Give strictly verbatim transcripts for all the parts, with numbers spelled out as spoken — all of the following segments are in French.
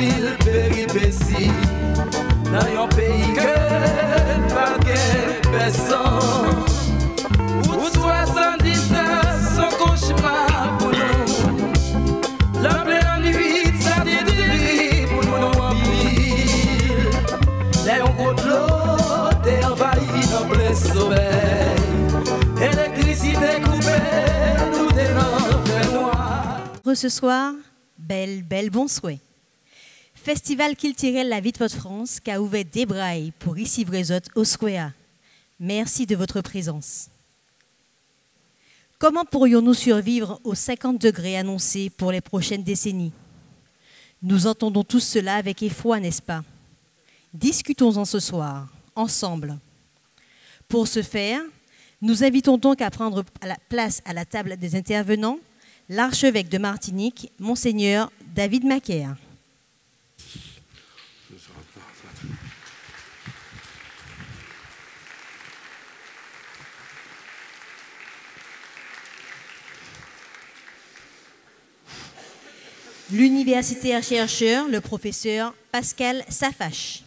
pile péripétie dans un pays que pas de personne. Ou soixante-dix-neuf sont cauchemars pour nous. La pleine nuit, ça détruit pour nous en pile. Les autres l'eau est envahie dans plein sommeil. Électricité coupée, nous dénonce noir. Ce soir, belle, belle, bon souhait. Festival Kiltirel la vie de votre France qui a ouvert des brailles pour ici Brésot au Swaya. Merci de votre présence. Comment pourrions-nous survivre aux cinquante degrés annoncés pour les prochaines décennies? Nous entendons tous cela avec effroi, n'est-ce pas? Discutons-en ce soir, ensemble. Pour ce faire, nous invitons donc à prendre place à la table des intervenants l'archevêque de Martinique, Monseigneur David Macaire. L'universitaire-chercheur, le professeur Pascal Safache.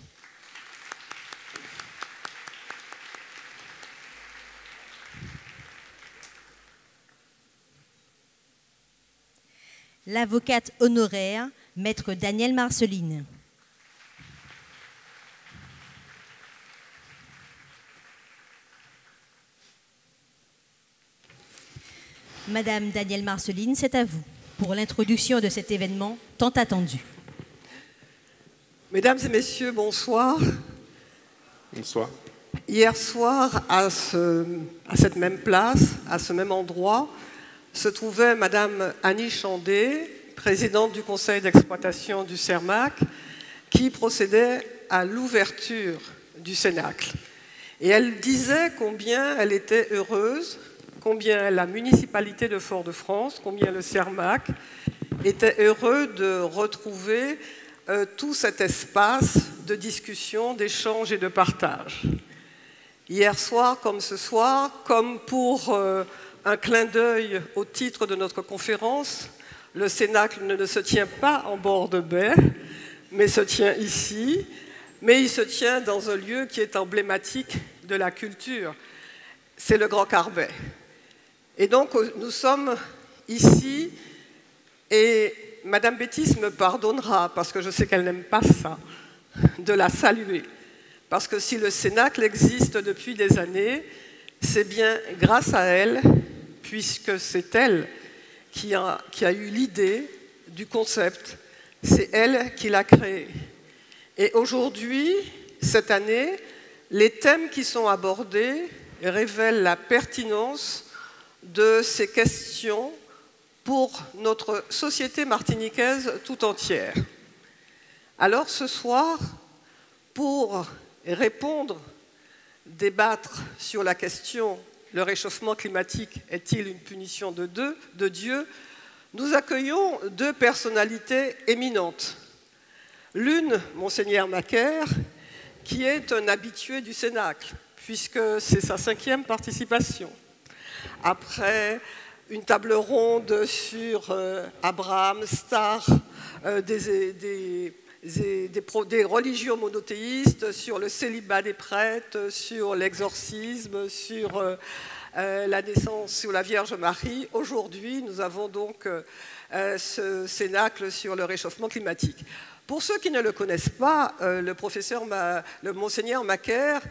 L'avocate honoraire, maître Danielle Marceline. Madame Danielle Marceline, c'est à vous pour l'introduction de cet événement tant attendu. Mesdames et messieurs, bonsoir. Bonsoir. Hier soir, à, ce, à cette même place, à ce même endroit, se trouvait Madame Annie Chandé, présidente du conseil d'exploitation du CERMAC, qui procédait à l'ouverture du Cénacle. Et elle disait combien elle était heureuse, combien la municipalité de Fort-de-France, combien le CERMAC était heureux de retrouver euh, tout cet espace de discussion, d'échange et de partage. Hier soir, comme ce soir, comme pour... Euh, un clin d'œil au titre de notre conférence, le Cénacle ne se tient pas en bord de baie, mais se tient ici, mais il se tient dans un lieu qui est emblématique de la culture, c'est le Grand Carbet. Et donc nous sommes ici, et Madame Bétis me pardonnera, parce que je sais qu'elle n'aime pas ça, de la saluer. Parce que si le Cénacle existe depuis des années, c'est bien grâce à elle, puisque c'est elle qui a, qui a eu l'idée du concept, c'est elle qui l'a créé. Et aujourd'hui, cette année, les thèmes qui sont abordés révèlent la pertinence de ces questions pour notre société martiniquaise tout entière. Alors ce soir, pour répondre, débattre sur la question « Le réchauffement climatique est-il une punition de, deux, de Dieu ?», nous accueillons deux personnalités éminentes. L'une, Monseigneur Macaire, qui est un habitué du Cénacle, puisque c'est sa cinquième participation. Après une table ronde sur euh, Abraham, Star, euh, des... des Des, des, des religions monothéistes, sur le célibat des prêtres, sur l'exorcisme, sur euh, la naissance sous la Vierge Marie. Aujourd'hui, nous avons donc euh, ce cénacle sur le réchauffement climatique. Pour ceux qui ne le connaissent pas, euh, le professeur, Ma, le Monseigneur Macaire,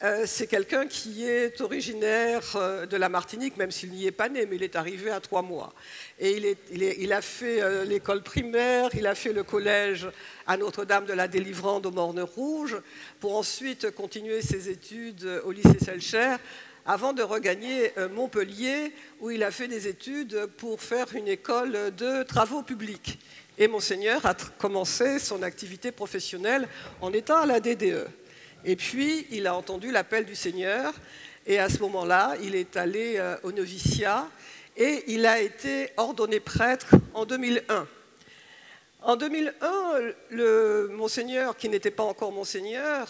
euh, c'est quelqu'un qui est originaire euh, de la Martinique, même s'il n'y est pas né, mais il est arrivé à trois mois. Et il, est, il, est, il a fait euh, l'école primaire, il a fait le collège à Notre-Dame de la Délivrande au Morne-Rouge, pour ensuite continuer ses études au lycée Selcher, avant de regagner Montpellier, où il a fait des études pour faire une école de travaux publics. Et Monseigneur a commencé son activité professionnelle en étant à la D D E. Et puis, il a entendu l'appel du Seigneur, et à ce moment-là, il est allé au noviciat, et il a été ordonné prêtre en deux mille un. En deux mille un, le Monseigneur, qui n'était pas encore Monseigneur,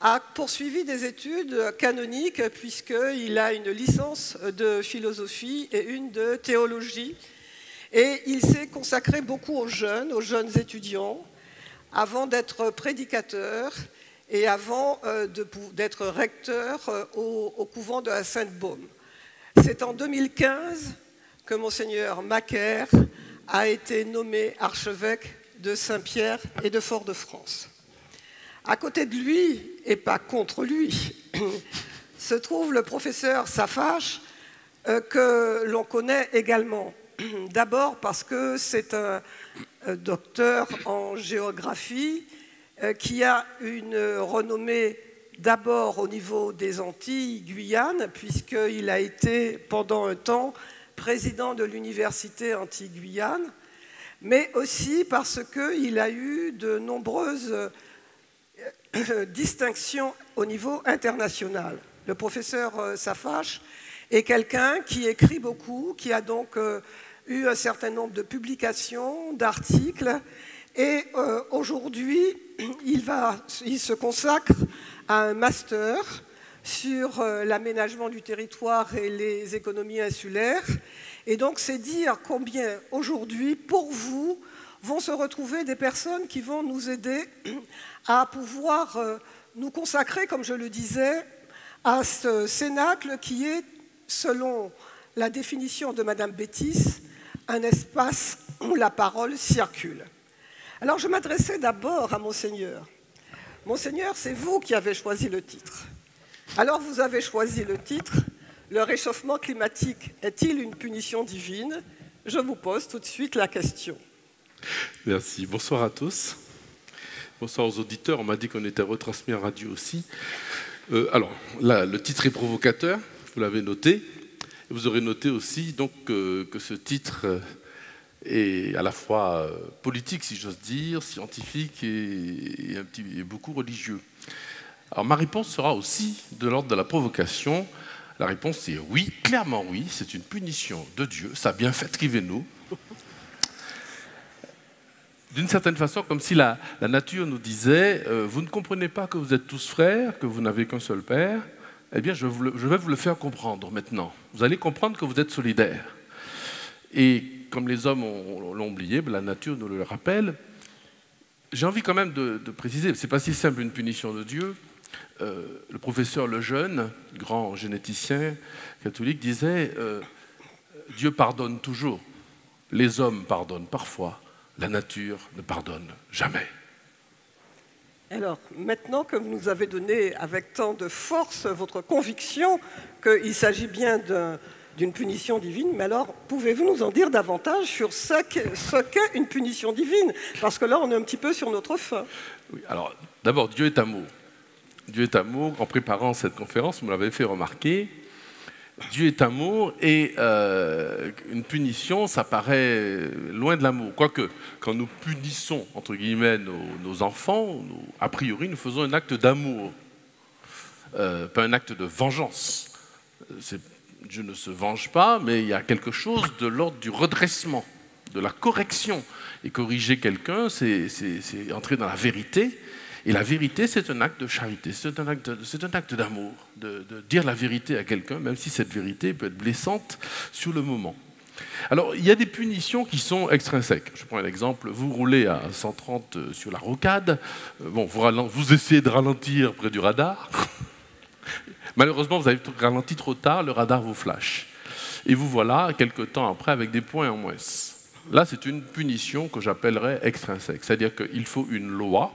a poursuivi des études canoniques puisqu'il a une licence de philosophie et une de théologie. Et il s'est consacré beaucoup aux jeunes, aux jeunes étudiants, avant d'être prédicateur et avant euh, d'être recteur euh, au, au couvent de la Sainte-Baume. C'est en deux mille quinze que Monseigneur Macaire a été nommé archevêque de Saint-Pierre et de Fort-de-France. À côté de lui, et pas contre lui, se trouve le professeur Safache, euh, que l'on connaît également. D'abord parce que c'est un docteur en géographie euh, qui a une renommée d'abord au niveau des Antilles, Guyane, puisqu'il a été pendant un temps président de l'université Antilles-Guyane, mais aussi parce qu'il a eu de nombreuses distinction au niveau international. Le professeur Safache est quelqu'un qui écrit beaucoup, qui a donc eu un certain nombre de publications, d'articles, et aujourd'hui, il, il se consacre à un master sur l'aménagement du territoire et les économies insulaires. Et donc, c'est dire combien aujourd'hui, pour vous, vont se retrouver des personnes qui vont nous aider à pouvoir nous consacrer, comme je le disais, à ce Cénacle qui est, selon la définition de Madame Bétis, un espace où la parole circule. Alors je m'adressais d'abord à Monseigneur. Monseigneur, c'est vous qui avez choisi le titre. Alors vous avez choisi le titre « Le réchauffement climatique est-il une punition divine ?» Je vous pose tout de suite la question. Merci. Bonsoir à tous. Bonsoir aux auditeurs. On m'a dit qu'on était retransmis en radio aussi. Euh, alors, là, le titre est provocateur. Vous l'avez noté. Vous aurez noté aussi donc, euh, que ce titre est à la fois euh, politique, si j'ose dire, scientifique et, et, un petit, et beaucoup religieux. Alors, ma réponse sera aussi de l'ordre de la provocation. La réponse est oui, clairement oui. C'est une punition de Dieu. Ça a bien fait triver nous. D'une certaine façon, comme si la, la nature nous disait euh, « Vous ne comprenez pas que vous êtes tous frères, que vous n'avez qu'un seul père. Eh bien, je, vous le, je vais vous le faire comprendre maintenant. Vous allez comprendre que vous êtes solidaires. » Et comme les hommes l'ont oublié, la nature nous le rappelle. J'ai envie quand même de, de préciser, c'est pas si simple une punition de Dieu. Euh, le professeur Lejeune, grand généticien catholique, disait euh, « Dieu pardonne toujours, les hommes pardonnent parfois. » La nature ne pardonne jamais. » Alors, maintenant que vous nous avez donné avec tant de force votre conviction qu'il s'agit bien d'une punition divine, mais alors, pouvez-vous nous en dire davantage sur ce qu'est une punition divine? Parce que là, on est un petit peu sur notre fin. Oui, alors, d'abord, Dieu est amour. Dieu est amour. En préparant cette conférence, vous me l'avez fait remarquer, Dieu est amour et euh, une punition, ça paraît loin de l'amour. Quoique, quand nous punissons, entre guillemets, nos, nos enfants, nous, a priori, nous faisons un acte d'amour, euh, pas un acte de vengeance. Dieu ne se venge pas, mais il y a quelque chose de l'ordre du redressement, de la correction. Et corriger quelqu'un, c'est entrer dans la vérité. Et la vérité, c'est un acte de charité, c'est un acte d'amour, de, de, de dire la vérité à quelqu'un, même si cette vérité peut être blessante sur le moment. Alors, il y a des punitions qui sont extrinsèques. Je prends un exemple, vous roulez à cent trente sur la rocade, bon, vous, vous essayez de ralentir près du radar, malheureusement, vous avez ralenti trop tard, le radar vous flash. Et vous voilà, quelques temps après, avec des points en moins. Là, c'est une punition que j'appellerais extrinsèque, c'est-à-dire qu'il faut une loi,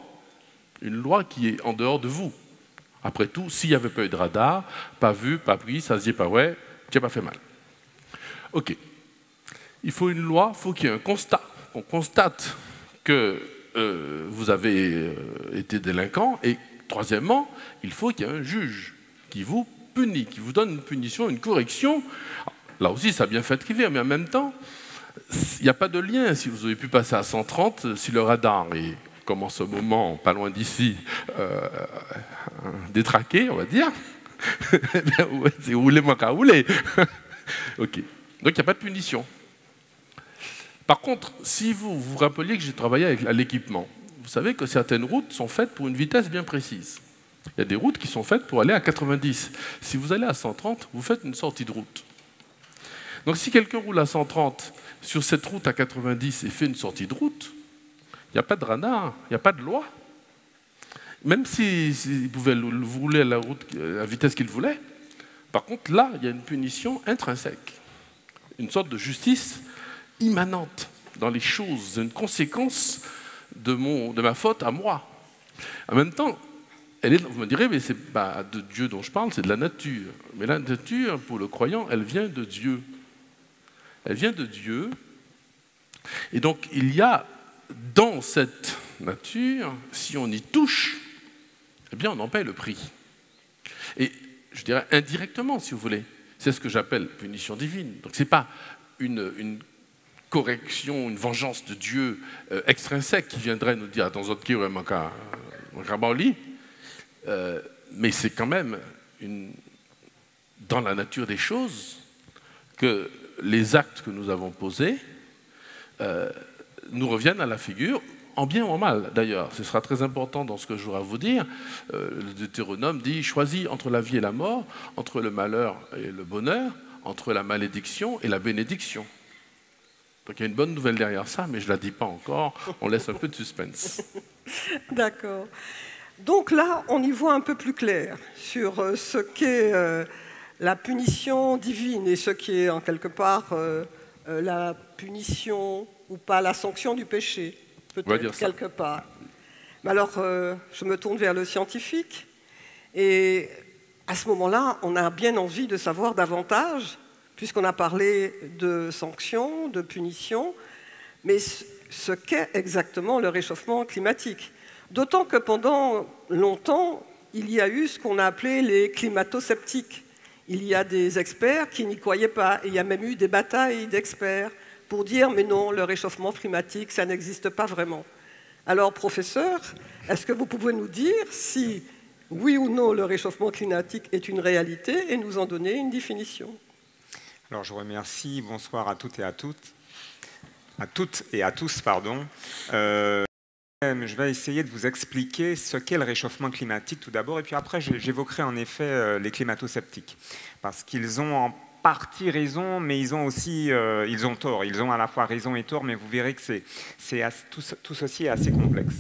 une loi qui est en dehors de vous. Après tout, s'il n'y avait pas eu de radar, pas vu, pas pris, ça se dit pas ouais, tu n'as pas fait mal. Ok. Il faut une loi, il faut qu'il y ait un constat. On constate que euh, vous avez euh, été délinquant. Et troisièmement, il faut qu'il y ait un juge qui vous punit, qui vous donne une punition, une correction. Là aussi, ça a bien fait triver, mais en même temps, il n'y a pas de lien. Si vous avez pu passer à cent trente, si le radar est... comme en ce moment, pas loin d'ici, euh, détraqué, on va dire, c'est roulé, moi, qu'à rouler. Ok. Donc, il n'y a pas de punition. Par contre, si vous vous rappeliez que j'ai travaillé avec l'équipement, vous savez que certaines routes sont faites pour une vitesse bien précise. Il y a des routes qui sont faites pour aller à quatre-vingt-dix. Si vous allez à cent trente, vous faites une sortie de route. Donc, si quelqu'un roule à cent trente sur cette route à quatre-vingt-dix et fait une sortie de route, Il n'y a pas de radar, il n'y a pas de loi. Même s'ils si, si pouvaient rouler à la route à la vitesse qu'ils voulaient, par contre, là, il y a une punition intrinsèque, une sorte de justice immanente dans les choses, une conséquence de, mon, de ma faute à moi. En même temps, elle est, vous me direz, mais c'est pas de Dieu dont je parle, c'est de la nature. Mais la nature, pour le croyant, elle vient de Dieu. Elle vient de Dieu. Et donc, il y a dans cette nature, si on y touche, eh bien, on en paie le prix. Et je dirais indirectement, si vous voulez. C'est ce que j'appelle punition divine. Donc, ce n'est pas une, une correction, une vengeance de Dieu euh, extrinsèque qui viendrait nous dire « dans votre cœur, mon cas, mon cas, mon lit ». Mais c'est quand même une, dans la nature des choses que les actes que nous avons posés euh, nous reviennent à la figure, en bien ou en mal, d'ailleurs. Ce sera très important dans ce que j'aurai à vous dire. Euh, le Deutéronome dit « Choisis entre la vie et la mort, entre le malheur et le bonheur, entre la malédiction et la bénédiction. » Donc il y a une bonne nouvelle derrière ça, mais je ne la dis pas encore. On laisse un peu de suspense. D'accord. Donc là, on y voit un peu plus clair sur ce qu'est euh, la punition divine et ce qui est en quelque part euh, la punition ou pas la sanction du péché. Peut-être quelque part. Mais alors, euh, je me tourne vers le scientifique, et à ce moment-là, on a bien envie de savoir davantage, puisqu'on a parlé de sanctions, de punitions, mais ce qu'est exactement le réchauffement climatique. D'autant que pendant longtemps, il y a eu ce qu'on a appelé les climato-sceptiques. Il y a des experts qui n'y croyaient pas, et il y a même eu des batailles d'experts pour dire, mais non, le réchauffement climatique, ça n'existe pas vraiment. Alors, professeur, est-ce que vous pouvez nous dire si, oui ou non, le réchauffement climatique est une réalité et nous en donner une définition? Alors, je vous remercie. Bonsoir à toutes et à toutes. À toutes et à tous, pardon. Euh, je vais essayer de vous expliquer ce qu'est le réchauffement climatique, tout d'abord, et puis après, j'évoquerai en effet les climato-sceptiques, parce qu'ils ont en partie raison, mais ils ont aussi euh, ils ont tort. Ils ont à la fois raison et tort, mais vous verrez que c'est, c'est tout, tout ceci est assez complexe.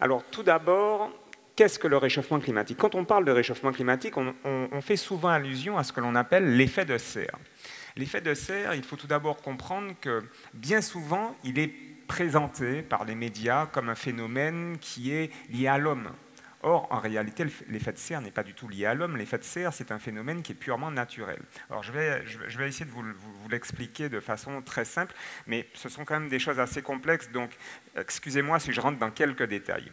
Alors, tout d'abord, qu'est-ce que le réchauffement climatique? Quand on parle de réchauffement climatique, on, on, on fait souvent allusion à ce que l'on appelle l'effet de serre. L'effet de serre, il faut tout d'abord comprendre que, bien souvent, il est présenté par les médias comme un phénomène qui est lié à l'homme. Or, en réalité, l'effet de serre n'est pas du tout lié à l'homme. L'effet de serre, c'est un phénomène qui est purement naturel. Alors, je vais, je vais essayer de vous, vous, vous l'expliquer de façon très simple, mais ce sont quand même des choses assez complexes, donc excusez-moi si je rentre dans quelques détails.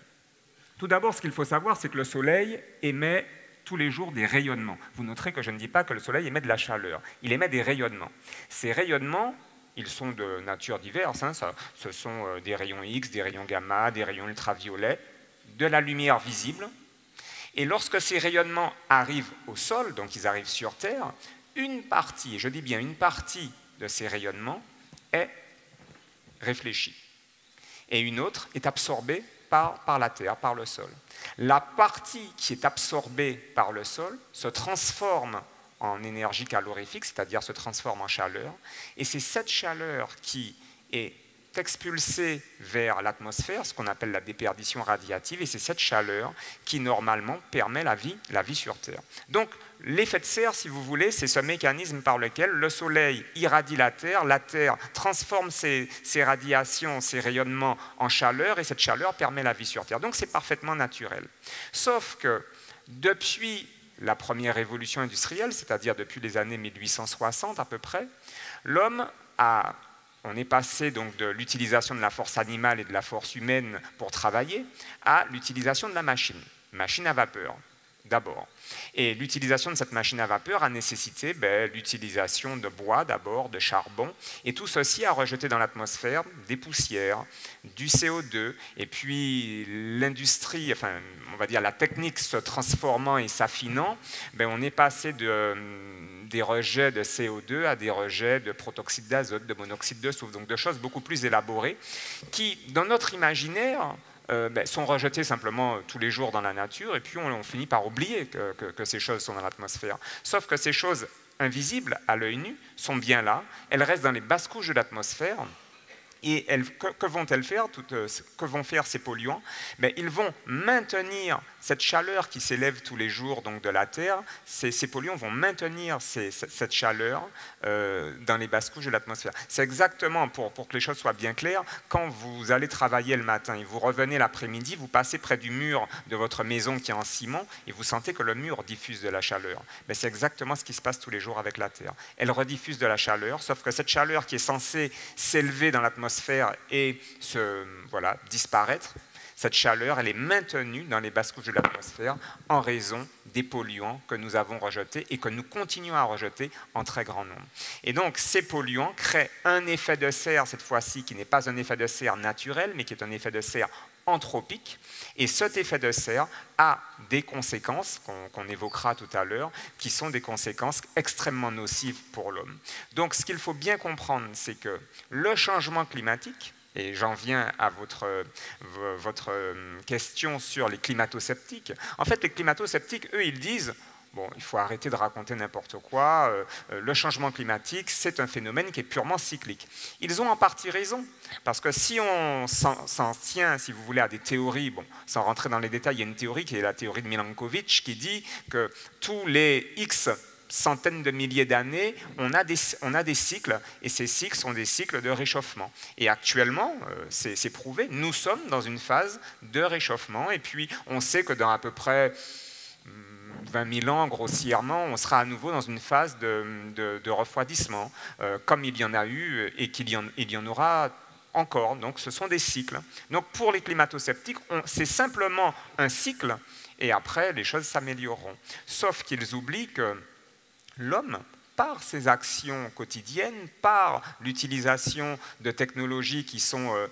Tout d'abord, ce qu'il faut savoir, c'est que le soleil émet tous les jours des rayonnements. Vous noterez que je ne dis pas que le soleil émet de la chaleur. Il émet des rayonnements. Ces rayonnements, ils sont de nature diverse, hein, ça, ce sont des rayons X, des rayons gamma, des rayons ultraviolets, de la lumière visible, et lorsque ces rayonnements arrivent au sol, donc ils arrivent sur Terre, une partie, je dis bien une partie de ces rayonnements est réfléchie, et une autre est absorbée par, par la Terre, par le sol. La partie qui est absorbée par le sol se transforme en énergie calorifique, c'est-à-dire se transforme en chaleur, et c'est cette chaleur qui est expulsé vers l'atmosphère, ce qu'on appelle la déperdition radiative, et c'est cette chaleur qui, normalement, permet la vie, la vie sur Terre. Donc, l'effet de serre, si vous voulez, c'est ce mécanisme par lequel le Soleil irradie la Terre, la Terre transforme ses, ses radiations, ses rayonnements en chaleur, et cette chaleur permet la vie sur Terre. Donc, c'est parfaitement naturel. Sauf que, depuis la première révolution industrielle, c'est-à-dire depuis les années mille huit cent soixante à peu près, l'homme a... On est passé donc de l'utilisation de la force animale et de la force humaine pour travailler à l'utilisation de la machine, machine à vapeur d'abord. Et l'utilisation de cette machine à vapeur a nécessité ben, l'utilisation de bois d'abord, de charbon, et tout ceci a rejeté dans l'atmosphère des poussières, du C O deux, et puis l'industrie, enfin on va dire la technique se transformant et s'affinant, ben, on est passé de... des rejets de C O deux à des rejets de protoxyde d'azote, de monoxyde de soufre, donc de choses beaucoup plus élaborées, qui, dans notre imaginaire, euh, ben, sont rejetées simplement tous les jours dans la nature, et puis on, on finit par oublier que, que, que ces choses sont dans l'atmosphère. Sauf que ces choses invisibles à l'œil nu sont bien là, elles restent dans les basses couches de l'atmosphère, Et elles, que, que vont-elles faire, toutes, que vont faire ces polluants? Ben, ils vont maintenir cette chaleur qui s'élève tous les jours donc, de la Terre. Ces, ces polluants vont maintenir ces, cette chaleur euh, dans les basses couches de l'atmosphère. C'est exactement, pour, pour que les choses soient bien claires, quand vous allez travailler le matin et vous revenez l'après-midi, vous passez près du mur de votre maison qui est en ciment et vous sentez que le mur diffuse de la chaleur. Ben, c'est exactement ce qui se passe tous les jours avec la Terre. Elle rediffuse de la chaleur, sauf que cette chaleur qui est censée s'élever dans l'atmosphère et se, voilà, disparaître, cette chaleur, elle est maintenue dans les basses couches de l'atmosphère en raison des polluants que nous avons rejetés et que nous continuons à rejeter en très grand nombre. Et donc, ces polluants créent un effet de serre, cette fois-ci, qui n'est pas un effet de serre naturel, mais qui est un effet de serre anthropique. Et cet effet de serre a des conséquences qu'on qu'on évoquera tout à l'heure, qui sont des conséquences extrêmement nocives pour l'homme. Donc ce qu'il faut bien comprendre, c'est que le changement climatique, et j'en viens à votre, votre question sur les climato-sceptiques, en fait les climato-sceptiques, eux, ils disent bon, il faut arrêter de raconter n'importe quoi, euh, le changement climatique, c'est un phénomène qui est purement cyclique. Ils ont en partie raison, parce que si on s'en tient, si vous voulez, à des théories, bon, sans rentrer dans les détails, il y a une théorie qui est la théorie de Milankovitch, qui dit que tous les X centaines de milliers d'années, on a des, on a des cycles, et ces cycles sont des cycles de réchauffement. Et actuellement, euh, c'est prouvé, nous sommes dans une phase de réchauffement, et puis on sait que dans à peu près vingt mille ans, grossièrement, on sera à nouveau dans une phase de, de, de refroidissement, euh, comme il y en a eu et qu'il y, y en aura encore. Donc, ce sont des cycles. Donc, pour les climato-sceptiques, c'est simplement un cycle et après, les choses s'amélioreront. Sauf qu'ils oublient que l'homme, par ses actions quotidiennes, par l'utilisation de technologies qui sont... Euh,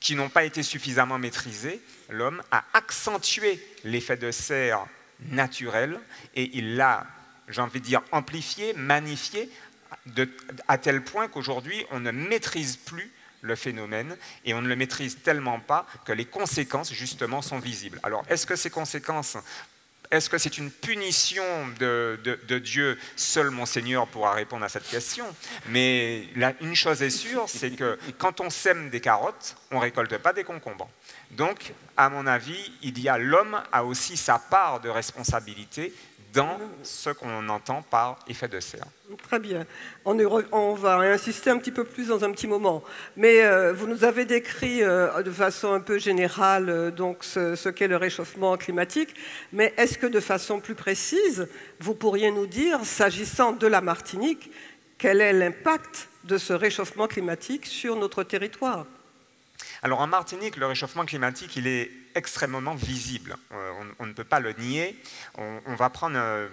qui n'ont pas été suffisamment maîtrisées, l'homme a accentué l'effet de serre naturel et il l'a, j'ai envie de dire, amplifié, magnifié, de, à tel point qu'aujourd'hui, on ne maîtrise plus le phénomène et on ne le maîtrise tellement pas que les conséquences, justement, sont visibles. Alors, est-ce que ces conséquences... Est-ce que c'est une punition de, de, de Dieu? Seul Monseigneur pourra répondre à cette question. Mais là, une chose est sûre, c'est que quand on sème des carottes, on ne récolte pas des concombres. Donc, à mon avis, il y a l'homme a aussi sa part de responsabilité dans ce qu'on entend par effet de serre. Très bien. On, est re, on va insister un petit peu plus dans un petit moment. Mais euh, vous nous avez décrit euh, de façon un peu générale euh, donc ce, ce qu'est le réchauffement climatique. Mais est-ce que de façon plus précise, vous pourriez nous dire, s'agissant de la Martinique, quel est l'impact de ce réchauffement climatique sur notre territoire ? Alors en Martinique, le réchauffement climatique, il est extrêmement visible. On, on ne peut pas le nier. On, on va prendre euh,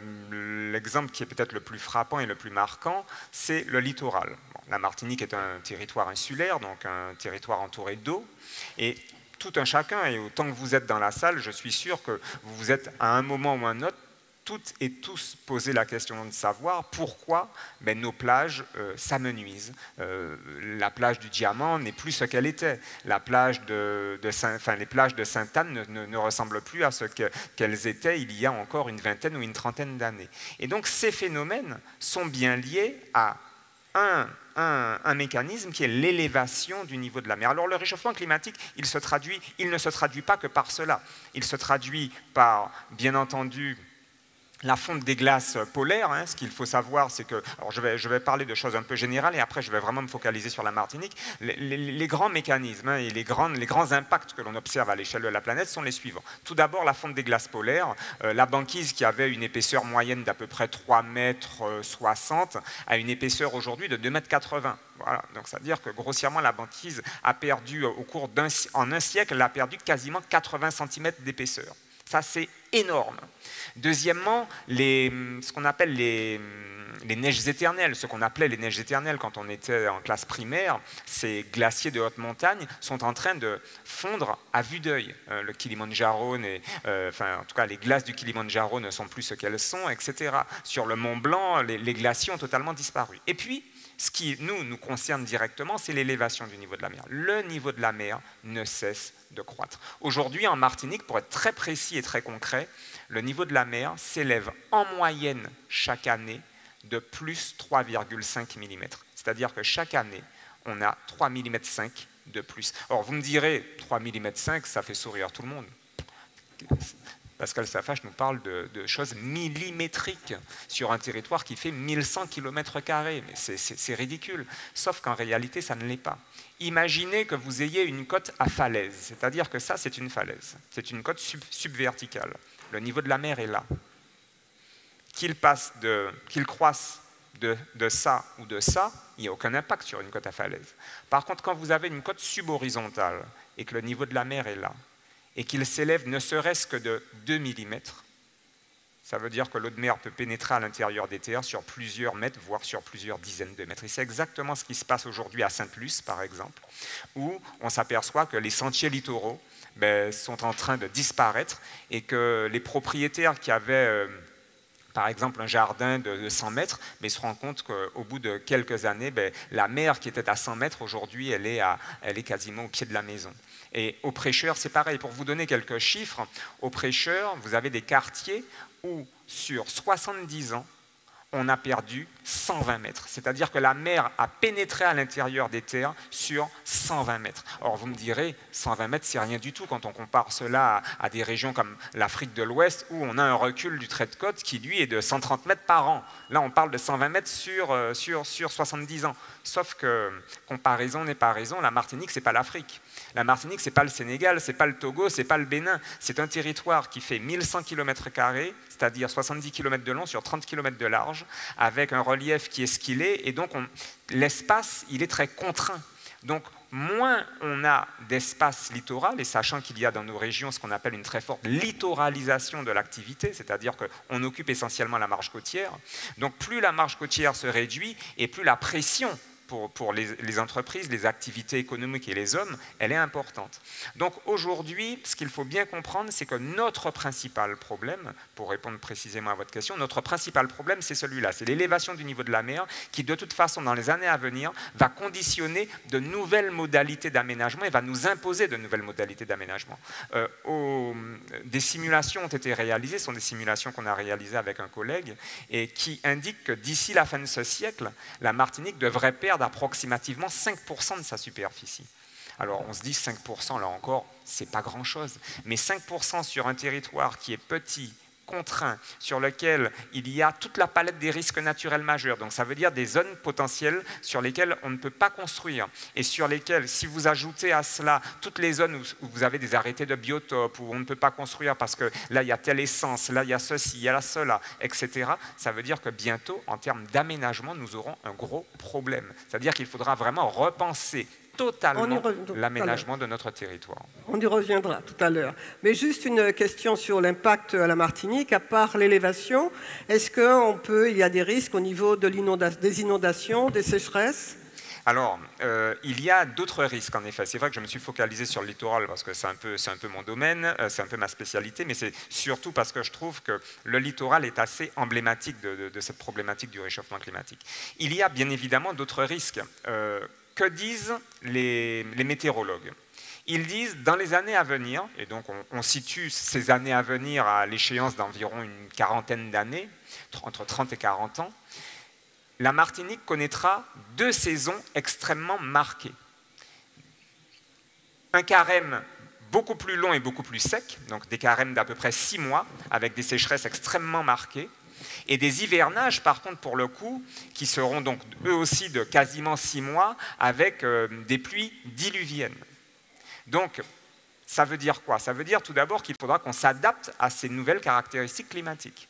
l'exemple qui est peut-être le plus frappant et le plus marquant, c'est le littoral. Bon, la Martinique est un territoire insulaire, donc un territoire entouré d'eau. Et tout un chacun, et autant que vous êtes dans la salle, je suis sûr que vous vous êtes à un moment ou un autre, toutes et tous poser la question de savoir pourquoi ben, nos plages euh, s'amenuisent. Euh, la plage du Diamant n'est plus ce qu'elle était. La plage de, de Saint, enfin, les plages de Sainte-Anne ne, ne, ne ressemblent plus à ce qu'elles étaient il y a encore une vingtaine ou une trentaine d'années. Et donc ces phénomènes sont bien liés à un... Un, un mécanisme qui est l'élévation du niveau de la mer. Alors le réchauffement climatique, il se traduit, il ne se traduit pas que par cela. Il se traduit par, bien entendu, la fonte des glaces polaires, hein, ce qu'il faut savoir, c'est que... Alors je vais, je vais parler de choses un peu générales et après je vais vraiment me focaliser sur la Martinique. Les, les, les grands mécanismes hein, et les, grandes, les grands impacts que l'on observe à l'échelle de la planète sont les suivants. Tout d'abord, la fonte des glaces polaires. Euh, la banquise qui avait une épaisseur moyenne d'à peu près trois mètres soixante a une épaisseur aujourd'hui de deux mètres quatre-vingts. Voilà, donc c'est-à-dire que grossièrement, la banquise a perdu, au cours d'un en un siècle, elle a perdu quasiment quatre-vingts centimètres d'épaisseur. Ça, c'est énorme. Deuxièmement, les, ce qu'on appelle les, les neiges éternelles, ce qu'on appelait les neiges éternelles quand on était en classe primaire, ces glaciers de haute montagne sont en train de fondre à vue d'œil. Euh, le Kilimanjaro, n'est, euh, enfin, en tout cas les glaces du Kilimanjaro ne sont plus ce qu'elles sont, et cetera. Sur le Mont Blanc, les, les glaciers ont totalement disparu. Et puis, ce qui nous, nous concerne directement, c'est l'élévation du niveau de la mer. Le niveau de la mer ne cesse de croître. Aujourd'hui, en Martinique, pour être très précis et très concret, le niveau de la mer s'élève en moyenne chaque année de plus trois virgule cinq millimètres. C'est-à-dire que chaque année, on a trois virgule cinq millimètres de plus. Or, vous me direz, trois virgule cinq millimètres, ça fait sourire tout le monde. Pascal Safache nous parle de, de choses millimétriques sur un territoire qui fait mille cent kilomètres carrés. Mais c'est ridicule. Sauf qu'en réalité, ça ne l'est pas. Imaginez que vous ayez une côte à falaise. C'est-à-dire que ça, c'est une falaise. C'est une côte sub, subverticale. Le niveau de la mer est là. Qu'il passe de, qu'il croisse de, de ça ou de ça, il n'y a aucun impact sur une côte à falaise. Par contre, quand vous avez une côte subhorizontale et que le niveau de la mer est là, et qu'il s'élève ne serait-ce que de deux millimètres, ça veut dire que l'eau de mer peut pénétrer à l'intérieur des terres sur plusieurs mètres, voire sur plusieurs dizaines de mètres. Et c'est exactement ce qui se passe aujourd'hui à Sainte-Luce, par exemple, où on s'aperçoit que les sentiers littoraux ben, sont en train de disparaître et que les propriétaires qui avaient, euh, par exemple, un jardin de cent mètres, mais se rendent compte qu'au bout de quelques années, ben, la mer qui était à cent mètres, aujourd'hui, elle, elle est quasiment au pied de la maison. Et aux Prêcheurs, c'est pareil. Pour vous donner quelques chiffres, aux Prêcheurs, vous avez des quartiers où, sur soixante-dix ans, on a perdu cent vingt mètres. C'est-à-dire que la mer a pénétré à l'intérieur des terres sur cent vingt mètres. Or, vous me direz, cent vingt mètres, c'est rien du tout quand on compare cela à, à des régions comme l'Afrique de l'Ouest où on a un recul du trait de côte qui, lui, est de cent trente mètres par an. Là, on parle de cent vingt mètres sur, euh, sur, sur soixante-dix ans. Sauf que, comparaison n'est pas raison, la Martinique, ce n'est pas l'Afrique. La Martinique, ce n'est pas le Sénégal, ce n'est pas le Togo, ce n'est pas le Bénin. C'est un territoire qui fait mille cent kilomètres carrés, c'est-à-dire soixante-dix kilomètres de long sur trente kilomètres de large, avec un relief qui est ce qu'il est, et donc l'espace, il est très contraint. Donc, moins on a d'espace littoral, et sachant qu'il y a dans nos régions ce qu'on appelle une très forte littoralisation de l'activité, c'est-à-dire qu'on occupe essentiellement la marge côtière, donc plus la marge côtière se réduit, et plus la pression pour les, les entreprises, les activités économiques et les hommes, elle est importante. Donc aujourd'hui, ce qu'il faut bien comprendre, c'est que notre principal problème, pour répondre précisément à votre question, notre principal problème, c'est celui-là, c'est l'élévation du niveau de la mer qui, de toute façon, dans les années à venir, va conditionner de nouvelles modalités d'aménagement et va nous imposer de nouvelles modalités d'aménagement. Euh, au, des simulations ont été réalisées, ce sont des simulations qu'on a réalisées avec un collègue, et qui indiquent que d'ici la fin de ce siècle, la Martinique devrait perdre approximativement cinq pour cent de sa superficie. Alors on se dit cinq pour cent là encore, c'est pas grand-chose, mais cinq pour cent sur un territoire qui est petit, contraint, sur lequel il y a toute la palette des risques naturels majeurs, donc ça veut dire des zones potentielles sur lesquelles on ne peut pas construire, et sur lesquelles, si vous ajoutez à cela toutes les zones où vous avez des arrêtés de biotopes, où on ne peut pas construire parce que là il y a telle essence, là il y a ceci, il y a là cela, et cetera, ça veut dire que bientôt, en termes d'aménagement, nous aurons un gros problème. C'est-à-dire qu'il faudra vraiment repenser totalement l'aménagement de notre territoire. On y reviendra tout à l'heure. Mais juste une question sur l'impact à la Martinique, à part l'élévation, est-ce qu'on peut, il y a des risques au niveau de l'inondation, des inondations, des sécheresses ? Alors, euh, il y a d'autres risques, en effet. C'est vrai que je me suis focalisé sur le littoral parce que c'est un peu, c'est un peu mon domaine, c'est un peu ma spécialité, mais c'est surtout parce que je trouve que le littoral est assez emblématique de, de, de cette problématique du réchauffement climatique. Il y a bien évidemment d'autres risques. Euh, Que disent les, les météorologues? Ils disent dans les années à venir, et donc on, on situe ces années à venir à l'échéance d'environ une quarantaine d'années, entre trente et quarante ans, la Martinique connaîtra deux saisons extrêmement marquées. Un carême beaucoup plus long et beaucoup plus sec, donc des carèmes d'à peu près six mois, avec des sécheresses extrêmement marquées, et des hivernages, par contre, pour le coup, qui seront donc eux aussi de quasiment six mois, avec euh, des pluies diluviennes. Donc, ça veut dire quoi? Ça veut dire tout d'abord qu'il faudra qu'on s'adapte à ces nouvelles caractéristiques climatiques.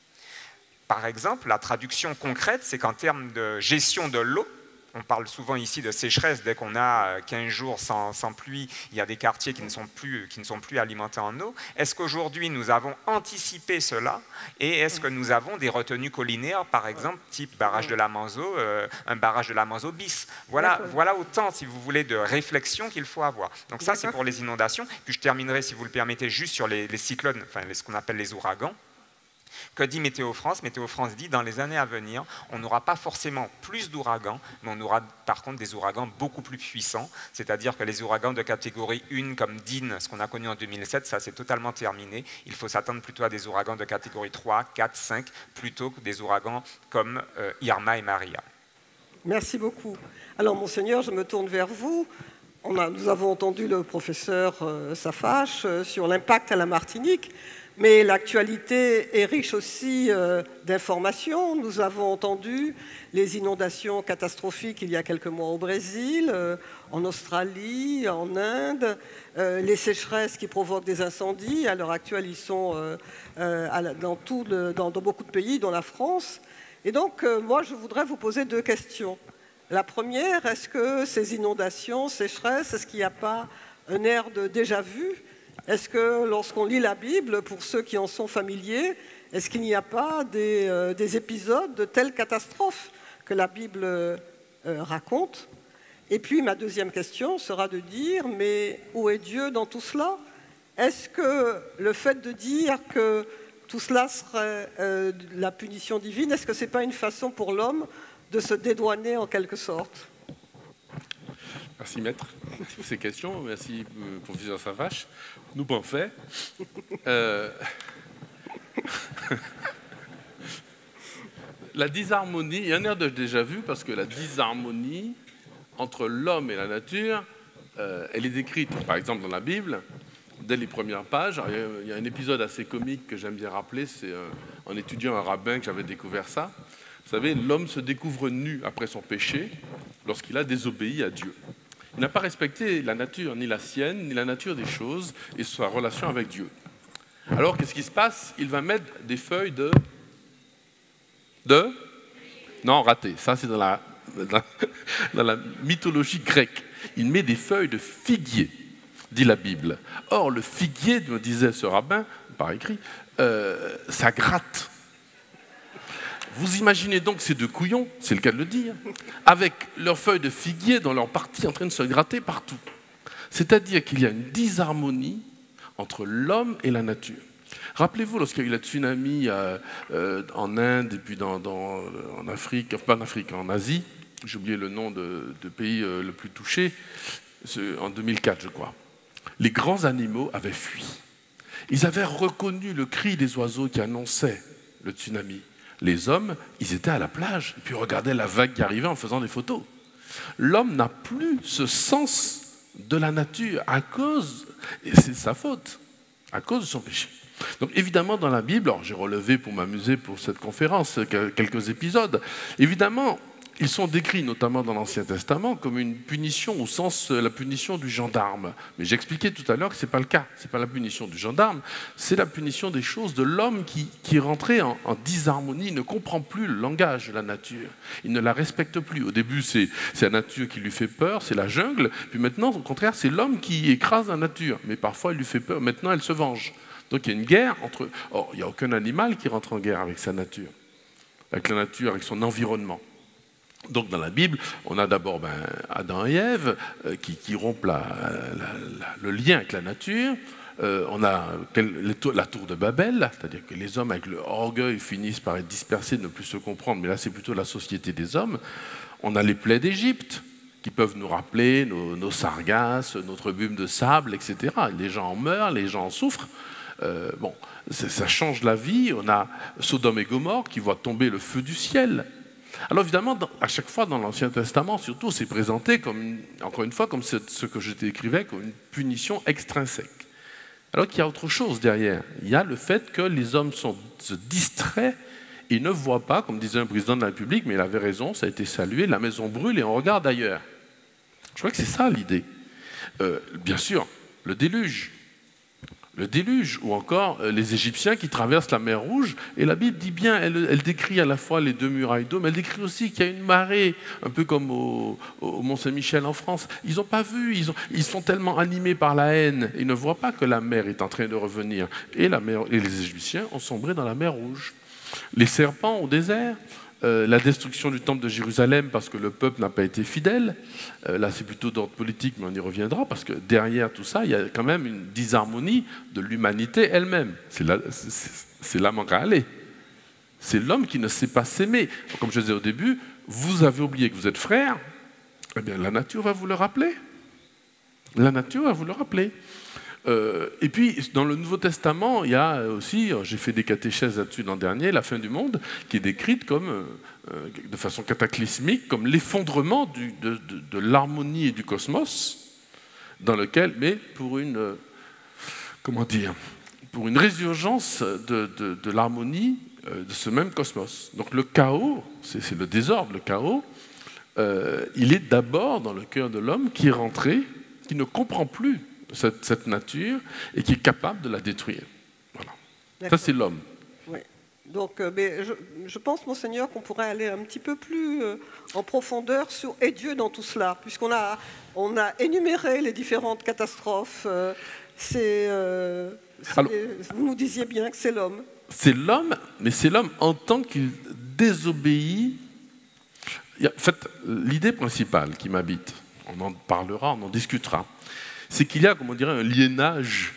Par exemple, la traduction concrète, c'est qu'en termes de gestion de l'eau, on parle souvent ici de sécheresse, dès qu'on a quinze jours sans, sans pluie, il y a des quartiers qui ne sont plus, qui ne sont plus alimentés en eau. Est-ce qu'aujourd'hui nous avons anticipé cela? Et est-ce que nous avons des retenues collinaires, par exemple, type barrage de la Manzo, euh, un barrage de la Manzo bis? Voilà, voilà autant, si vous voulez, de réflexion qu'il faut avoir. Donc ça, c'est pour les inondations. Puis je terminerai, si vous le permettez, juste sur les, les cyclones, enfin ce qu'on appelle les ouragans. Que dit Météo France? Météo France dit dans les années à venir, on n'aura pas forcément plus d'ouragans, mais on aura par contre des ouragans beaucoup plus puissants, c'est-à-dire que les ouragans de catégorie un comme Dean, ce qu'on a connu en deux mille sept, ça c'est totalement terminé. Il faut s'attendre plutôt à des ouragans de catégorie trois, quatre, cinq, plutôt que des ouragans comme euh, Irma et Maria. Merci beaucoup. Alors, Monseigneur, je me tourne vers vous. On a, nous avons entendu le professeur euh, Safache euh, sur l'impact à la Martinique, mais l'actualité est riche aussi euh, d'informations. Nous avons entendu les inondations catastrophiques il y a quelques mois au Brésil, euh, en Australie, en Inde, euh, les sécheresses qui provoquent des incendies. À l'heure actuelle, ils sont euh, euh, à la, dans, tout le, dans, dans beaucoup de pays, dont la France. Et donc, euh, moi, je voudrais vous poser deux questions. La première, est-ce que ces inondations, sécheresses, est-ce qu'il n'y a pas un air de déjà-vu? Est-ce que lorsqu'on lit la Bible, pour ceux qui en sont familiers, est-ce qu'il n'y a pas des, euh, des épisodes de telles catastrophes que la Bible euh, raconte? Et puis ma deuxième question sera de dire, mais où est Dieu dans tout cela? Est-ce que le fait de dire que tout cela serait euh, la punition divine, est-ce que ce n'est pas une façon pour l'homme de se dédouaner en quelque sorte? Merci maître pour ces questions, merci euh, professeur Safache. Nous bon fait. Euh... La disharmonie, il y en a déjà vu parce que la disharmonie entre l'homme et la nature, euh, elle est décrite par exemple dans la Bible, dès les premières pages. Il y a un épisode assez comique que j'aime bien rappeler, c'est euh, en étudiant un rabbin que j'avais découvert ça. Vous savez, l'homme se découvre nu après son péché lorsqu'il a désobéi à Dieu. Il n'a pas respecté la nature, ni la sienne, ni la nature des choses, et sa relation avec Dieu. Alors, qu'est-ce qui se passe? Il va mettre des feuilles de... De... Non, raté. Ça, c'est dans la, dans, dans la mythologie grecque. Il met des feuilles de figuier, dit la Bible. Or, le figuier, me disait ce rabbin, par écrit, euh, ça gratte. Vous imaginez donc ces deux couillons, c'est le cas de le dire, avec leurs feuilles de figuier dans leur partie en train de se gratter partout. C'est-à-dire qu'il y a une disharmonie entre l'homme et la nature. Rappelez-vous, lorsqu'il y a eu la tsunami euh, euh, en Inde et puis dans, dans, en Afrique, enfin pas en Afrique, en Asie, j'ai oublié le nom de, de pays euh, le plus touché, en deux mille quatre je crois, les grands animaux avaient fui. Ils avaient reconnu le cri des oiseaux qui annonçait le tsunami. Les hommes, ils étaient à la plage, et puis regardaient la vague qui arrivait en faisant des photos. L'homme n'a plus ce sens de la nature à cause, et c'est sa faute, à cause de son péché. Donc évidemment dans la Bible, alors j'ai relevé pour m'amuser pour cette conférence quelques épisodes, évidemment ils sont décrits notamment dans l'Ancien Testament comme une punition au sens la punition du gendarme. Mais j'expliquais tout à l'heure que ce n'est pas le cas, ce n'est pas la punition du gendarme, c'est la punition des choses de l'homme qui, qui est rentré en, en disharmonie, il ne comprend plus le langage de la nature, il ne la respecte plus. Au début c'est la nature qui lui fait peur, c'est la jungle, puis maintenant au contraire c'est l'homme qui écrase la nature, mais parfois elle lui fait peur, maintenant elle se venge. Donc il y a une guerre entre... Or, il n'y a aucun animal qui rentre en guerre avec sa nature, avec la nature, avec son environnement. Donc dans la Bible, on a d'abord ben, Adam et Ève euh, qui, qui rompent la, la, la, le lien avec la nature. Euh, on a la tour de Babel, c'est-à-dire que les hommes avec leur orgueil finissent par être dispersés, ne plus se comprendre, mais là c'est plutôt la société des hommes. On a les plaies d'Égypte qui peuvent nous rappeler nos, nos sargasses, notre bume de sable, et cetera. Les gens en meurent, les gens en souffrent. Euh, bon, ça change la vie. On a Sodome et Gomorrhe qui voient tomber le feu du ciel. Alors évidemment, dans, à chaque fois dans l'Ancien Testament, surtout, c'est présenté, comme une, encore une fois, comme ce, ce que je décrivais, comme une punition extrinsèque. Alors qu'il y a autre chose derrière. Il y a le fait que les hommes sont, se distraient et ne voient pas, comme disait un président de la République, mais il avait raison, ça a été salué, la maison brûle et on regarde ailleurs. Je crois que c'est ça l'idée. Euh, bien sûr, le déluge. Le déluge, ou encore euh, les Égyptiens qui traversent la mer Rouge. Et la Bible dit bien, elle, elle décrit à la fois les deux murailles d'eau, mais elle décrit aussi qu'il y a une marée, un peu comme au, au Mont-Saint-Michel en France. Ils n'ont pas vu, ils, ont, ils sont tellement animés par la haine, ils ne voient pas que la mer est en train de revenir. Et, la mer, et les Égyptiens ont sombré dans la mer Rouge. Les serpents au désert, euh, la destruction du temple de Jérusalem parce que le peuple n'a pas été fidèle. Euh, là, c'est plutôt d'ordre politique, mais on y reviendra, parce que derrière tout ça, il y a quand même une disharmonie de l'humanité elle-même. C'est là, là manque à aller. C'est l'homme qui ne sait pas s'aimer. Comme je disais au début, vous avez oublié que vous êtes frères, eh bien, la nature va vous le rappeler. La nature va vous le rappeler. Euh, et puis, dans le Nouveau Testament, il y a aussi, j'ai fait des catéchèses là-dessus l'an dernier, la fin du monde, qui est décrite comme, euh, de façon cataclysmique, comme l'effondrement du, de, de, de l'harmonie et du cosmos, dans lequel, mais pour une, euh, comment dire, pour une résurgence de, de, de l'harmonie euh, de ce même cosmos. Donc le chaos, c'est le désordre, le chaos, euh, il est d'abord dans le cœur de l'homme qui est rentré, qui ne comprend plus cette, cette nature et qui est capable de la détruire. Voilà. Ça, c'est l'homme. Oui. Donc, euh, mais je, je pense, Monseigneur, qu'on pourrait aller un petit peu plus euh, en profondeur sur « Et Dieu dans tout cela », puisqu'on a, on a énuméré les différentes catastrophes. Euh, c'est... Euh, Alors, vous nous disiez bien que c'est l'homme. C'est l'homme, mais c'est l'homme en tant qu'il désobéit. En fait, l'idée principale qui m'habite, on en parlera, on en discutera, c'est qu'il y a, comme on dirait, un liénage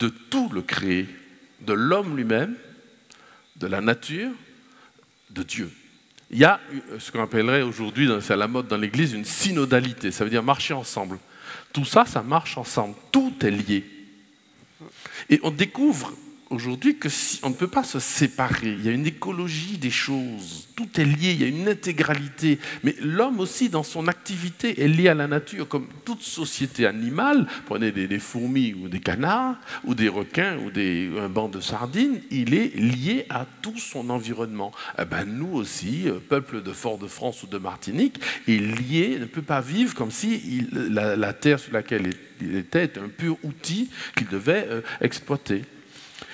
de tout le créé, de l'homme lui-même, de la nature, de Dieu. Il y a ce qu'on appellerait aujourd'hui, c'est à la mode dans l'Église, une synodalité, ça veut dire marcher ensemble. Tout ça, ça marche ensemble, tout est lié. Et on découvre aujourd'hui que si, on ne peut pas se séparer, il y a une écologie des choses, tout est lié, il y a une intégralité. Mais l'homme aussi, dans son activité, est lié à la nature, comme toute société animale. Prenez des, des fourmis ou des canards, ou des requins, ou des, un banc de sardines, il est lié à tout son environnement. Eh ben, nous aussi, peuple de Fort-de-France ou de Martinique, est lié, ne peut pas vivre comme si il, la, la terre sur laquelle il était était un pur outil qu'il devait euh, exploiter.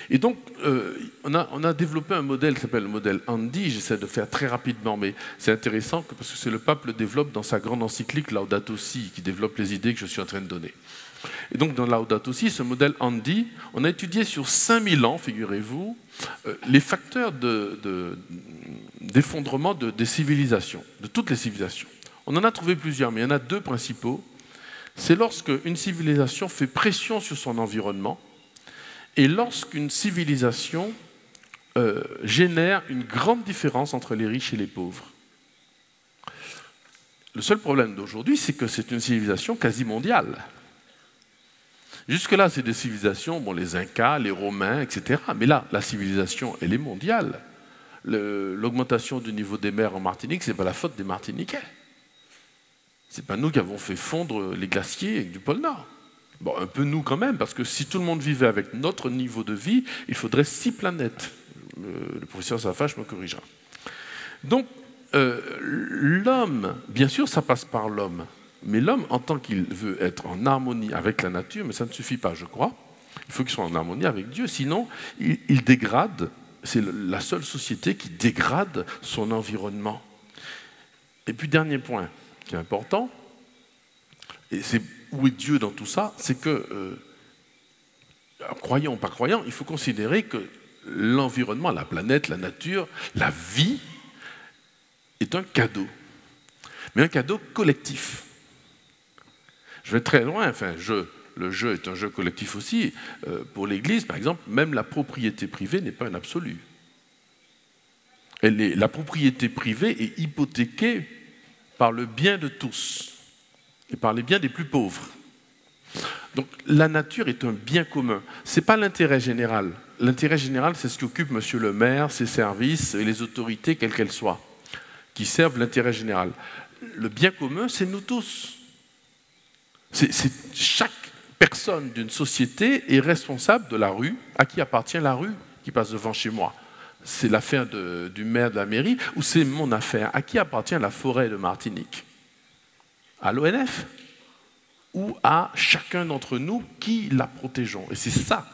Et donc, euh, on, a, on a développé un modèle qui s'appelle le modèle Andy, j'essaie de faire très rapidement, mais c'est intéressant parce que c'est le pape le développe dans sa grande encyclique Laudato Si, qui développe les idées que je suis en train de donner. Et donc, dans Laudato Si, ce modèle Andy, on a étudié sur cinq mille ans, figurez-vous, euh, les facteurs d'effondrement de, de, de, des civilisations, de toutes les civilisations. On en a trouvé plusieurs, mais il y en a deux principaux. C'est lorsque une civilisation fait pression sur son environnement, et lorsqu'une civilisation euh, génère une grande différence entre les riches et les pauvres. Le seul problème d'aujourd'hui, c'est que c'est une civilisation quasi mondiale. Jusque-là, c'est des civilisations, bon, les Incas, les Romains, et cetera. Mais là, la civilisation, elle est mondiale. L'augmentation du niveau des mers en Martinique, ce n'est pas la faute des Martiniquais. Ce n'est pas nous qui avons fait fondre les glaciers du pôle Nord. Bon, un peu nous quand même, parce que si tout le monde vivait avec notre niveau de vie, il faudrait six planètes. Le, le professeur Safache me corrigera. Donc, euh, l'homme, bien sûr, ça passe par l'homme. Mais l'homme, en tant qu'il veut être en harmonie avec la nature, mais ça ne suffit pas, je crois. Il faut qu'il soit en harmonie avec Dieu, sinon il, il dégrade. C'est la seule société qui dégrade son environnement. Et puis, dernier point qui est important, et c'est où est Dieu dans tout ça, c'est que, euh, croyant ou pas croyant, il faut considérer que l'environnement, la planète, la nature, la vie, est un cadeau. Mais un cadeau collectif. Je vais très loin, enfin, je, le jeu est un jeu collectif aussi. Euh, pour l'Église, par exemple, même la propriété privée n'est pas un absolu. Elle est, la propriété privée est hypothéquée par le bien de tous. Et par les biens des plus pauvres. Donc la nature est un bien commun. Ce n'est pas l'intérêt général. L'intérêt général, c'est ce qui occupe monsieur le maire, ses services et les autorités, quelles qu'elles soient, qui servent l'intérêt général. Le bien commun, c'est nous tous. C'est, c'est chaque personne d'une société est responsable de la rue, à qui appartient la rue qui passe devant chez moi. C'est l'affaire du maire de la mairie ou c'est mon affaire. À qui appartient la forêt de Martinique ? À l'O N F ou à chacun d'entre nous qui la protégeons. Et c'est ça.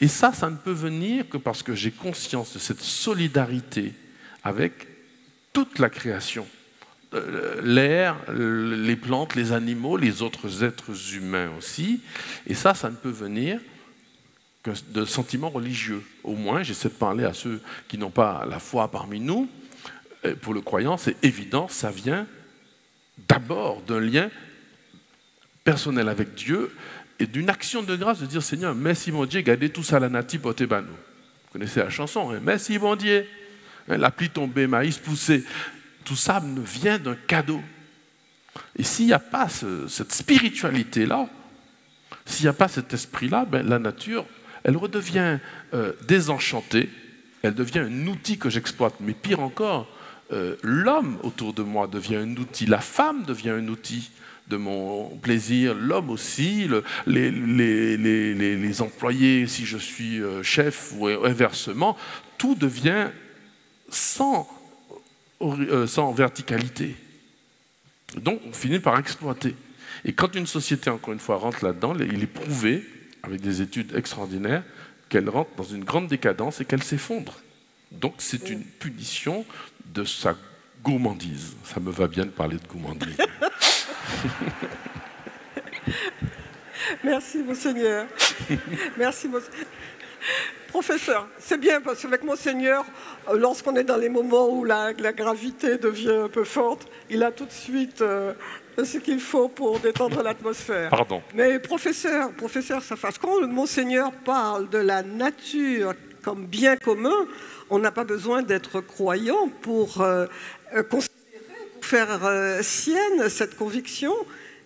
Et ça, ça ne peut venir que parce que j'ai conscience de cette solidarité avec toute la création. L'air, les plantes, les animaux, les autres êtres humains aussi. Et ça, ça ne peut venir que de sentiments religieux. Au moins, j'essaie de parler à ceux qui n'ont pas la foi parmi nous. Et pour le croyant, c'est évident, ça vient d'abord d'un lien personnel avec Dieu et d'une action de grâce de dire Seigneur, merci mon Dieu, gardez tout ça la nati potebano. Vous connaissez la chanson, hein? Merci mon Dieu, hein, la pluie tombée, maïs poussé. Tout ça ne vient d'un cadeau. Et s'il n'y a pas ce, cette spiritualité-là, S'il n'y a pas cet esprit-là, ben, la nature, elle redevient euh, désenchantée, elle devient un outil que j'exploite. Mais pire encore, euh, l'homme autour de moi devient un outil, la femme devient un outil de mon plaisir, l'homme aussi, le, les, les, les, les, les employés, si je suis chef ou inversement, tout devient sans, sans verticalité. Donc on finit par exploiter. Et quand une société, encore une fois, rentre là-dedans, il est prouvé, avec des études extraordinaires, qu'elle rentre dans une grande décadence et qu'elle s'effondre. Donc c'est une punition de sa gourmandise. Ça me va bien de parler de gourmandise. Merci, Monseigneur. Merci, Monseigneur. Professeur, c'est bien, parce qu'avec Monseigneur, lorsqu'on est dans les moments où la, la gravité devient un peu forte, il a tout de suite euh, ce qu'il faut pour détendre l'atmosphère. Pardon. Mais professeur, professeur Safache, quand Monseigneur parle de la nature comme bien commun, on n'a pas besoin d'être croyant pour euh, considérer, pour faire euh, sienne cette conviction.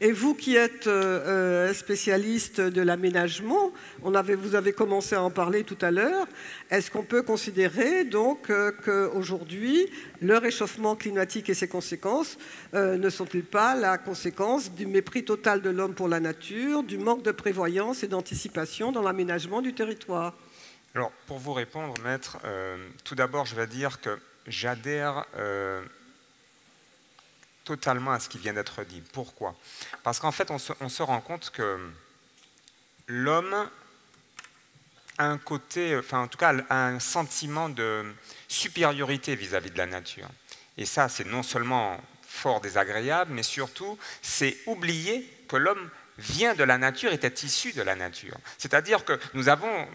Et vous qui êtes euh, spécialiste de l'aménagement, on avait, vous avez commencé à en parler tout à l'heure, est-ce qu'on peut considérer donc euh, qu'aujourd'hui, le réchauffement climatique et ses conséquences euh, ne sont-ils pas la conséquence du mépris total de l'homme pour la nature, du manque de prévoyance et d'anticipation dans l'aménagement du territoire? Alors, pour vous répondre, maître, euh, tout d'abord, je vais dire que j'adhère... Euh totalement à ce qui vient d'être dit. Pourquoi? Parce qu'en fait, on se, on se rend compte que l'homme a un côté, enfin en tout cas, a un sentiment de supériorité vis-à-vis de la nature. Et ça, c'est non seulement fort désagréable, mais surtout, c'est oublier que l'homme vient de la nature, était issu de la nature. C'est-à-dire que nous avons,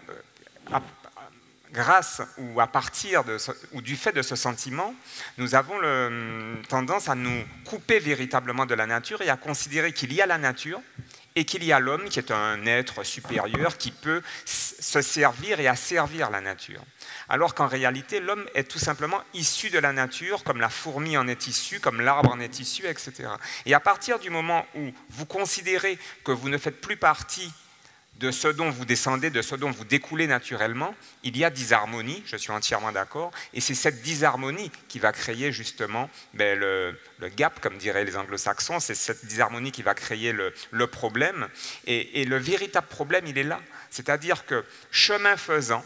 grâce ou à partir de ce, ou du fait de ce sentiment, nous avons le, tendance à nous couper véritablement de la nature et à considérer qu'il y a la nature et qu'il y a l'homme qui est un être supérieur qui peut se servir et asservir la nature. Alors qu'en réalité, l'homme est tout simplement issu de la nature, comme la fourmi en est issue, comme l'arbre en est issu, et cetera. Et à partir du moment où vous considérez que vous ne faites plus partie de ce dont vous descendez, de ce dont vous découlez naturellement, il y a disharmonie, je suis entièrement d'accord, et c'est cette disharmonie qui va créer justement ben, le, le gap, comme diraient les anglo-saxons, c'est cette disharmonie qui va créer le, le problème, et, et le véritable problème, il est là. C'est-à-dire que, chemin faisant,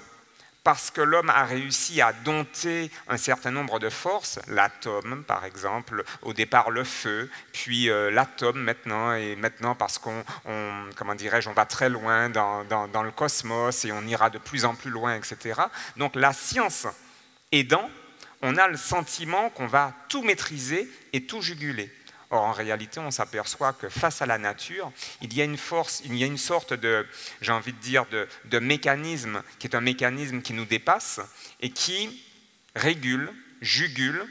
parce que l'homme a réussi à dompter un certain nombre de forces, l'atome par exemple, au départ le feu, puis euh, l'atome maintenant, et maintenant parce qu'on, on, comment dirais-je, on va très loin dans, dans, dans le cosmos et on ira de plus en plus loin, et cetera. Donc la science aidant, on a le sentiment qu'on va tout maîtriser et tout juguler. Or, en réalité, on s'aperçoit que face à la nature, il y a une force, il y a une sorte de, j'ai envie de dire, de, de mécanisme, qui est un mécanisme qui nous dépasse et qui régule, jugule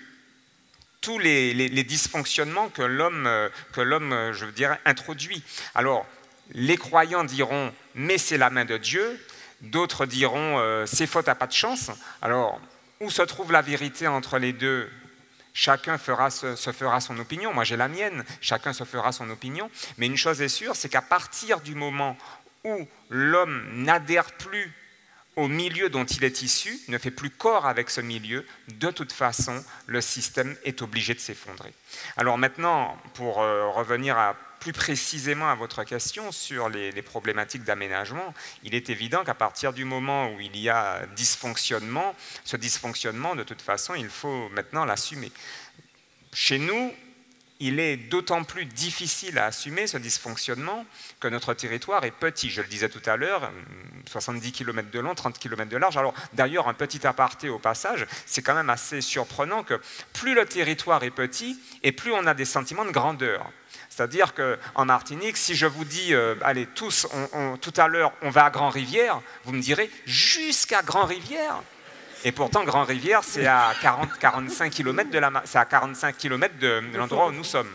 tous les, les, les dysfonctionnements que l'homme, que l'homme, je veux dire, introduit. Alors, les croyants diront « mais c'est la main de Dieu », d'autres diront euh, « c'est faute à pas de chance ». Alors, où se trouve la vérité entre les deux ? Chacun fera, se, se fera son opinion, moi j'ai la mienne, chacun se fera son opinion, mais une chose est sûre, c'est qu'à partir du moment où l'homme n'adhère plus au milieu dont il est issu, ne fait plus corps avec ce milieu, de toute façon, le système est obligé de s'effondrer. Alors maintenant, pour euh, revenir à, plus précisément à votre question sur les, les problématiques d'aménagement, il est évident qu'à partir du moment où il y a dysfonctionnement, ce dysfonctionnement, de toute façon, il faut maintenant l'assumer. Chez nous, il est d'autant plus difficile à assumer ce dysfonctionnement que notre territoire est petit. Je le disais tout à l'heure, soixante-dix kilomètres de long, trente kilomètres de large. Alors d'ailleurs, un petit aparté au passage, c'est quand même assez surprenant que plus le territoire est petit et plus on a des sentiments de grandeur. C'est-à-dire qu'en Martinique, si je vous dis, euh, allez tous, on, on, tout à l'heure, on va à Grand Rivière, vous me direz, jusqu'à Grand Rivière. Et pourtant, Grand Rivière, c'est à quarante, quarante-cinq kilomètres de l'endroit où nous sommes.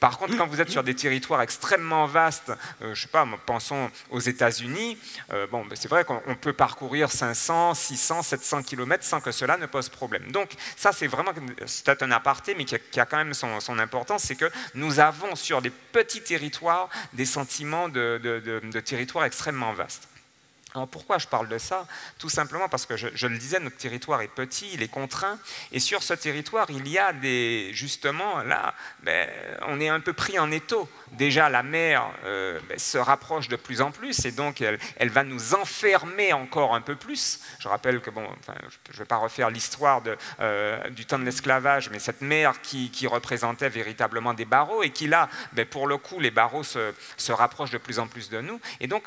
Par contre, quand vous êtes sur des territoires extrêmement vastes, euh, je sais pas, pensons aux États-Unis, euh, bon, ben c'est vrai qu'on peut parcourir cinq cents, six cents, sept cents kilomètres sans que cela ne pose problème. Donc ça, c'est vraiment, c'est un aparté, mais qui a, qui a quand même son, son importance, c'est que nous avons sur des petits territoires des sentiments de, de, de, de territoires extrêmement vastes. Alors pourquoi je parle de ça? Tout simplement parce que, je, je le disais, notre territoire est petit, il est contraint, et sur ce territoire, il y a des... Justement, là, ben, on est un peu pris en étau. Déjà, la mer euh, ben, se rapproche de plus en plus, et donc elle, elle va nous enfermer encore un peu plus. Je rappelle que, bon, enfin, je ne vais pas refaire l'histoire euh, du temps de l'esclavage, mais cette mer qui, qui représentait véritablement des barreaux, et qui là, ben, pour le coup, les barreaux se, se rapprochent de plus en plus de nous, et donc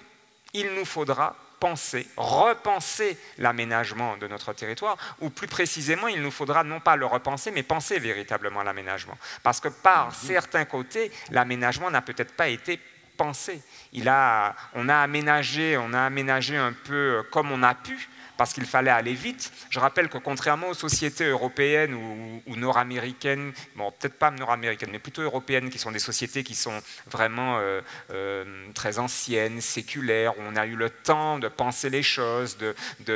il nous faudra penser, repenser l'aménagement de notre territoire, ou plus précisément, il nous faudra non pas le repenser, mais penser véritablement l'aménagement. Parce que par certains côtés, l'aménagement n'a peut-être pas été pensé. Il a, on a aménagé, on a aménagé un peu comme on a pu, parce qu'il fallait aller vite. Je rappelle que contrairement aux sociétés européennes ou, ou nord-américaines, bon, peut-être pas nord-américaines, mais plutôt européennes, qui sont des sociétés qui sont vraiment euh, euh, très anciennes, séculaires, où on a eu le temps de penser les choses, de,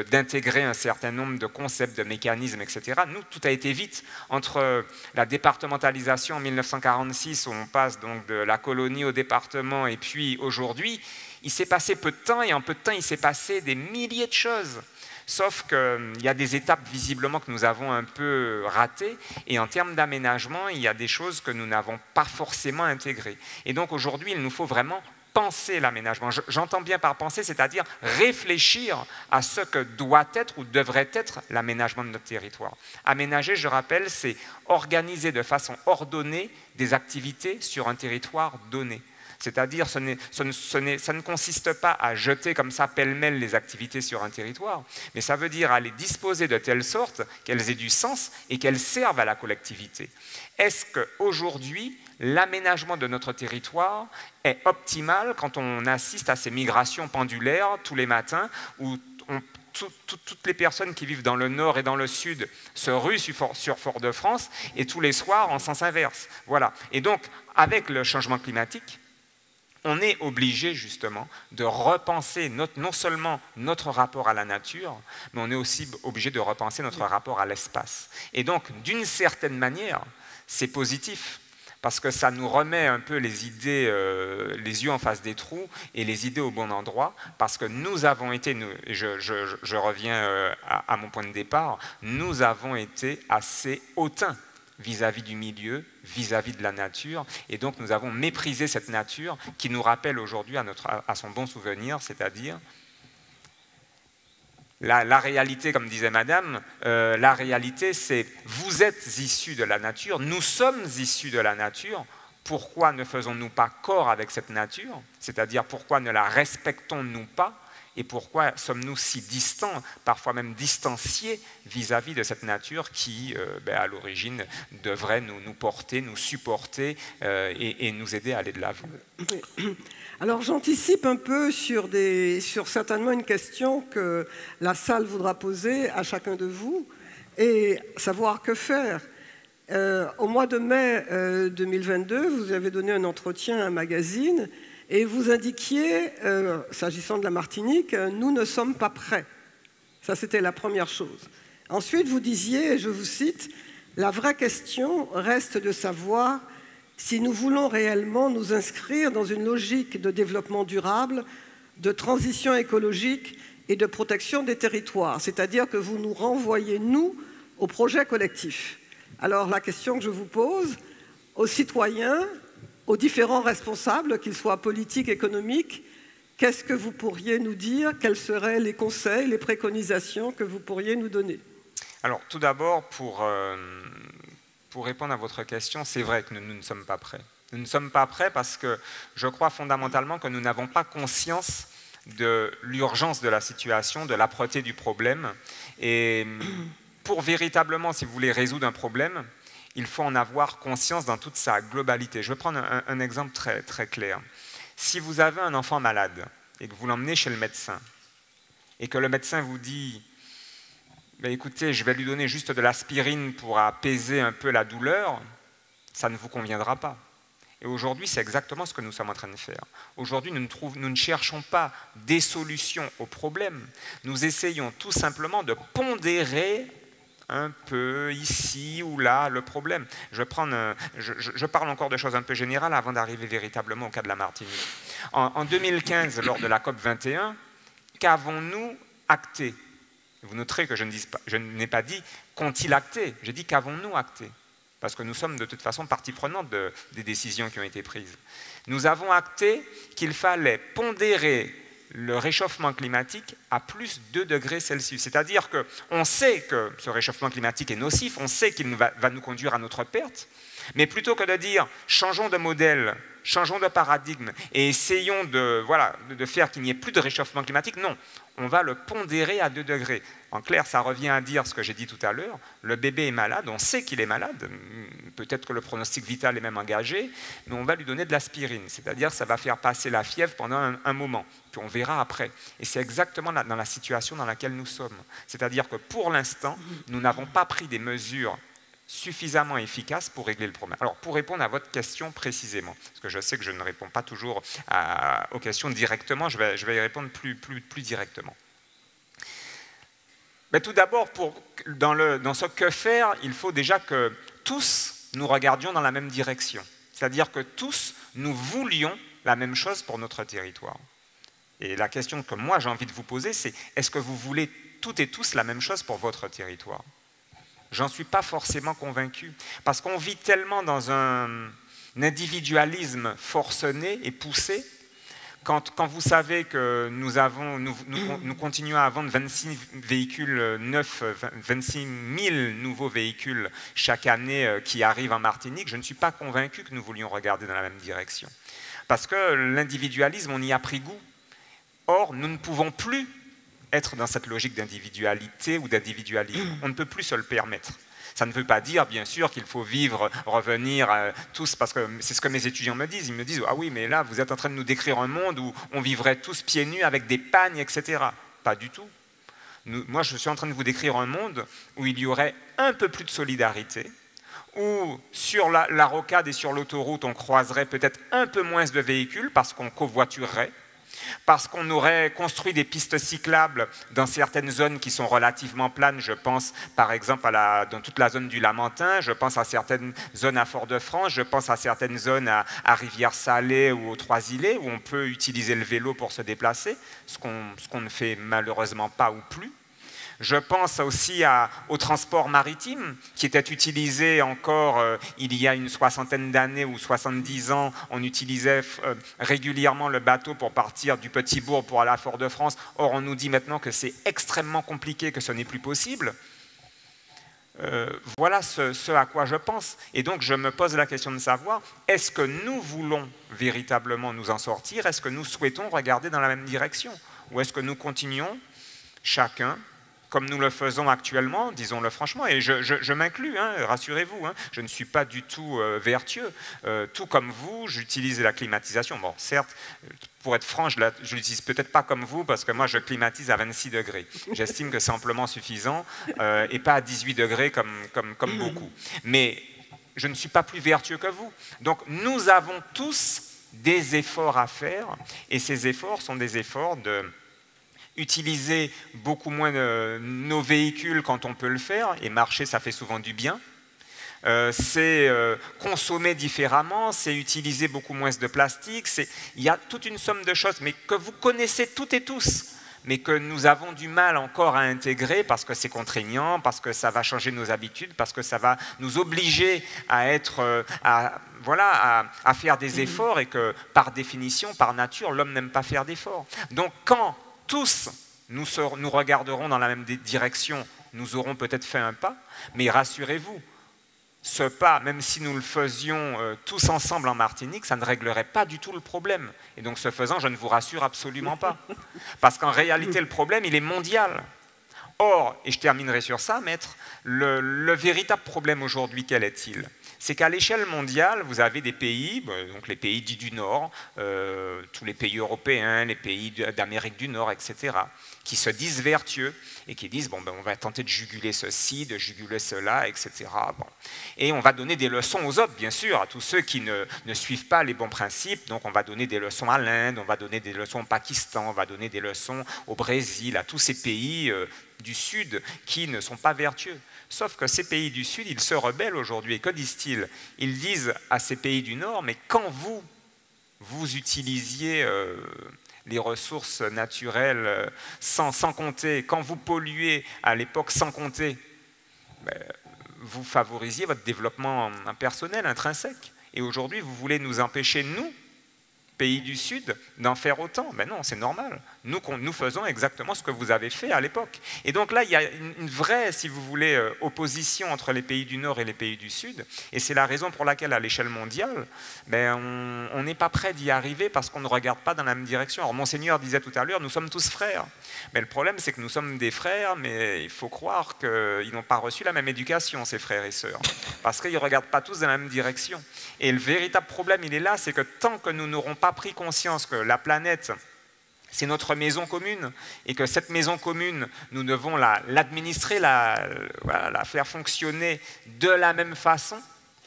d'intégrer un certain nombre de concepts, de mécanismes, et cetera. Nous, tout a été vite. Entre la départementalisation en mille neuf cent quarante-six, où on passe donc de la colonie au département, et puis aujourd'hui, il s'est passé peu de temps, et en peu de temps, il s'est passé des milliers de choses. Sauf qu'il y a des étapes visiblement que nous avons un peu ratées, et en termes d'aménagement, il y a des choses que nous n'avons pas forcément intégrées. Et donc aujourd'hui, il nous faut vraiment penser l'aménagement. J'entends bien par penser, c'est-à-dire réfléchir à ce que doit être ou devrait être l'aménagement de notre territoire. Aménager, je rappelle, c'est organiser de façon ordonnée des activités sur un territoire donné. C'est-à-dire, ce ce ce ça ne consiste pas à jeter comme ça pêle-mêle les activités sur un territoire, mais ça veut dire à les disposer de telle sorte qu'elles aient du sens et qu'elles servent à la collectivité. Est-ce qu'aujourd'hui, l'aménagement de notre territoire est optimal quand on assiste à ces migrations pendulaires tous les matins, où on Tout, tout, toutes les personnes qui vivent dans le nord et dans le sud se ruent sur, sur Fort-de-France, et tous les soirs en sens inverse. Voilà. Et donc, avec le changement climatique, on est obligé justement de repenser notre, non seulement notre rapport à la nature, mais on est aussi obligé de repenser notre rapport à l'espace. Et donc, d'une certaine manière, c'est positif, parce que ça nous remet un peu les idées, euh, les yeux en face des trous et les idées au bon endroit, parce que nous avons été, nous, et je, je, je reviens euh, à, à mon point de départ, nous avons été assez hautains vis-à-vis du milieu, vis-à-vis de la nature, et donc nous avons méprisé cette nature qui nous rappelle aujourd'hui à, à son bon souvenir, c'est-à-dire... La, la réalité, comme disait Madame, euh, la réalité, c'est vous êtes issus de la nature, nous sommes issus de la nature, pourquoi ne faisons-nous pas corps avec cette nature? C'est-à-dire pourquoi ne la respectons-nous pas? Et pourquoi sommes-nous si distants, parfois même distanciés, vis-à-vis de cette nature qui, euh, ben, à l'origine, devrait nous, nous porter, nous supporter euh, et, et nous aider à aller de l'avant? Alors j'anticipe un peu sur, des, sur certainement une question que la salle voudra poser à chacun de vous, et savoir que faire. Euh, au mois de mai euh, deux mille vingt-deux, vous avez donné un entretien à un magazine, et vous indiquiez, euh, s'agissant de la Martinique, euh, « nous ne sommes pas prêts ». Ça, c'était la première chose. Ensuite, vous disiez, et je vous cite, « la vraie question reste de savoir si nous voulons réellement nous inscrire dans une logique de développement durable, de transition écologique et de protection des territoires ». C'est-à-dire que vous nous renvoyez, nous, au projet collectif. Alors, la question que je vous pose, aux citoyens, aux différents responsables, qu'ils soient politiques, économiques, qu'est-ce que vous pourriez nous dire? Quels seraient les conseils, les préconisations que vous pourriez nous donner? Alors, tout d'abord, pour, euh, pour répondre à votre question, c'est vrai que nous, nous ne sommes pas prêts. Nous ne sommes pas prêts parce que je crois fondamentalement que nous n'avons pas conscience de l'urgence de la situation, de l'âpreté du problème. Et pour véritablement, si vous voulez résoudre un problème, il faut en avoir conscience dans toute sa globalité. Je vais prendre un, un exemple très, très clair. Si vous avez un enfant malade et que vous l'emmenez chez le médecin, et que le médecin vous dit bah, « écoutez, je vais lui donner juste de l'aspirine pour apaiser un peu la douleur », ça ne vous conviendra pas. Et aujourd'hui, c'est exactement ce que nous sommes en train de faire. Aujourd'hui, nous, nous ne cherchons pas des solutions aux problèmes. Nous essayons tout simplement de pondérer un peu ici ou là le problème. Je, prends, je, je parle encore de choses un peu générales avant d'arriver véritablement au cas de la Martinique. En, en deux mille quinze, lors de la COP vingt et un, qu'avons-nous acté? Vous noterez que je ne dis pas, je n'ai pas dit qu'ont-ils acté, j'ai dit qu'avons-nous acté, parce que nous sommes de toute façon partie prenante de, des décisions qui ont été prises. Nous avons acté qu'il fallait pondérer le réchauffement climatique à plus de deux degrés Celsius. C'est-à-dire qu'on sait que ce réchauffement climatique est nocif, on sait qu'il va, va nous conduire à notre perte, mais plutôt que de dire « changeons de modèle », changeons de paradigme et essayons de, voilà, de faire qu'il n'y ait plus de réchauffement climatique, non, on va le pondérer à deux degrés. En clair, ça revient à dire ce que j'ai dit tout à l'heure, le bébé est malade, on sait qu'il est malade, peut-être que le pronostic vital est même engagé, mais on va lui donner de l'aspirine, c'est-à-dire ça va faire passer la fièvre pendant un, un moment, puis on verra après. Et c'est exactement dans la situation dans laquelle nous sommes. C'est-à-dire que pour l'instant, nous n'avons pas pris des mesures suffisamment efficace pour régler le problème. Alors, pour répondre à votre question précisément, parce que je sais que je ne réponds pas toujours à, aux questions directement, je vais, je vais y répondre plus, plus, plus directement. Mais tout d'abord, dans, dans ce que faire, il faut déjà que tous nous regardions dans la même direction. C'est-à-dire que tous, nous voulions la même chose pour notre territoire. Et la question que moi j'ai envie de vous poser, c'est est-ce que vous voulez toutes et tous la même chose pour votre territoire? J'en suis pas forcément convaincu, parce qu'on vit tellement dans un, un individualisme forcené et poussé, quand, quand vous savez que nous, avons, nous, nous, nous continuons à vendre vingt-six, véhicules neufs, vingt-six mille nouveaux véhicules chaque année qui arrivent en Martinique, je ne suis pas convaincu que nous voulions regarder dans la même direction. Parce que l'individualisme, on y a pris goût. Or, nous ne pouvons plus être dans cette logique d'individualité ou d'individualisme. On ne peut plus se le permettre. Ça ne veut pas dire, bien sûr, qu'il faut vivre, revenir euh, tous, parce que c'est ce que mes étudiants me disent. Ils me disent « Ah oui, mais là, vous êtes en train de nous décrire un monde où on vivrait tous pieds nus avec des pagnes, et cetera » Pas du tout. Nous, moi, je suis en train de vous décrire un monde où il y aurait un peu plus de solidarité, où sur la, la rocade et sur l'autoroute, on croiserait peut-être un peu moins de véhicules parce qu'on covoiturerait, parce qu'on aurait construit des pistes cyclables dans certaines zones qui sont relativement planes, je pense par exemple à la, dans toute la zone du Lamentin, je pense à certaines zones à Fort-de-France, je pense à certaines zones à, à Rivière-Salée ou aux Trois-Îlets, où on peut utiliser le vélo pour se déplacer, ce qu'on ce qu'on ne fait malheureusement pas ou plus. Je pense aussi à, au transport maritime, qui était utilisé encore euh, il y a une soixantaine d'années ou soixante-dix ans. On utilisait euh, régulièrement le bateau pour partir du Petit-Bourg pour aller à Fort-de-France. Or, on nous dit maintenant que c'est extrêmement compliqué, que ce n'est plus possible. Euh, voilà ce, ce à quoi je pense. Et donc, je me pose la question de savoir, est-ce que nous voulons véritablement nous en sortir? Est-ce que nous souhaitons regarder dans la même direction? Ou est-ce que nous continuons, chacun, comme nous le faisons actuellement, disons-le franchement, et je, je, je m'inclus, hein, rassurez-vous, hein, je ne suis pas du tout euh, vertueux. Euh, tout comme vous, j'utilise la climatisation. Bon, certes, pour être franc, je ne l'utilise peut-être pas comme vous, parce que moi, je climatise à vingt-six degrés. J'estime que c'est amplement suffisant, euh, et pas à dix-huit degrés comme, comme, comme beaucoup. Mais je ne suis pas plus vertueux que vous. Donc, nous avons tous des efforts à faire, et ces efforts sont des efforts de... utiliser beaucoup moins de nos véhicules quand on peut le faire, et marcher, ça fait souvent du bien. Euh, c'est euh, consommer différemment, c'est utiliser beaucoup moins de plastique, il y a toute une somme de choses, mais que vous connaissez toutes et tous, mais que nous avons du mal encore à intégrer parce que c'est contraignant, parce que ça va changer nos habitudes, parce que ça va nous obliger à, être, à, voilà, à, à faire des efforts, et que par définition, par nature, l'homme n'aime pas faire d'efforts. Donc quand tous, nous, serons, nous regarderons dans la même direction, nous aurons peut-être fait un pas, mais rassurez-vous, ce pas, même si nous le faisions euh, tous ensemble en Martinique, ça ne réglerait pas du tout le problème. Et donc, ce faisant, je ne vous rassure absolument pas. Parce qu'en réalité, le problème, il est mondial. Or, et je terminerai sur ça, maître, le, le véritable problème aujourd'hui, quel est-il? c'est qu'à l'échelle mondiale, vous avez des pays, donc les pays dits du Nord, euh, tous les pays européens, les pays d'Amérique du Nord, et cetera, qui se disent vertueux et qui disent, bon, ben, on va tenter de juguler ceci, de juguler cela, et cetera. Bon. Et on va donner des leçons aux autres, bien sûr, à tous ceux qui ne, ne suivent pas les bons principes. Donc on va donner des leçons à l'Inde, on va donner des leçons au Pakistan, on va donner des leçons au Brésil, à tous ces pays euh, du Sud qui ne sont pas vertueux. Sauf que ces pays du Sud, ils se rebellent aujourd'hui. Et que disent-ils? Ils disent à ces pays du Nord, mais quand vous, vous utilisiez... Euh, les ressources naturelles sans, sans compter, quand vous polluez à l'époque sans compter, ben, vous favorisiez votre développement personnel, intrinsèque. Et aujourd'hui, vous voulez nous empêcher, nous, pays du Sud, d'en faire autant. Ben non, c'est normal. Nous, nous faisons exactement ce que vous avez fait à l'époque. Et donc là, il y a une vraie, si vous voulez, opposition entre les pays du Nord et les pays du Sud. Et c'est la raison pour laquelle, à l'échelle mondiale, ben, on n'est pas prêt d'y arriver parce qu'on ne regarde pas dans la même direction. Alors, Monseigneur disait tout à l'heure, nous sommes tous frères. Mais le problème, c'est que nous sommes des frères, mais il faut croire qu'ils n'ont pas reçu la même éducation, ces frères et sœurs, parce qu'ils ne regardent pas tous dans la même direction. Et le véritable problème, il est là, c'est que tant que nous n'aurons pas pris conscience que la planète... c'est notre maison commune, et que cette maison commune, nous devons l'administrer, la, la, voilà, la faire fonctionner de la même façon,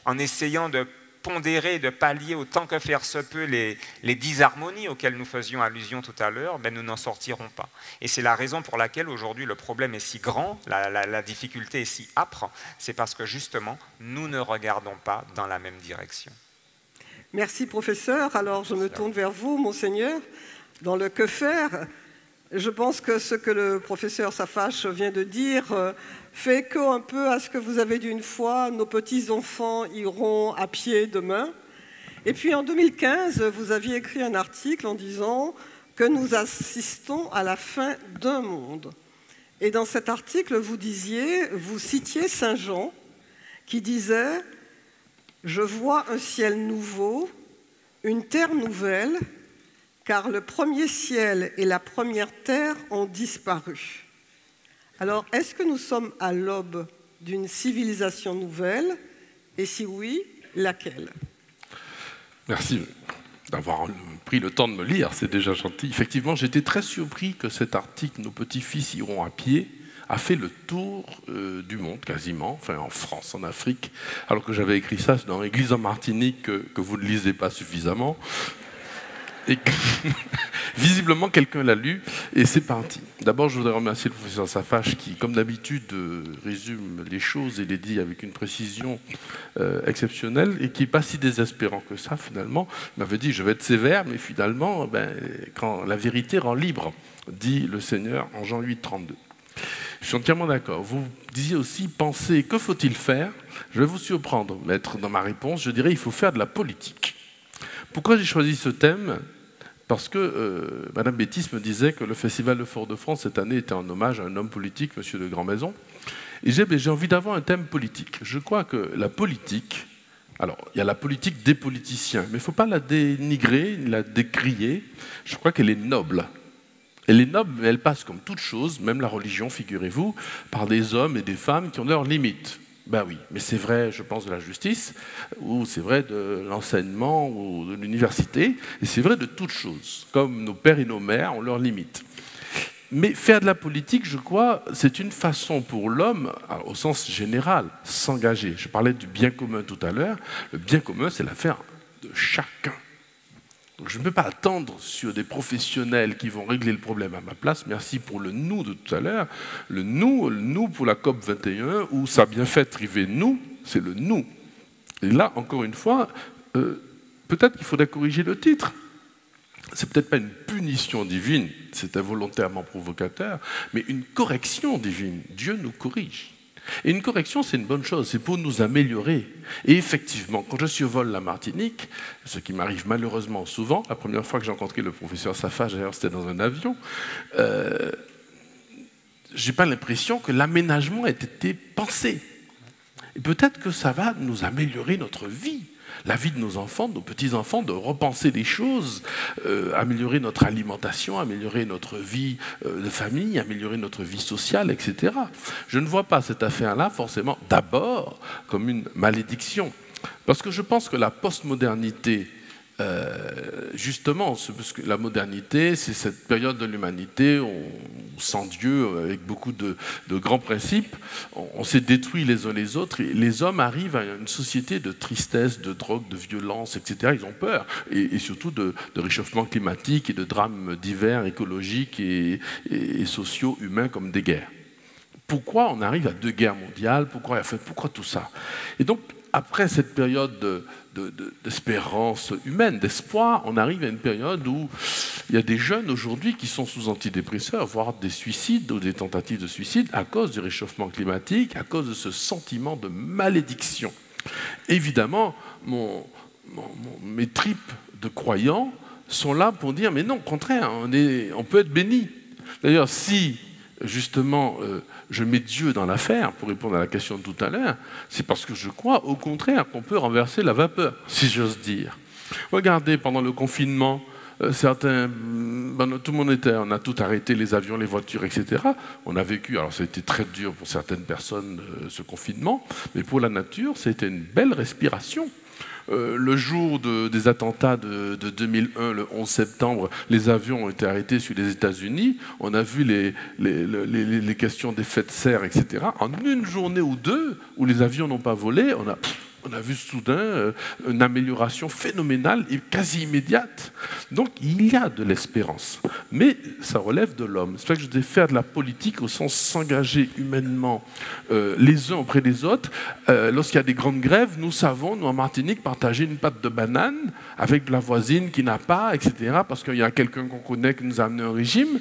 en essayant de pondérer, de pallier autant que faire se peut les, les disharmonies auxquelles nous faisions allusion tout à l'heure, ben nous n'en sortirons pas. Et c'est la raison pour laquelle aujourd'hui le problème est si grand, la, la, la difficulté est si âpre, c'est parce que justement, nous ne regardons pas dans la même direction. Merci professeur. Alors je me tourne vers vous, Monseigneur. Dans le que faire, je pense que ce que le professeur Safache vient de dire fait écho un peu à ce que vous avez dit une fois, nos petits-enfants iront à pied demain. Et puis en deux mille quinze, vous aviez écrit un article en disant que nous assistons à la fin d'un monde. Et dans cet article, vous disiez, vous citiez Saint Jean qui disait « Je vois un ciel nouveau, une terre nouvelle, car le premier ciel et la première terre ont disparu. » Alors, est-ce que nous sommes à l'aube d'une civilisation nouvelle? Et si oui, laquelle? Merci d'avoir pris le temps de me lire, c'est déjà gentil. Effectivement, j'étais très surpris que cet article « Nos petits-fils iront à pied » a fait le tour euh, du monde, quasiment, enfin en France, en Afrique, alors que j'avais écrit ça dans l'église en Martinique, que, que vous ne lisez pas suffisamment. Et que, visiblement, quelqu'un l'a lu, et c'est parti. D'abord, je voudrais remercier le professeur Safache qui, comme d'habitude, euh, résume les choses et les dit avec une précision euh, exceptionnelle, et qui n'est pas si désespérant que ça, finalement. Il m'avait dit, je vais être sévère, mais finalement, ben, quand la vérité rend libre, dit le Seigneur en Jean huit, trente-deux. Je suis entièrement d'accord. Vous disiez aussi, pensez, que faut-il faire? Je vais vous surprendre, maître, dans ma réponse, je dirais, il faut faire de la politique. Pourquoi j'ai choisi ce thème? Parce que euh, Madame Bétis me disait que le festival de Fort-de-France cette année était en hommage à un homme politique, Monsieur de Grandmaison. Et j'ai ben, j'ai envie d'avoir un thème politique. Je crois que la politique, alors il y a la politique des politiciens, mais il ne faut pas la dénigrer, la décrier. Je crois qu'elle est noble. Elle est noble, mais elle passe comme toute chose, même la religion, figurez-vous, par des hommes et des femmes qui ont leurs limites. Ben oui, mais c'est vrai, je pense, de la justice, ou c'est vrai de l'enseignement, ou de l'université, et c'est vrai de toutes choses, comme nos pères et nos mères ont leurs limites. Mais faire de la politique, je crois, c'est une façon pour l'homme, au sens général, s'engager. Je parlais du bien commun tout à l'heure, le bien commun, c'est l'affaire de chacun. Donc je ne peux pas attendre sur des professionnels qui vont régler le problème à ma place. Merci pour le « nous » de tout à l'heure. Le « nous », le « nous » pour la COP vingt et un, où ça a bien fait triver « nous », c'est le « nous ». Et là, encore une fois, euh, peut-être qu'il faudrait corriger le titre. C'est peut-être pas une punition divine, c'est involontairement provocateur, mais une correction divine. Dieu nous corrige. Et une correction, c'est une bonne chose, c'est pour nous améliorer. Et effectivement, quand je survole la Martinique, ce qui m'arrive malheureusement souvent, la première fois que j'ai rencontré le professeur Safache, d'ailleurs c'était dans un avion, euh, j'ai pas l'impression que l'aménagement ait été pensé. Et peut-être que ça va nous améliorer notre vie, la vie de nos enfants, de nos petits-enfants, de repenser des choses, euh, améliorer notre alimentation, améliorer notre vie euh, de famille, améliorer notre vie sociale, et cetera. Je ne vois pas cette affaire-là forcément d'abord comme une malédiction. Parce que je pense que la postmodernité, euh, justement, parce que la modernité, c'est cette période de l'humanité, sans Dieu, avec beaucoup de, de grands principes, on, on s'est détruits les uns les autres, et les hommes arrivent à une société de tristesse, de drogue, de violence, et cetera. Ils ont peur, et, et surtout de, de réchauffement climatique, et de drames divers, écologiques, et, et, et sociaux, humains, comme des guerres. Pourquoi on arrive à deux guerres mondiales? Pourquoi, enfin, pourquoi tout ça? Et donc, après cette période de, de, de, d'espérance humaine, d'espoir, on arrive à une période où il y a des jeunes aujourd'hui qui sont sous antidépresseurs, voire des suicides ou des tentatives de suicide à cause du réchauffement climatique, à cause de ce sentiment de malédiction. Évidemment, mon, mon, mon, mes tripes de croyants sont là pour dire « mais non, au contraire, on, est, on peut être béni ». D'ailleurs, si justement, euh, je mets Dieu dans l'affaire, pour répondre à la question de tout à l'heure, c'est parce que je crois, au contraire, qu'on peut renverser la vapeur, si j'ose dire. Regardez, pendant le confinement, euh, certains, ben, tout le monde était, on a tout arrêté, les avions, les voitures, et cetera. On a vécu, alors ça a été très dur pour certaines personnes, euh, ce confinement, mais pour la nature, c'était une belle respiration. Euh, le jour de, des attentats de, de deux mille un, le onze septembre, les avions ont été arrêtés sur les États-Unis. On a vu les, les, les, les questions des faits de serre, et cetera. En une journée ou deux, où les avions n'ont pas volé, on a, on a vu soudain une amélioration phénoménale et quasi immédiate. Donc il y a de l'espérance, mais ça relève de l'homme. C'est pour ça que je devais faire de la politique au sens s'engager humainement euh, les uns auprès des autres. Euh, Lorsqu'il y a des grandes grèves, nous savons, nous en Martinique, partager une pâte de banane avec de la voisine qui n'a pas, et cetera, parce qu'il y a quelqu'un qu'on connaît qui nous a amené un régime.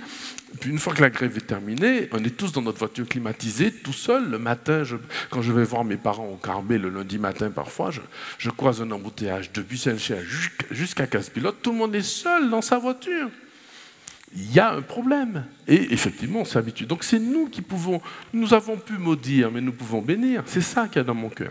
Puis une fois que la grève est terminée, on est tous dans notre voiture climatisée, tout seul. Le matin, je, quand je vais voir mes parents au Carbet le lundi matin parfois, je, je croise un embouteillage depuis Saint-Cher jusqu'à Casse-Pilote. Tout le monde est seul dans sa voiture. Il y a un problème. Et effectivement, on s'habitue. Donc c'est nous qui pouvons... Nous avons pu maudire, mais nous pouvons bénir. C'est ça qu'il y a dans mon cœur.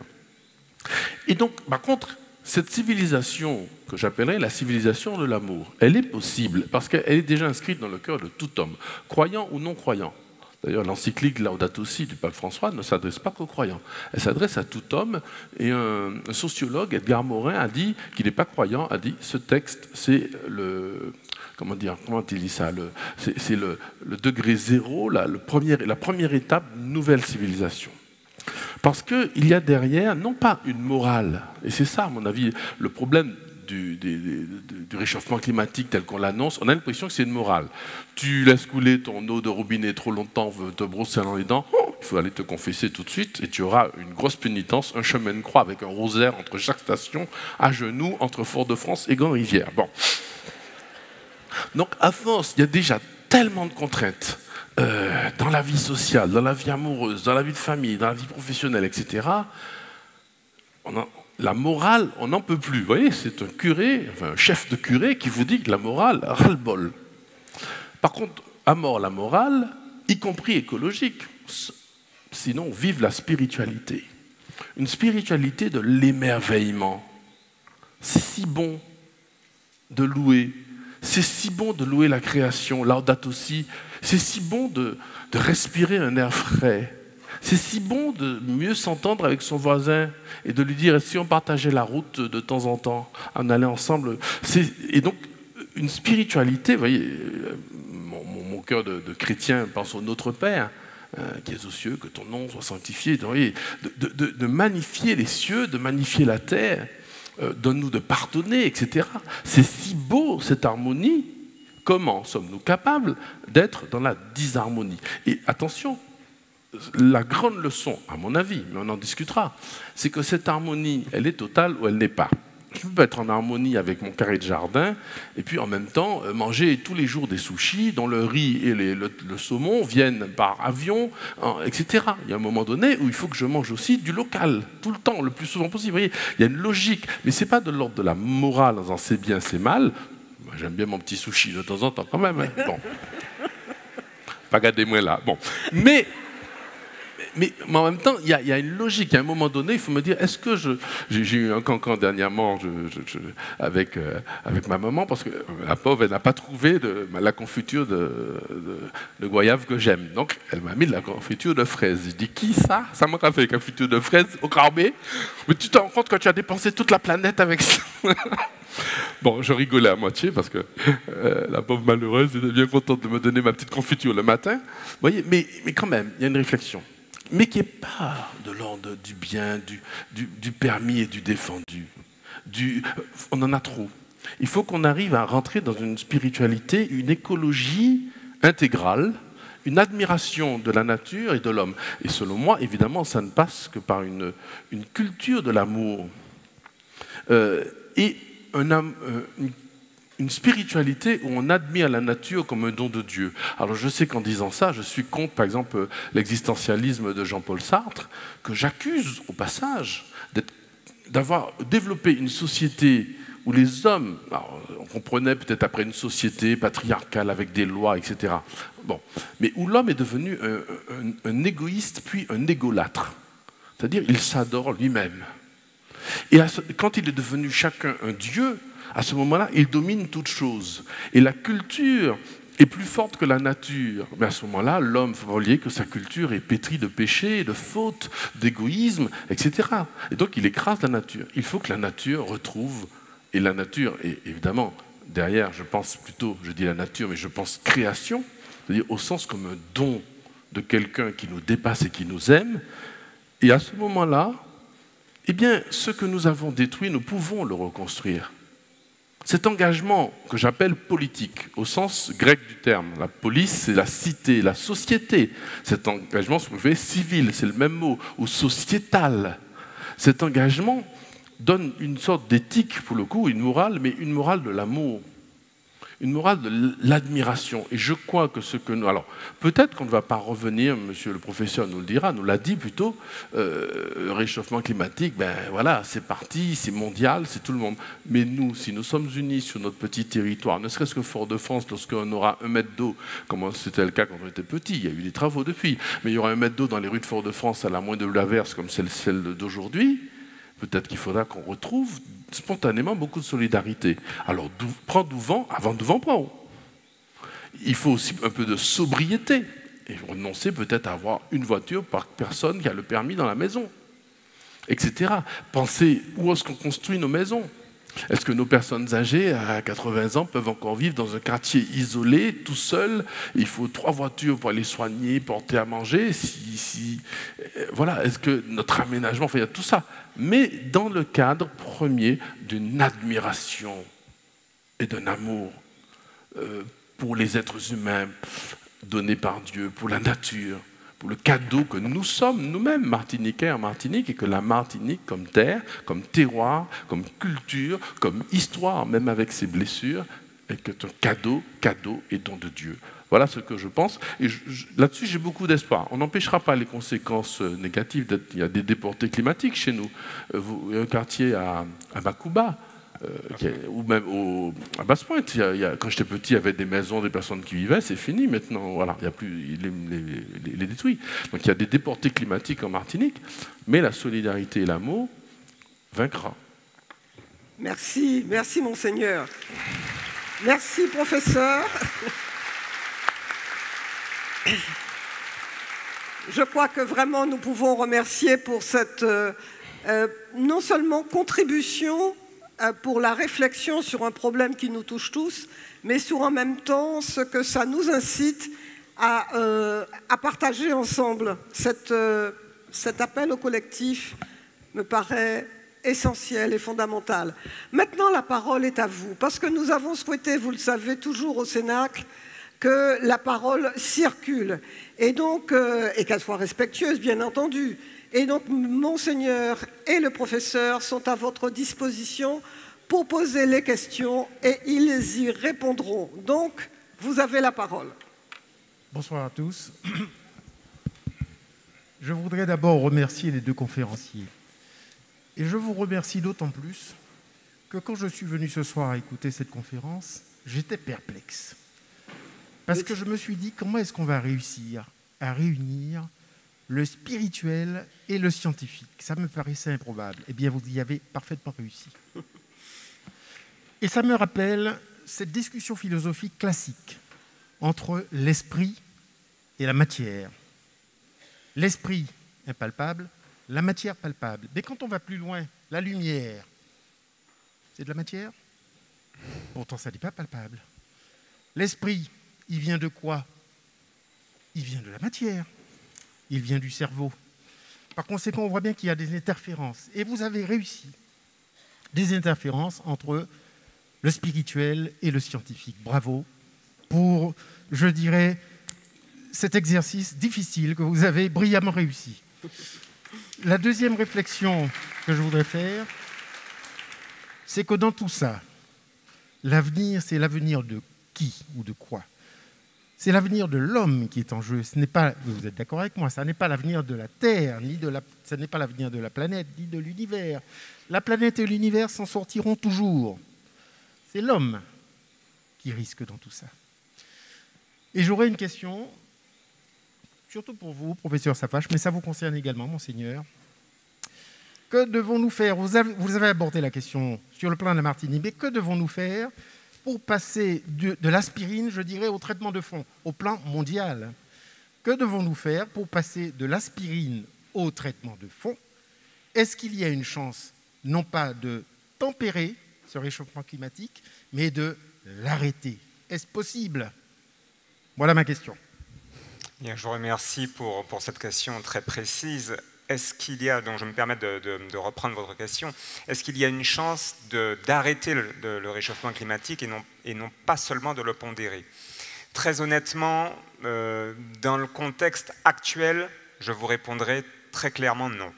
Et donc, par contre, cette civilisation que j'appellerais la civilisation de l'amour, elle est possible parce qu'elle est déjà inscrite dans le cœur de tout homme, croyant ou non croyant. D'ailleurs, l'encyclique Laudato Si du pape François ne s'adresse pas qu'aux croyants, elle s'adresse à tout homme. Et un sociologue, Edgar Morin, a dit qu'il n'est pas croyant, a dit ce texte, c'est le... Comment dire, comment il dit ça? C'est le, le degré zéro, la, le premier, la première étape d'une nouvelle civilisation. Parce qu'il y a derrière, non pas une morale, et c'est ça à mon avis le problème du, du, du, du réchauffement climatique tel qu'on l'annonce, on a l'impression que c'est une morale. Tu laisses couler ton eau de robinet trop longtemps, te brosser dans les dents, oh, il faut aller te confesser tout de suite et tu auras une grosse pénitence, un chemin de croix avec un rosaire entre chaque station, à genoux, entre Fort-de-France et Grand Rivière. Bon. Donc à force, il y a déjà tellement de contraintes. Euh, dans la vie sociale, dans la vie amoureuse, dans la vie de famille, dans la vie professionnelle, et cetera, on en, la morale, on n'en peut plus. Vous voyez, c'est un curé, enfin, un chef de curé qui vous dit que la morale, ras-le-bol. Par contre, à mort la morale, y compris écologique, sinon vive la spiritualité. Une spiritualité de l'émerveillement. C'est si bon de louer, c'est si bon de louer la création, Laudato Si. C'est si bon de, de respirer un air frais. C'est si bon de mieux s'entendre avec son voisin et de lui dire « si on partageait la route de temps en temps, on allait ensemble ?» Et donc, une spiritualité, vous voyez, mon, mon, mon cœur de, de chrétien pense au Notre Père, hein, qui est aux cieux, que ton nom soit sanctifié, vous voyez, de, de, de, de magnifier les cieux, de magnifier la terre, euh, donne-nous de pardonner, et cetera. C'est si beau, cette harmonie. Comment sommes-nous capables d'être dans la disharmonie? Et attention, la grande leçon, à mon avis, mais on en discutera, c'est que cette harmonie, elle est totale ou elle n'est pas. Je peux être en harmonie avec mon carré de jardin, et puis en même temps, manger tous les jours des sushis, dont le riz et les, le, le saumon viennent par avion, et cetera. Il y a un moment donné où il faut que je mange aussi du local, tout le temps, le plus souvent possible. Vous voyez, il y a une logique, mais ce n'est pas de l'ordre de la morale, en c'est bien, c'est mal. J'aime bien mon petit sushi de temps en temps, quand même. Hein. Bon. Pas gardez-moi là. Bon. Mais Mais, mais en même temps, il y, y a une logique. À un moment donné, il faut me dire, est-ce que je... J'ai eu un cancan dernièrement je, je, je, avec, euh, avec ma maman, parce que la pauvre, elle n'a pas trouvé de, la confiture de, de, de goyave que j'aime. Donc, elle m'a mis de la confiture de fraise. Je dis, qui ça? Ça m'a fait une confiture de fraise au Carbet? Mais tu te rends compte que tu as dépensé toute la planète avec ça? Bon, je rigolais à moitié, parce que euh, la pauvre malheureuse était bien contente de me donner ma petite confiture le matin. Vous voyez, mais, mais quand même, il y a une réflexion. Mais qui n'est pas de l'ordre du bien, du, du, du permis et du défendu. Du, on en a trop. Il faut qu'on arrive à rentrer dans une spiritualité, une écologie intégrale, une admiration de la nature et de l'homme. Et selon moi, évidemment, ça ne passe que par une, une culture de l'amour euh, et un, euh, une Une spiritualité où on admire la nature comme un don de Dieu. Alors je sais qu'en disant ça, je suis contre, par exemple, l'existentialisme de Jean-Paul Sartre, que j'accuse au passage d'avoir développé une société où les hommes, alors, on comprenait peut-être après une société patriarcale avec des lois, et cetera. Bon, mais où l'homme est devenu un, un, un égoïste puis un égolâtre, c'est-à-dire il s'adore lui-même. Et à ce, quand il est devenu chacun un dieu, à ce moment-là, il domine toute chose. Et la culture est plus forte que la nature. Mais à ce moment-là, l'homme, il faut pas oublier que sa culture est pétrie de péchés, de fautes, d'égoïsme, et cetera. Et donc, il écrase la nature. Il faut que la nature retrouve, et la nature, et évidemment, derrière, je pense plutôt, je dis la nature, mais je pense création, c'est-à-dire au sens comme un don de quelqu'un qui nous dépasse et qui nous aime. Et à ce moment-là, eh bien, ce que nous avons détruit, nous pouvons le reconstruire. Cet engagement que j'appelle politique, au sens grec du terme, la police c'est la cité, la société, cet engagement se fait civil, c'est le même mot, ou sociétal, cet engagement donne une sorte d'éthique pour le coup, une morale, mais une morale de l'amour, une morale de l'admiration, et je crois que ce que nous... Alors, peut-être qu'on ne va pas revenir, monsieur le professeur nous le dira, nous l'a dit plutôt, euh, réchauffement climatique, ben voilà, c'est parti, c'est mondial, c'est tout le monde. Mais nous, si nous sommes unis sur notre petit territoire, ne serait-ce que Fort-de-France, lorsqu'on aura un mètre d'eau, comme c'était le cas quand on était petit, il y a eu des travaux depuis, mais il y aura un mètre d'eau dans les rues de Fort-de-France à la moindre averse comme celle, celle d'aujourd'hui, peut-être qu'il faudra qu'on retrouve spontanément beaucoup de solidarité. Alors, prends du vent avant du vent prendre. Il faut aussi un peu de sobriété et renoncer peut-être à avoir une voiture par personne qui a le permis dans la maison, et cetera. Pensez où est-ce qu'on construit nos maisons. Est-ce que nos personnes âgées à quatre-vingts ans peuvent encore vivre dans un quartier isolé, tout seul? Il faut trois voitures pour aller soigner, porter à manger. Si, si, voilà, est-ce que notre aménagement, enfin, il y a tout ça. Mais dans le cadre premier d'une admiration et d'un amour euh, pour les êtres humains donnés par Dieu, pour la nature, pour le cadeau que nous sommes nous-mêmes, Martiniquais en Martinique, et que la Martinique, comme terre, comme terroir, comme culture, comme histoire, même avec ses blessures, est un cadeau, cadeau et don de Dieu. Voilà ce que je pense. Et là-dessus, j'ai beaucoup d'espoir. On n'empêchera pas les conséquences négatives. Il y a des déportés climatiques chez nous. Il y a un quartier à, à Bakuba, euh, qui est, ou même au, à Basse-Pointe. Il y a, il y a, quand j'étais petit, il y avait des maisons, des personnes qui vivaient. C'est fini maintenant. Voilà, il y a plus, il les, les, les détruit. Donc il y a des déportés climatiques en Martinique. Mais la solidarité et l'amour vaincra. Merci, merci Monseigneur. Merci professeur. Je crois que vraiment nous pouvons remercier pour cette euh, euh, non seulement contribution euh, pour la réflexion sur un problème qui nous touche tous, mais sur en même temps ce que ça nous incite à, euh, à partager ensemble. Cette, euh, cet appel au collectif me paraît essentiel et fondamental. Maintenant la parole est à vous, parce que nous avons souhaité, vous le savez toujours au Cénacle, que la parole circule et donc euh, et qu'elle soit respectueuse bien entendu, et donc Monseigneur et le professeur sont à votre disposition pour poser les questions et ils y répondront. Donc vous avez la parole. Bonsoir à tous. Je voudrais d'abord remercier les deux conférenciers et je vous remercie d'autant plus que quand je suis venu ce soir écouter cette conférence, j'étais perplexe. Parce que je me suis dit, comment est-ce qu'on va réussir à réunir le spirituel et le scientifique. Ça me paraissait improbable. Eh bien, vous y avez parfaitement réussi. Et ça me rappelle cette discussion philosophique classique entre l'esprit et la matière. L'esprit impalpable, la matière palpable. Mais quand on va plus loin, la lumière, c'est de la matière? Pourtant, ça n'est pas palpable. L'esprit, il vient de quoi? Il vient de la matière. Il vient du cerveau. Par conséquent, on voit bien qu'il y a des interférences. Et vous avez réussi. Des interférences entre le spirituel et le scientifique. Bravo pour, je dirais, cet exercice difficile que vous avez brillamment réussi. La deuxième réflexion que je voudrais faire, c'est que dans tout ça, l'avenir, c'est l'avenir de qui ou de quoi? C'est l'avenir de l'homme qui est en jeu. Ce n'est pas, vous êtes d'accord avec moi, ça n'est pas l'avenir de la Terre, ni de la, ce n'est pas l'avenir de la planète, ni de l'univers. La planète et l'univers s'en sortiront toujours. C'est l'homme qui risque dans tout ça. Et j'aurais une question, surtout pour vous, professeur Safache, mais ça vous concerne également, monseigneur. Que devons-nous faire? Vous avez, vous avez abordé la question sur le plan de la Martinique, mais que devons-nous faire pour passer de, de l'aspirine, je dirais, au traitement de fond, au plan mondial? Que devons-nous faire pour passer de l'aspirine au traitement de fond? Est-ce qu'il y a une chance, non pas de tempérer ce réchauffement climatique, mais de l'arrêter? Est-ce possible? Voilà ma question. Bien, je vous remercie pour, pour cette question très précise. Est-ce qu'il y a, donc je me permets de, de, de reprendre votre question, est-ce qu'il y a une chance d'arrêter le, le réchauffement climatique et non, et non pas seulement de le pondérer? Très honnêtement, euh, dans le contexte actuel, je vous répondrai très clairement non.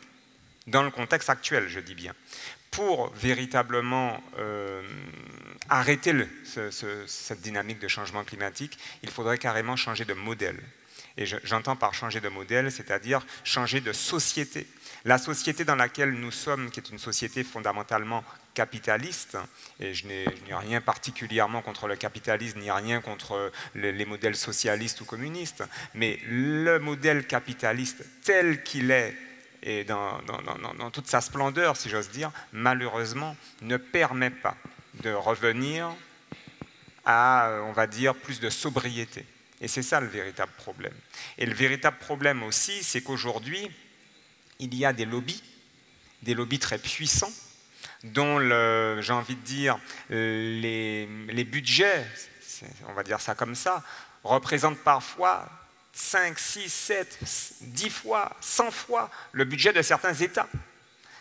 Dans le contexte actuel, je dis bien. Pour véritablement euh, arrêter le, ce, ce, cette dynamique de changement climatique, il faudrait carrément changer de modèle. Et j'entends par changer de modèle, c'est-à-dire changer de société. La société dans laquelle nous sommes, qui est une société fondamentalement capitaliste, et je n'ai rien particulièrement contre le capitalisme, ni rien contre les, les modèles socialistes ou communistes, mais le modèle capitaliste tel qu'il est, et dans, dans, dans, dans toute sa splendeur, si j'ose dire, malheureusement, ne permet pas de revenir à, on va dire, plus de sobriété. Et c'est ça le véritable problème. Et le véritable problème aussi, c'est qu'aujourd'hui, il y a des lobbies, des lobbies très puissants, dont, j'ai envie de dire, les, les budgets, on va dire ça comme ça, représentent parfois cinq, six, sept, dix fois, cent fois le budget de certains États.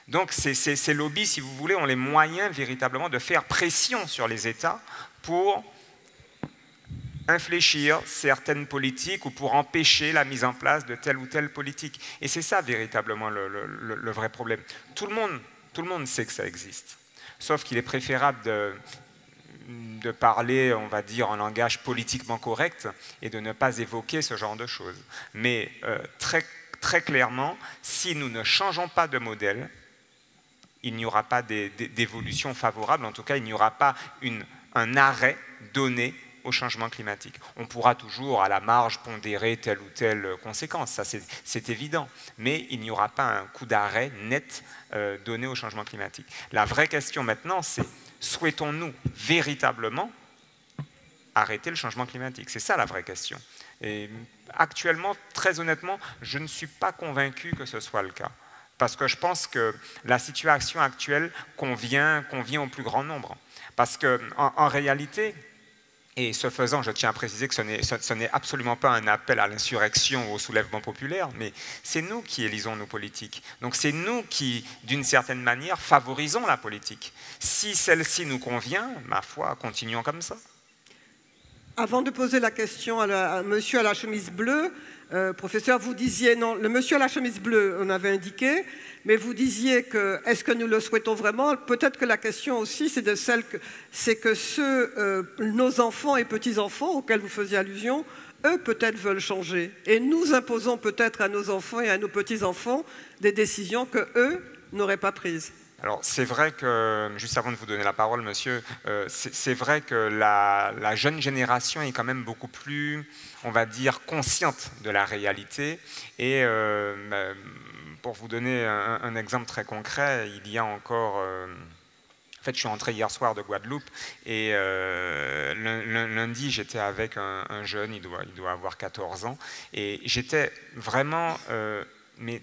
Donc ces, ces, ces lobbies, si vous voulez, ont les moyens véritablement de faire pression sur les États pour infléchir certaines politiques ou pour empêcher la mise en place de telle ou telle politique. Et c'est ça véritablement le, le, le vrai problème. Tout le monde, tout le monde sait que ça existe, sauf qu'il est préférable de, de parler, on va dire, en langage politiquement correct et de ne pas évoquer ce genre de choses. Mais euh, très, très clairement, si nous ne changeons pas de modèle, il n'y aura pas d'évolution favorable, en tout cas il n'y aura pas une, un arrêt donné au changement climatique. On pourra toujours, à la marge, pondérer telle ou telle conséquence, ça c'est évident, mais il n'y aura pas un coup d'arrêt net euh, donné au changement climatique. La vraie question maintenant, c'est souhaitons-nous véritablement arrêter le changement climatique? C'est ça la vraie question. Et actuellement, très honnêtement, je ne suis pas convaincu que ce soit le cas, parce que je pense que la situation actuelle convient, convient au plus grand nombre. Parce qu'en en réalité, et ce faisant, je tiens à préciser que ce n'est absolument pas un appel à l'insurrection ou au soulèvement populaire, mais c'est nous qui élisons nos politiques. Donc c'est nous qui, d'une certaine manière, favorisons la politique. Si celle-ci nous convient, ma foi, continuons comme ça. Avant de poser la question à, la, à monsieur à la chemise bleue, euh, professeur, vous disiez, non, le monsieur à la chemise bleue, on avait indiqué, mais vous disiez que, est-ce que nous le souhaitons vraiment? Peut-être que la question aussi, c'est de celle que, c'est que ceux, euh, nos enfants et petits-enfants, auxquels vous faisiez allusion, eux peut-être veulent changer. Et nous imposons peut-être à nos enfants et à nos petits-enfants des décisions que eux n'auraient pas prises. Alors c'est vrai que, juste avant de vous donner la parole, monsieur, euh, c'est vrai que la, la jeune génération est quand même beaucoup plus, on va dire, consciente de la réalité. Et euh, pour vous donner un, un exemple très concret, il y a encore... Euh, En fait, je suis rentré hier soir de Guadeloupe et euh, lundi, j'étais avec un, un jeune, il doit, il doit avoir quatorze ans, et j'étais vraiment euh, mais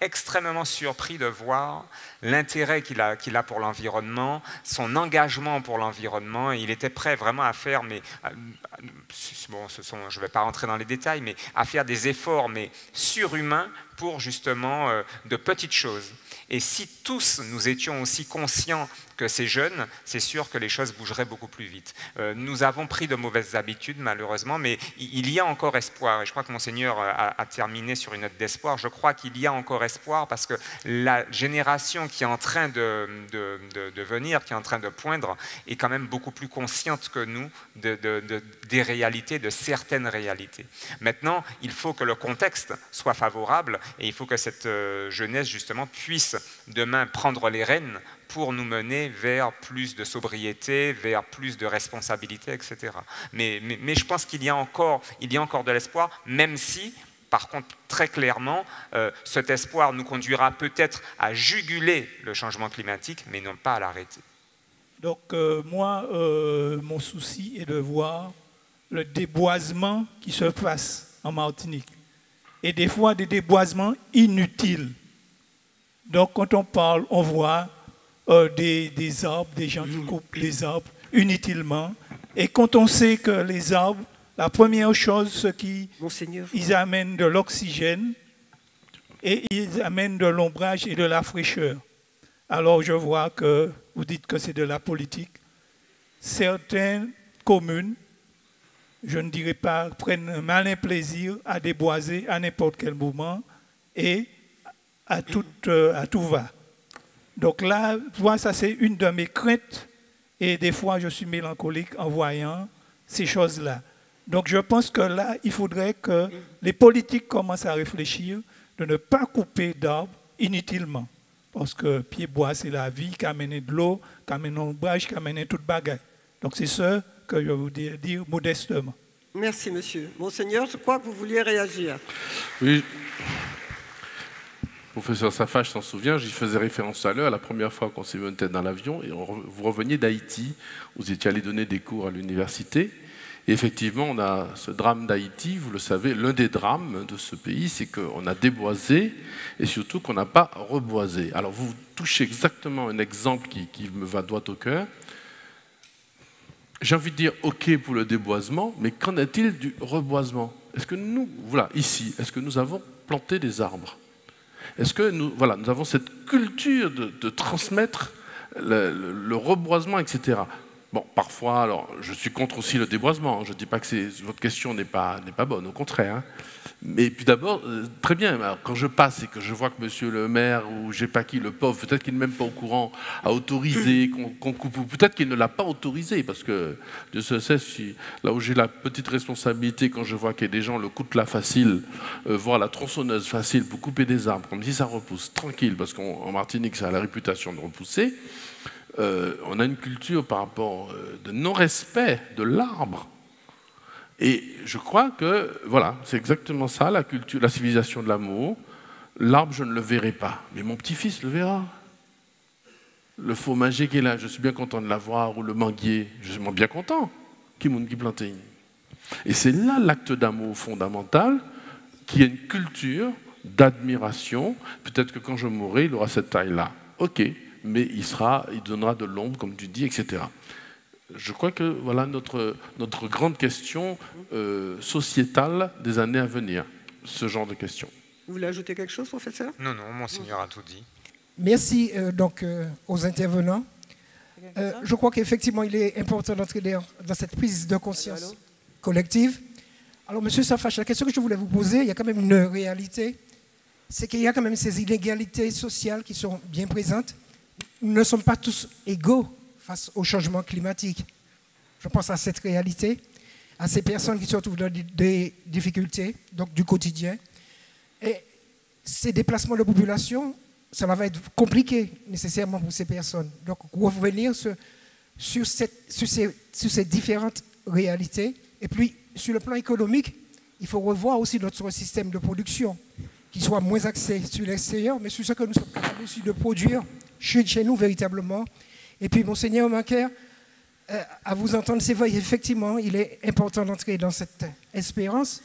extrêmement surpris de voir l'intérêt qu'il a, qu'il a pour l'environnement, son engagement pour l'environnement. Il était prêt vraiment à faire, mais à, bon, ce sont, je ne vais pas rentrer dans les détails, mais à faire des efforts mais surhumains pour justement euh, de petites choses. Et si tous nous étions aussi conscients que ces jeunes, c'est sûr que les choses bougeraient beaucoup plus vite. Euh, nous avons pris de mauvaises habitudes, malheureusement, mais il y a encore espoir. Et je crois que Monseigneur a, a terminé sur une note d'espoir. Je crois qu'il y a encore espoir parce que la génération qui est en train de, de, de, de venir, qui est en train de poindre, est quand même beaucoup plus consciente que nous de, de, de, des réalités, de certaines réalités. Maintenant, il faut que le contexte soit favorable et il faut que cette jeunesse, justement, puisse demain prendre les rênes pour nous mener vers plus de sobriété, vers plus de responsabilité, et cetera. Mais, mais, mais je pense qu'il y a encore, il y a encore de l'espoir, même si, par contre, très clairement, euh, cet espoir nous conduira peut-être à juguler le changement climatique, mais non pas à l'arrêter. Donc, euh, moi, euh, mon souci est de voir le déboisement qui se passe en Martinique. Et des fois, des déboisements inutiles. Donc, quand on parle, on voit... Euh, des, des arbres, des gens qui coupent les arbres inutilement. Et quand on sait que les arbres, la première chose, c'est qu'ils ils amènent de l'oxygène et ils amènent de l'ombrage et de la fraîcheur. Alors je vois que vous dites que c'est de la politique. Certaines communes, je ne dirais pas, prennent un malin plaisir à déboiser à n'importe quel moment et à tout, euh, à tout va. Donc là, moi, ça c'est une de mes craintes et des fois je suis mélancolique en voyant ces choses-là. Donc je pense que là, il faudrait que les politiques commencent à réfléchir de ne pas couper d'arbres inutilement. Parce que pied-bois, c'est la vie, qui amène de l'eau, qui amène l'ombrage, qui amène toute bagaille. Donc c'est ce que je voudrais dire modestement. Merci monsieur. Monseigneur, je crois que vous vouliez réagir. Oui. Professeur Safache s'en souvient, j'y faisais référence à l'heure, la première fois qu'on s'est monté dans l'avion, et on, vous reveniez d'Haïti, vous étiez allé donner des cours à l'université, et effectivement on a ce drame d'Haïti, vous le savez, l'un des drames de ce pays, c'est qu'on a déboisé, et surtout qu'on n'a pas reboisé. Alors vous touchez exactement un exemple qui, qui me va droit au cœur. J'ai envie de dire ok pour le déboisement, mais qu'en est-il du reboisement? Est-ce que nous, voilà, ici, est-ce que nous avons planté des arbres? Est-ce que nous, voilà, nous avons cette culture de, de transmettre le, le, le reboisement, et cetera. Bon, parfois, alors, je suis contre aussi le déboisement. Hein, je ne dis pas que votre question n'est pas, n'est pas bonne, au contraire. Hein. Mais puis d'abord, euh, très bien, alors, quand je passe et que je vois que monsieur le maire, ou je ne sais pas qui, le pauvre, peut-être qu'il n'est même pas au courant, a autorisé qu'on qu'on coupe, ou peut-être qu'il ne l'a pas autorisé, parce que Dieu se sait, si, là où j'ai la petite responsabilité, quand je vois qu'il y a des gens le coutelas facile, euh, voire la tronçonneuse facile pour couper des arbres, comme si ça repousse, tranquille, parce qu'en Martinique, ça a la réputation de repousser. Euh, on a une culture par rapport euh, de non-respect de l'arbre. Et je crois que, voilà, c'est exactement ça, la culture, la civilisation de l'amour. L'arbre, je ne le verrai pas, mais mon petit-fils le verra. Le fromager qui est là, je suis bien content de l'avoir, ou le manguier, je suis bien content qu'il m'en plante. Et c'est là l'acte d'amour fondamental, qui est une culture d'admiration. Peut-être que quand je mourrai, il aura cette taille-là. Ok. Mais il, sera, il donnera de l'ombre, comme tu dis, et cetera. Je crois que voilà notre, notre grande question euh, sociétale des années à venir, ce genre de questions. Vous voulez ajouter quelque chose, professeur? Non, non, Monseigneur a tout dit. Merci euh, donc, euh, aux intervenants. Euh, je crois qu'effectivement, il est important d'entrer dans cette prise de conscience allô, allô collective. Alors, monsieur Safache, la question que je voulais vous poser, il y a quand même une réalité, c'est qu'il y a quand même ces inégalités sociales qui sont bien présentes. Nous ne sommes pas tous égaux face au changement climatique. Je pense à cette réalité, à ces personnes qui se retrouvent dans des difficultés, donc du quotidien. Et ces déplacements de population ça va être compliqué nécessairement pour ces personnes. Donc, revenir sur, sur, cette, sur, ces, sur ces différentes réalités. Et puis, sur le plan économique, il faut revoir aussi notre système de production, qui soit moins axé sur l'extérieur, mais sur ce que nous sommes capables aussi de produire chez, chez nous véritablement. Et puis, Monseigneur Macaire, euh, à vous entendre, c'est vrai, effectivement, il est important d'entrer dans cette espérance,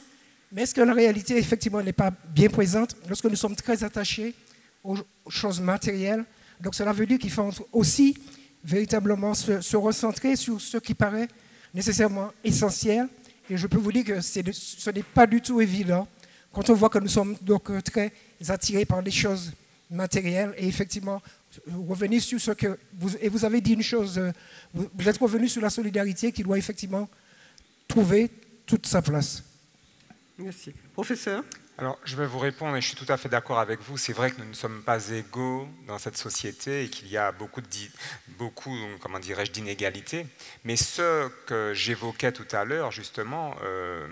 mais est-ce que la réalité, effectivement, n'est pas bien présente lorsque nous sommes très attachés aux choses matérielles? Donc, cela veut dire qu'il faut aussi véritablement se, se recentrer sur ce qui paraît nécessairement essentiel. Et je peux vous dire que c'est, ce n'est pas du tout évident quand on voit que nous sommes donc très attirés par les choses matérielles. Et effectivement, revenir sur ce que vous, et vous avez dit une chose, vous êtes revenu sur la solidarité qui doit effectivement trouver toute sa place. Merci. Professeur ? Alors, je vais vous répondre, et je suis tout à fait d'accord avec vous. C'est vrai que nous ne sommes pas égaux dans cette société et qu'il y a beaucoup, de, beaucoup, comment dirais-je, d'inégalités. Mais ce que j'évoquais tout à l'heure, justement, euh,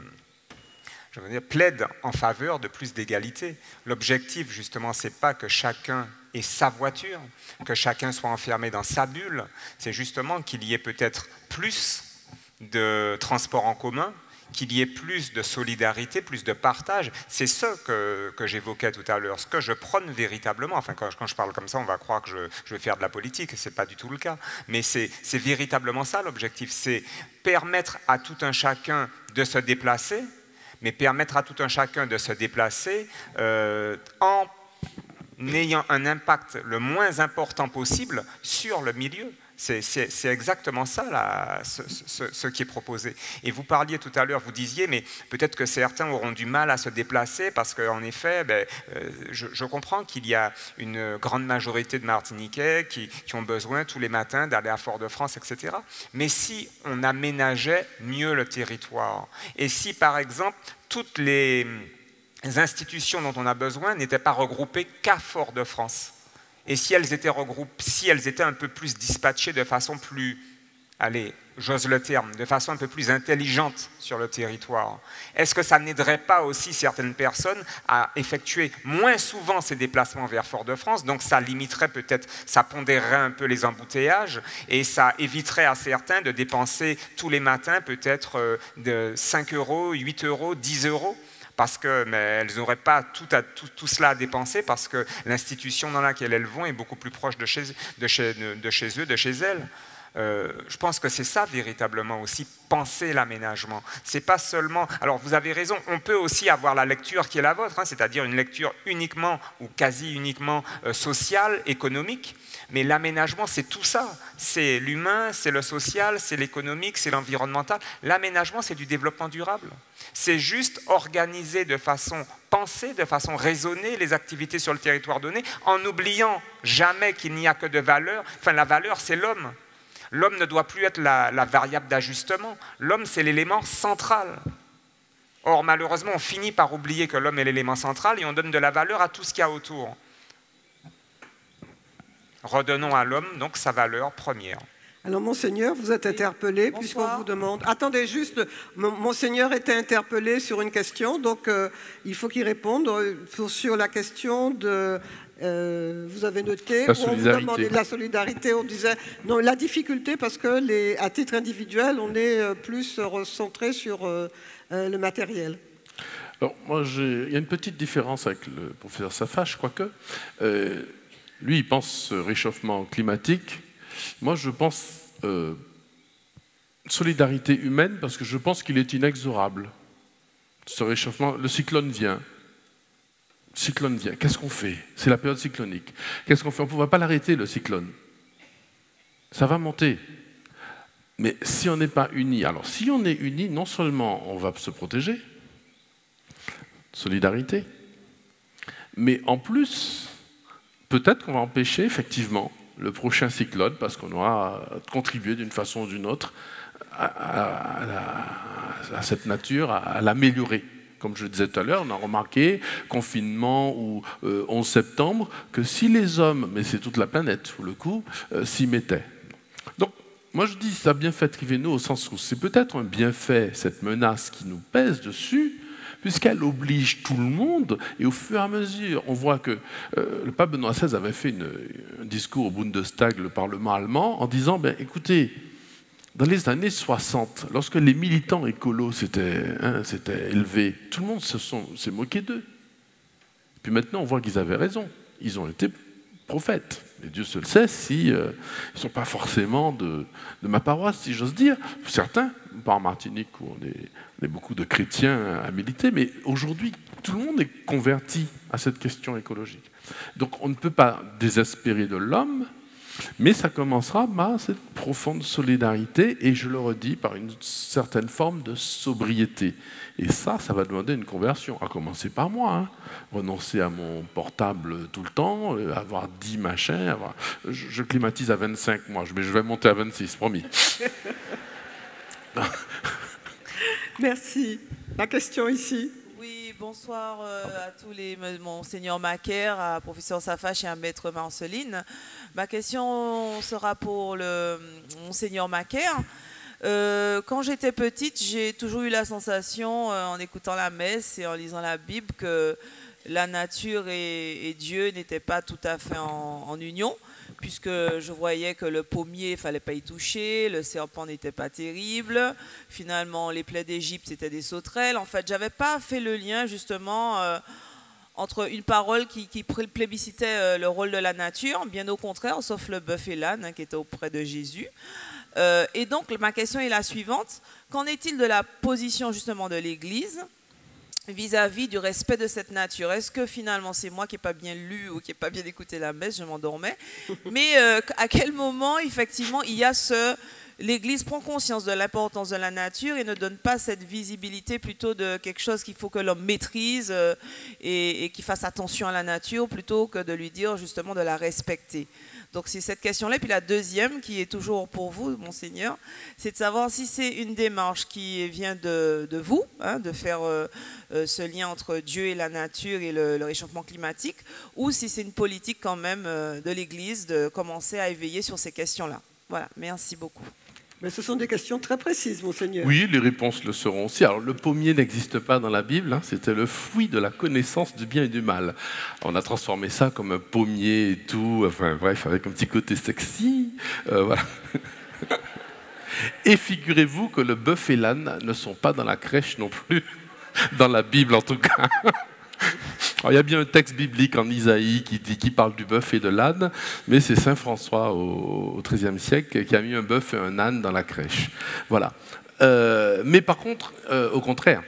je veux dire, plaide en faveur de plus d'égalité. L'objectif, justement, c'est pas que chacun ait sa voiture, que chacun soit enfermé dans sa bulle. C'est justement qu'il y ait peut-être plus de transports en commun, qu'il y ait plus de solidarité, plus de partage. C'est ce que, que j'évoquais tout à l'heure, ce que je prône véritablement. Enfin, quand, quand je parle comme ça, on va croire que je, je vais faire de la politique, ce n'est pas du tout le cas. Mais c'est véritablement ça l'objectif, c'est permettre à tout un chacun de se déplacer, mais permettre à tout un chacun de se déplacer euh, en ayant un impact le moins important possible sur le milieu. C'est exactement ça là, ce, ce, ce qui est proposé. Et vous parliez tout à l'heure, vous disiez, mais peut-être que certains auront du mal à se déplacer parce qu'en effet, ben, euh, je, je comprends qu'il y a une grande majorité de Martiniquais qui, qui ont besoin tous les matins d'aller à Fort-de-France, et cetera. Mais si on aménageait mieux le territoire, et si par exemple toutes les institutions dont on a besoin n'étaient pas regroupées qu'à Fort-de-France, et si elles étaient regroupées, si elles étaient un peu plus dispatchées de façon plus, allez, j'ose le terme, de façon un peu plus intelligente sur le territoire, est-ce que ça n'aiderait pas aussi certaines personnes à effectuer moins souvent ces déplacements vers Fort-de-France? Donc ça limiterait peut-être, ça pondérerait un peu les embouteillages et ça éviterait à certains de dépenser tous les matins peut-être de cinq euros, huit euros, dix euros, parce qu'elles n'auraient pas tout, à, tout, tout cela à dépenser, parce que l'institution dans laquelle elles vont est beaucoup plus proche de chez, de chez, de chez eux, de chez elles. Euh, je pense que c'est ça véritablement aussi, penser l'aménagement. C'est pas seulement... Alors vous avez raison, on peut aussi avoir la lecture qui est la vôtre, hein, c'est-à-dire une lecture uniquement ou quasi uniquement euh, sociale, économique, mais l'aménagement c'est tout ça. C'est l'humain, c'est le social, c'est l'économique, c'est l'environnemental. L'aménagement c'est du développement durable. C'est juste organiser de façon pensée, de façon raisonnée les activités sur le territoire donné, en n'oubliant jamais qu'il n'y a que de valeur. Enfin la valeur c'est l'homme. L'homme ne doit plus être la, la variable d'ajustement. L'homme, c'est l'élément central. Or, malheureusement, on finit par oublier que l'homme est l'élément central et on donne de la valeur à tout ce qu'il y a autour. Redonnons à l'homme, donc, sa valeur première. Alors, Monseigneur, vous êtes interpellé, puisqu'on vous demande... Attendez, juste, Monseigneur était interpellé sur une question, donc euh, il faut qu'il réponde pour, sur la question de... Euh, vous avez noté, la on vous demandait de la solidarité, on disait non, la difficulté parce que les, à titre individuel, on est plus recentré sur euh, le matériel. Alors moi, il y a une petite différence avec le professeur Safache, quoique. Euh, lui, il pense réchauffement climatique. Moi, je pense euh, solidarité humaine parce que je pense qu'il est inexorable. Ce réchauffement, le cyclone vient. Cyclone vient, qu'est-ce qu'on fait? C'est la période cyclonique. Qu'est-ce qu'on fait? On ne pourra pas l'arrêter, le cyclone. Ça va monter. Mais si on n'est pas unis, alors si on est unis, non seulement on va se protéger, solidarité, mais en plus, peut-être qu'on va empêcher effectivement le prochain cyclone, parce qu'on aura contribué d'une façon ou d'une autre à, à, à, la, à cette nature, à, à l'améliorer. Comme je le disais tout à l'heure, on a remarqué, confinement ou euh, onze septembre, que si les hommes, mais c'est toute la planète, pour le coup, euh, s'y mettaient. Donc, moi je dis, ça a bien fait Triveno, au sens où c'est peut-être un bienfait, cette menace qui nous pèse dessus, puisqu'elle oblige tout le monde, et au fur et à mesure, on voit que euh, le pape Benoît seize avait fait une, un discours au Bundestag, le Parlement allemand, en disant, ben, écoutez, dans les années soixante, lorsque les militants écolos s'étaient hein, élevés, tout le monde s'est moqué d'eux. Puis maintenant, on voit qu'ils avaient raison. Ils ont été prophètes. Et Dieu seul sait si, euh, ils ne sont pas forcément de, de ma paroisse, si j'ose dire. Certains, pas en Martinique, où on est, on est beaucoup de chrétiens à militer, mais aujourd'hui, tout le monde est converti à cette question écologique. Donc on ne peut pas désespérer de l'homme, mais ça commencera par cette profonde solidarité, et je le redis, par une certaine forme de sobriété. Et ça, ça va demander une conversion, à commencer par moi. Hein. Renoncer à mon portable tout le temps, avoir dix machins, avoir... Je, je climatise à vingt-cinq mois, mais je vais monter à vingt-six, promis. Merci. La question ici. Oui, bonsoir euh, à tous les... Monseigneur Macaire, à professeur Safache et à maître Marceline. Ma question sera pour le Monseigneur Macaire. Euh, quand j'étais petite, j'ai toujours eu la sensation, euh, en écoutant la messe et en lisant la Bible, que la nature et, et Dieu n'étaient pas tout à fait en, en union, puisque je voyais que le pommier, il ne fallait pas y toucher, le serpent n'était pas terrible, finalement les plaies d'Égypte, c'était des sauterelles. En fait, je n'avais pas fait le lien, justement, euh, entre une parole qui, qui plébiscitait euh, le rôle de la nature, bien au contraire, sauf le bœuf et l'âne, hein, qui étaient auprès de Jésus. Euh, et donc, ma question est la suivante. Qu'en est-il de la position, justement, de l'Église vis-à-vis du respect de cette nature? Est-ce que, finalement, c'est moi qui n'ai pas bien lu ou qui n'ai pas bien écouté la messe, je m'endormais? Mais euh, à quel moment, effectivement, il y a ce... L'Église prend conscience de l'importance de la nature et ne donne pas cette visibilité plutôt de quelque chose qu'il faut que l'homme maîtrise et, et qu'il fasse attention à la nature, plutôt que de lui dire, justement, de la respecter. Donc c'est cette question-là. Puis la deuxième, qui est toujours pour vous, Monseigneur, c'est de savoir si c'est une démarche qui vient de, de vous, hein, de faire euh, euh, ce lien entre Dieu et la nature et le, le réchauffement climatique, ou si c'est une politique quand même euh, de l'Église de commencer à éveiller sur ces questions-là. Voilà, merci beaucoup. Mais ce sont des questions très précises, Monseigneur. Oui, les réponses le seront aussi. Alors, le pommier n'existe pas dans la Bible, hein, c'était le fruit de la connaissance du bien et du mal. On a transformé ça comme un pommier et tout, enfin bref, avec un petit côté sexy. Euh, voilà. Et figurez-vous que le bœuf et l'âne ne sont pas dans la crèche non plus, dans la Bible en tout cas. Alors, il y a bien un texte biblique en Isaïe qui, dit, qui parle du bœuf et de l'âne, mais c'est saint François au, au treizième siècle qui a mis un bœuf et un âne dans la crèche. Voilà. Euh, mais par contre, euh, au contraire,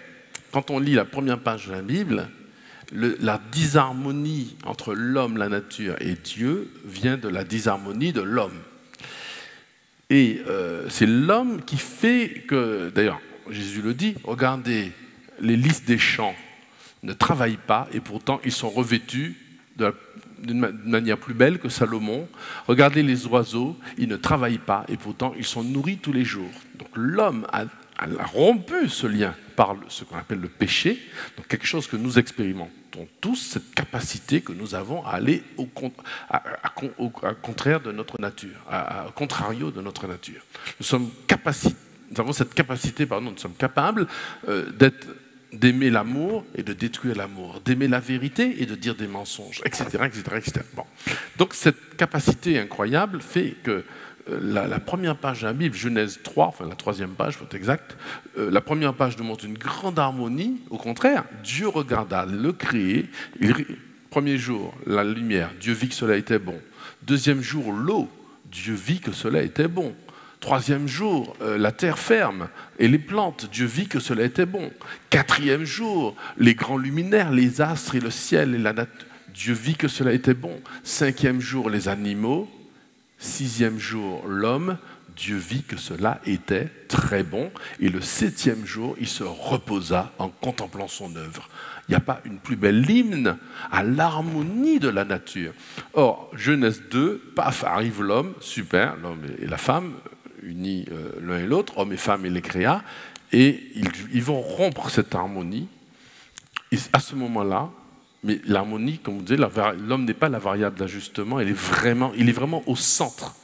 quand on lit la première page de la Bible, le, la disharmonie entre l'homme, la nature et Dieu vient de la disharmonie de l'homme. Et euh, c'est l'homme qui fait que, d'ailleurs, Jésus le dit, regardez les lys des champs, ne travaillent pas, et pourtant ils sont revêtus d'une manière plus belle que Salomon. Regardez les oiseaux, ils ne travaillent pas, et pourtant ils sont nourris tous les jours. Donc l'homme a, a rompu ce lien par ce qu'on appelle le péché, donc quelque chose que nous expérimentons tous, cette capacité que nous avons à aller au, à, à, au, à contraire de notre nature, à, à contrario de notre nature. Nous sommes capacités, nous avons cette capacité, pardon, nous sommes capables euh, d'être d'aimer l'amour et de détruire l'amour, d'aimer la vérité et de dire des mensonges, et cetera et cetera et cetera. Bon. Donc cette capacité incroyable fait que euh, la, la première page de la Bible, Genèse trois, enfin la troisième page, faut être exact, euh, la première page nous montre une grande harmonie, au contraire, Dieu regarda le créé, il, premier jour, la lumière, Dieu vit que cela était bon, deuxième jour, l'eau, Dieu vit que cela était bon, troisième jour, euh, la terre ferme et les plantes, Dieu vit que cela était bon. Quatrième jour, les grands luminaires, les astres et le ciel et la nature, Dieu vit que cela était bon. Cinquième jour, les animaux. Sixième jour, l'homme, Dieu vit que cela était très bon. Et le septième jour, il se reposa en contemplant son œuvre. Il n'y a pas une plus belle hymne à l'harmonie de la nature. Or, Genèse deux, paf, arrive l'homme, super, l'homme et la femme, unis euh, l'un et l'autre, hommes et femmes, et les créa, et ils, ils vont rompre cette harmonie. Et à ce moment-là, mais l'harmonie, comme vous disiez, l'homme n'est pas la variable d'ajustement, il est vraiment, il est vraiment au centre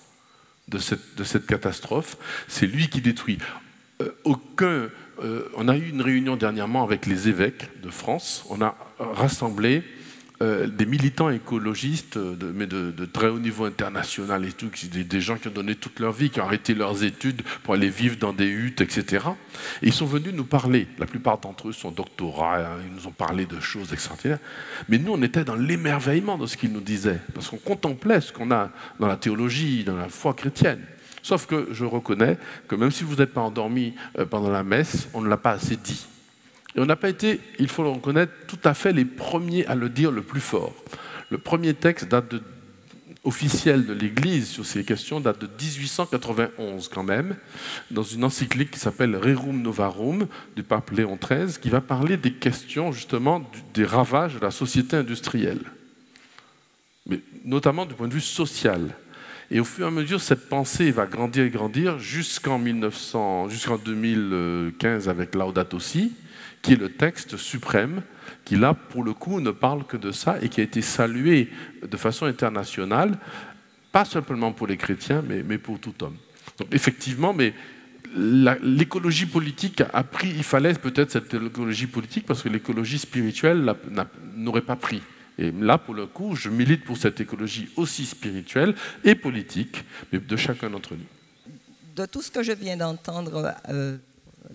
de cette, de cette catastrophe. C'est lui qui détruit. Euh, aucun euh, on a eu une réunion dernièrement avec les évêques de France. On a rassemblé euh, des militants écologistes, de, mais de, de très haut niveau international et tout, des, des gens qui ont donné toute leur vie, qui ont arrêté leurs études pour aller vivre dans des huttes, et cetera. Et ils sont venus nous parler. La plupart d'entre eux sont doctorats, ils nous ont parlé de choses extraordinaires. Mais nous, on était dans l'émerveillement de ce qu'ils nous disaient, parce qu'on contemplait ce qu'on a dans la théologie, dans la foi chrétienne. Sauf que je reconnais que même si vous n'êtes pas endormi pendant la messe, on ne l'a pas assez dit. Et on n'a pas été, il faut le reconnaître, tout à fait les premiers à le dire le plus fort. Le premier texte date de, officiel de l'Église sur ces questions date de mille huit cent quatre-vingt-onze quand même, dans une encyclique qui s'appelle Rerum Novarum du pape Léon treize, qui va parler des questions justement du, des ravages de la société industrielle, mais notamment du point de vue social. Et au fur et à mesure, cette pensée va grandir et grandir jusqu'en jusqu'en deux mille quinze avec Laudato Si, qui est le texte suprême, qui là, pour le coup, ne parle que de ça et qui a été salué de façon internationale, pas simplement pour les chrétiens, mais, mais pour tout homme. Donc effectivement, mais l'écologie politique a pris, il fallait peut-être cette écologie politique parce que l'écologie spirituelle n'aurait pas pris. Et là, pour le coup, je milite pour cette écologie aussi spirituelle et politique, mais de chacun d'entre nous. De tout ce que je viens d'entendre euh,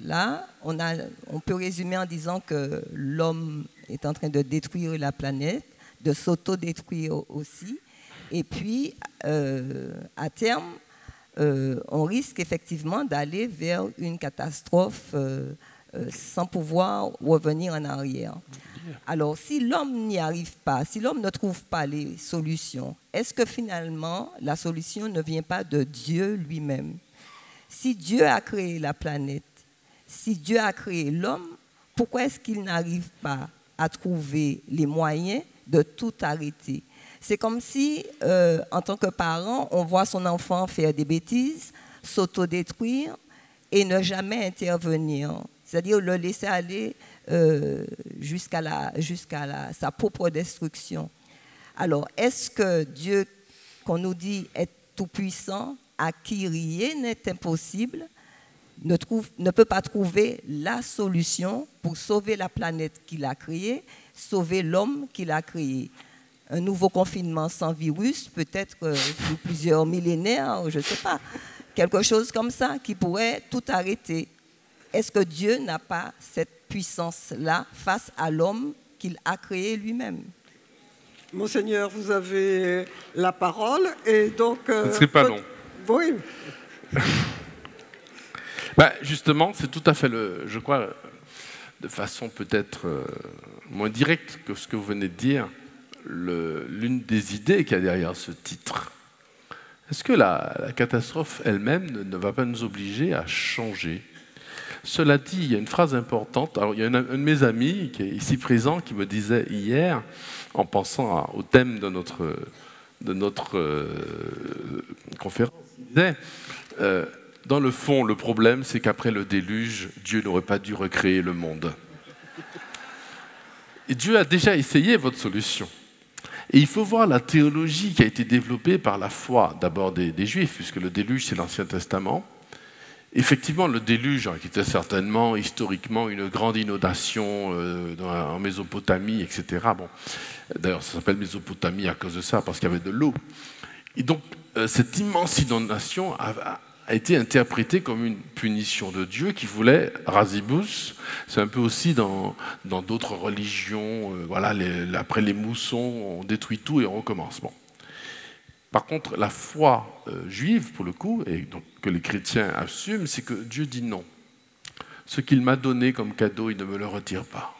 là, on, a, on peut résumer en disant que l'homme est en train de détruire la planète, de s'auto-détruire aussi. Et puis, euh, à terme, euh, on risque effectivement d'aller vers une catastrophe euh, euh, sans pouvoir revenir en arrière. Alors, si l'homme n'y arrive pas, si l'homme ne trouve pas les solutions, est-ce que finalement, la solution ne vient pas de Dieu lui-même? Si Dieu a créé la planète, si Dieu a créé l'homme, pourquoi est-ce qu'il n'arrive pas à trouver les moyens de tout arrêter? C'est comme si, euh, en tant que parent, on voit son enfant faire des bêtises, s'autodétruire et ne jamais intervenir, c'est-à-dire le laisser aller Euh, jusqu'à la, jusqu'à la, sa propre destruction. Alors, est-ce que Dieu, qu'on nous dit est tout-puissant, à qui rien n'est impossible, ne, trouve, ne peut pas trouver la solution pour sauver la planète qu'il a créée, sauver l'homme qu'il a créé? Un nouveau confinement sans virus, peut-être euh, sous plusieurs millénaires, je ne sais pas, quelque chose comme ça qui pourrait tout arrêter. Est-ce que Dieu n'a pas cette puissance-là face à l'homme qu'il a créé lui-même? Monseigneur, vous avez la parole et donc... Ce euh, ne serait pas long. Oui. Ben, justement, c'est tout à fait, le, je crois, de façon peut-être euh, moins directe que ce que vous venez de dire, l'une des idées qu'il y a derrière ce titre. Est-ce que la, la catastrophe elle-même ne, ne va pas nous obliger à changer? Cela dit, il y a une phrase importante. Alors, il y a un de mes amis qui est ici présent qui me disait hier, en pensant à, au thème de notre, de notre euh, conférence, il disait euh, « Dans le fond, le problème, c'est qu'après le déluge, Dieu n'aurait pas dû recréer le monde. » Et Dieu a déjà essayé votre solution. Et il faut voir la théologie qui a été développée par la foi, d'abord des, des Juifs, puisque le déluge, c'est l'Ancien Testament. Effectivement, le déluge, qui était certainement historiquement une grande inondation euh, dans la, en Mésopotamie, et cetera. Bon, d'ailleurs, ça s'appelle Mésopotamie à cause de ça, parce qu'il y avait de l'eau. Et donc, euh, cette immense inondation a, a été interprétée comme une punition de Dieu qui voulait rasibus. C'est un peu aussi dans d'autres dans religions. Euh, voilà, les, après les moussons, on détruit tout et on recommence. Bon. Par contre, la foi euh, juive, pour le coup, et donc que les chrétiens assument, c'est que Dieu dit non. Ce qu'il m'a donné comme cadeau, il ne me le retire pas.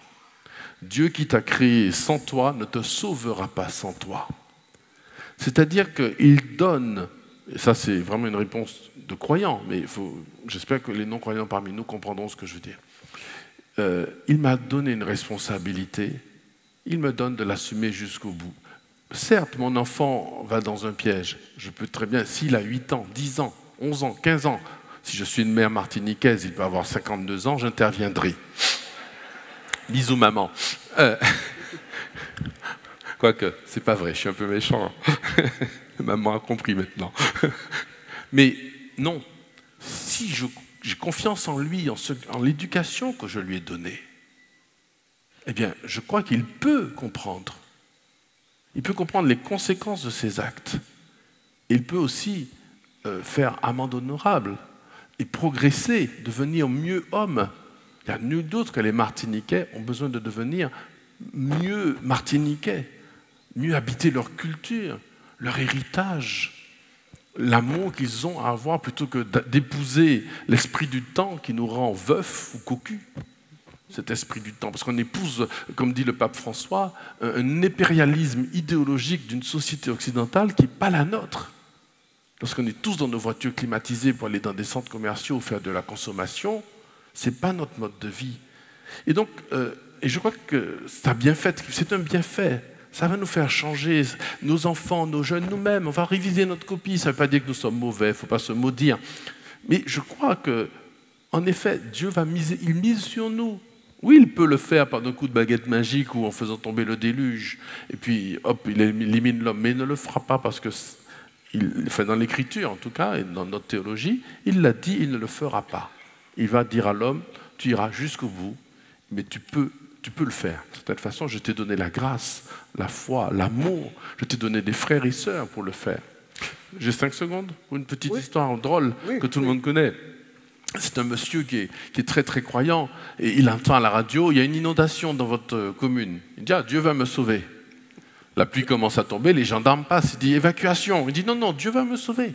Dieu qui t'a créé sans toi ne te sauvera pas sans toi. C'est-à-dire qu'il donne, et ça c'est vraiment une réponse de croyant, mais j'espère que les non-croyants parmi nous comprendront ce que je veux dire. Euh, il m'a donné une responsabilité, il me donne de l'assumer jusqu'au bout. Certes, mon enfant va dans un piège. Je peux très bien, s'il a huit ans, dix ans, onze ans, quinze ans, si je suis une mère martiniquaise, il peut avoir cinquante-deux ans, j'interviendrai. Bisous, maman. Euh, Quoique, c'est pas vrai, je suis un peu méchant. Maman a compris maintenant. Mais non, si je, j'ai confiance en lui, en, en l'éducation que je lui ai donnée, eh bien, je crois qu'il peut comprendre. Il peut comprendre les conséquences de ses actes. Il peut aussi euh, faire amende honorable et progresser, devenir mieux homme. Il y a nul doute que les Martiniquais ont besoin de devenir mieux Martiniquais, mieux habiter leur culture, leur héritage, l'amour qu'ils ont à avoir plutôt que d'épouser l'esprit du temps qui nous rend veufs ou cocus. Cet esprit du temps, parce qu'on épouse, comme dit le pape François, un impérialisme idéologique d'une société occidentale qui n'est pas la nôtre. Lorsqu'on est tous dans nos voitures climatisées pour aller dans des centres commerciaux ou faire de la consommation, ce n'est pas notre mode de vie. Et donc, euh, et je crois que c'est un bienfait, c'est un bienfait. Ça va nous faire changer, nos enfants, nos jeunes, nous-mêmes. On va réviser notre copie, ça ne veut pas dire que nous sommes mauvais, il ne faut pas se maudire. Mais je crois que, en effet, Dieu va miser, il mise sur nous. Oui, il peut le faire par un coup de baguette magique ou en faisant tomber le déluge. Et puis, hop, il élimine l'homme, mais il ne le fera pas parce que, il, enfin, dans l'Écriture en tout cas, et dans notre théologie, il l'a dit, il ne le fera pas. Il va dire à l'homme, tu iras jusqu'au bout, mais tu peux, tu peux le faire. De toute façon, je t'ai donné la grâce, la foi, l'amour, je t'ai donné des frères et sœurs pour le faire. J'ai cinq secondes pour une petite oui. histoire drôle oui, que tout oui. le monde connaît. C'est un monsieur qui est, qui est très très croyant, et il entend à la radio, il y a une inondation dans votre commune. Il dit, ah, Dieu va me sauver. La pluie commence à tomber, les gendarmes passent, il dit, évacuation. Il dit, non, non, Dieu va me sauver.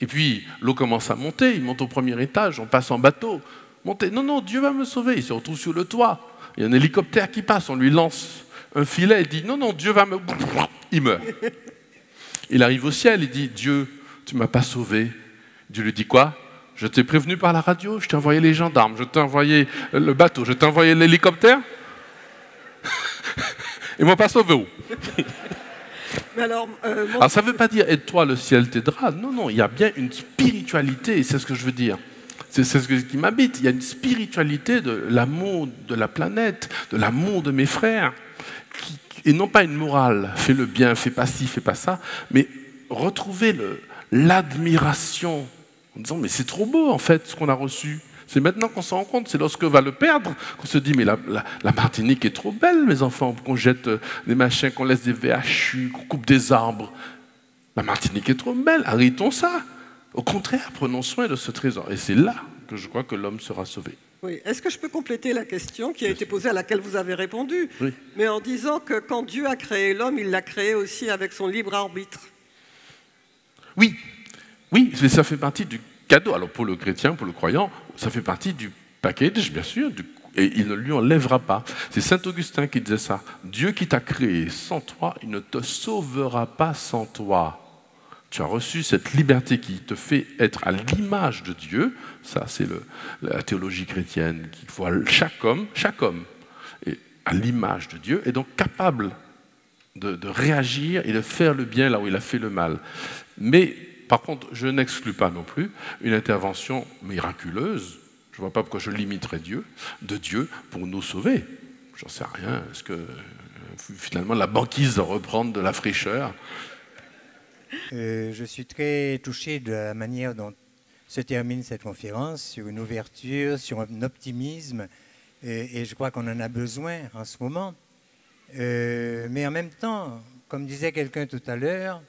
Et puis, l'eau commence à monter, il monte au premier étage, on passe en bateau. Montez, non, non, Dieu va me sauver. Il se retrouve sur le toit, il y a un hélicoptère qui passe, on lui lance un filet, il dit, non, non, Dieu va me... Il meurt. Il arrive au ciel, il dit, Dieu, tu ne m'as pas sauvé. Dieu lui dit quoi? Je t'ai prévenu par la radio, je t'ai envoyé les gendarmes, je t'ai envoyé le bateau, je t'ai envoyé l'hélicoptère. Ils m'ont pas sauvé où? Mais alors, euh, mon... alors ça ne veut pas dire aide-toi, le ciel t'aidera. Non, non, il y a bien une spiritualité, c'est ce que je veux dire. C'est ce qui m'habite. Il y a une spiritualité de l'amour de la planète, de l'amour de mes frères, qui... et non pas une morale. Fais le bien, fais pas ci, fais pas ça, mais retrouver l'admiration. En disant, mais c'est trop beau en fait ce qu'on a reçu. C'est maintenant qu'on s'en rend compte, c'est lorsque va le perdre qu'on se dit, mais la, la, la Martinique est trop belle, mes enfants, qu'on jette des machins, qu'on laisse des V H U, qu'on coupe des arbres. La Martinique est trop belle, arrêtons ça. Au contraire, prenons soin de ce trésor. Et c'est là que je crois que l'homme sera sauvé. Oui. Est-ce que je peux compléter la question qui a été posée, à laquelle vous avez répondu, oui. mais en disant que quand Dieu a créé l'homme, il l'a créé aussi avec son libre arbitre. Oui. Oui, mais ça fait partie du cadeau. Alors pour le chrétien, pour le croyant, ça fait partie du package, bien sûr, du... et il ne lui enlèvera pas. C'est saint Augustin qui disait ça. Dieu qui t'a créé sans toi, il ne te sauvera pas sans toi. Tu as reçu cette liberté qui te fait être à l'image de Dieu. Ça, c'est la théologie chrétienne qui voit chaque homme, chaque homme, est à l'image de Dieu, et donc capable de, de réagir et de faire le bien là où il a fait le mal. Mais par contre, je n'exclus pas non plus une intervention miraculeuse, je ne vois pas pourquoi je limiterais Dieu, de Dieu pour nous sauver. J'en sais rien, est-ce que finalement la banquise doit reprendre de la fraîcheur? euh, Je suis très touché de la manière dont se termine cette conférence, sur une ouverture, sur un optimisme, et, et je crois qu'on en a besoin en ce moment. Euh, mais en même temps, comme disait quelqu'un tout à l'heure,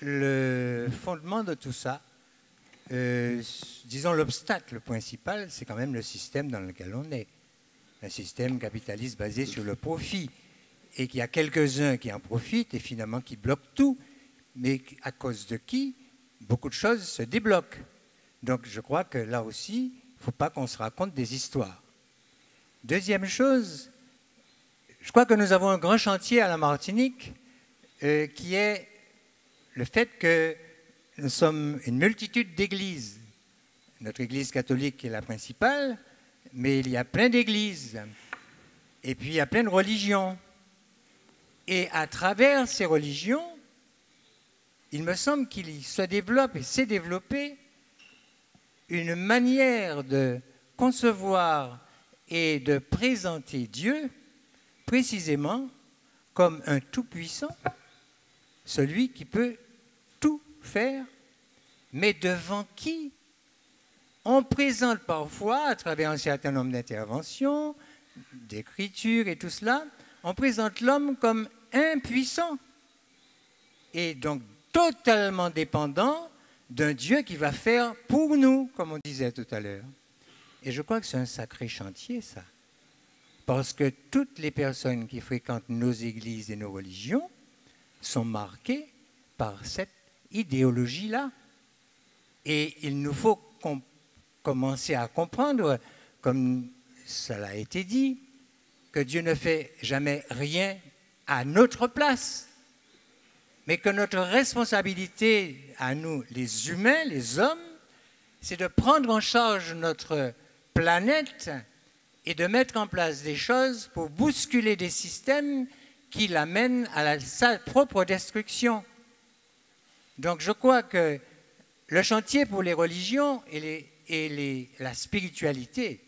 le fondement de tout ça, euh, disons l'obstacle principal, c'est quand même le système dans lequel on est. Un système capitaliste basé sur le profit, et qu'il y a quelques-uns qui en profitent et finalement qui bloquent tout, mais à cause de qui beaucoup de choses se débloquent. Donc je crois que là aussi, il ne faut pas qu'on se raconte des histoires. Deuxième chose, je crois que nous avons un grand chantier à la Martinique euh, qui est le fait que nous sommes une multitude d'églises. Notre église catholique est la principale, mais il y a plein d'églises. Et puis il y a plein de religions. Et à travers ces religions, il me semble qu'il se développe et s'est développé une manière de concevoir et de présenter Dieu précisément comme un tout-puissant, celui qui peut tout faire, mais devant qui on présente parfois, à travers un certain nombre d'interventions, d'écritures et tout cela, on présente l'homme comme impuissant et donc totalement dépendant d'un Dieu qui va faire pour nous, comme on disait tout à l'heure. Et je crois que c'est un sacré chantier, ça. Parce que toutes les personnes qui fréquentent nos églises et nos religions sont marquées par cette idéologie-là. Et il nous faut com- commencer à comprendre, comme cela a été dit, que Dieu ne fait jamais rien à notre place, mais que notre responsabilité à nous, les humains, les hommes, c'est de prendre en charge notre planète et de mettre en place des choses pour bousculer des systèmes qui l'amènent à la, sa propre destruction. Donc je crois que le chantier pour les religions et, les, et les, la spiritualité,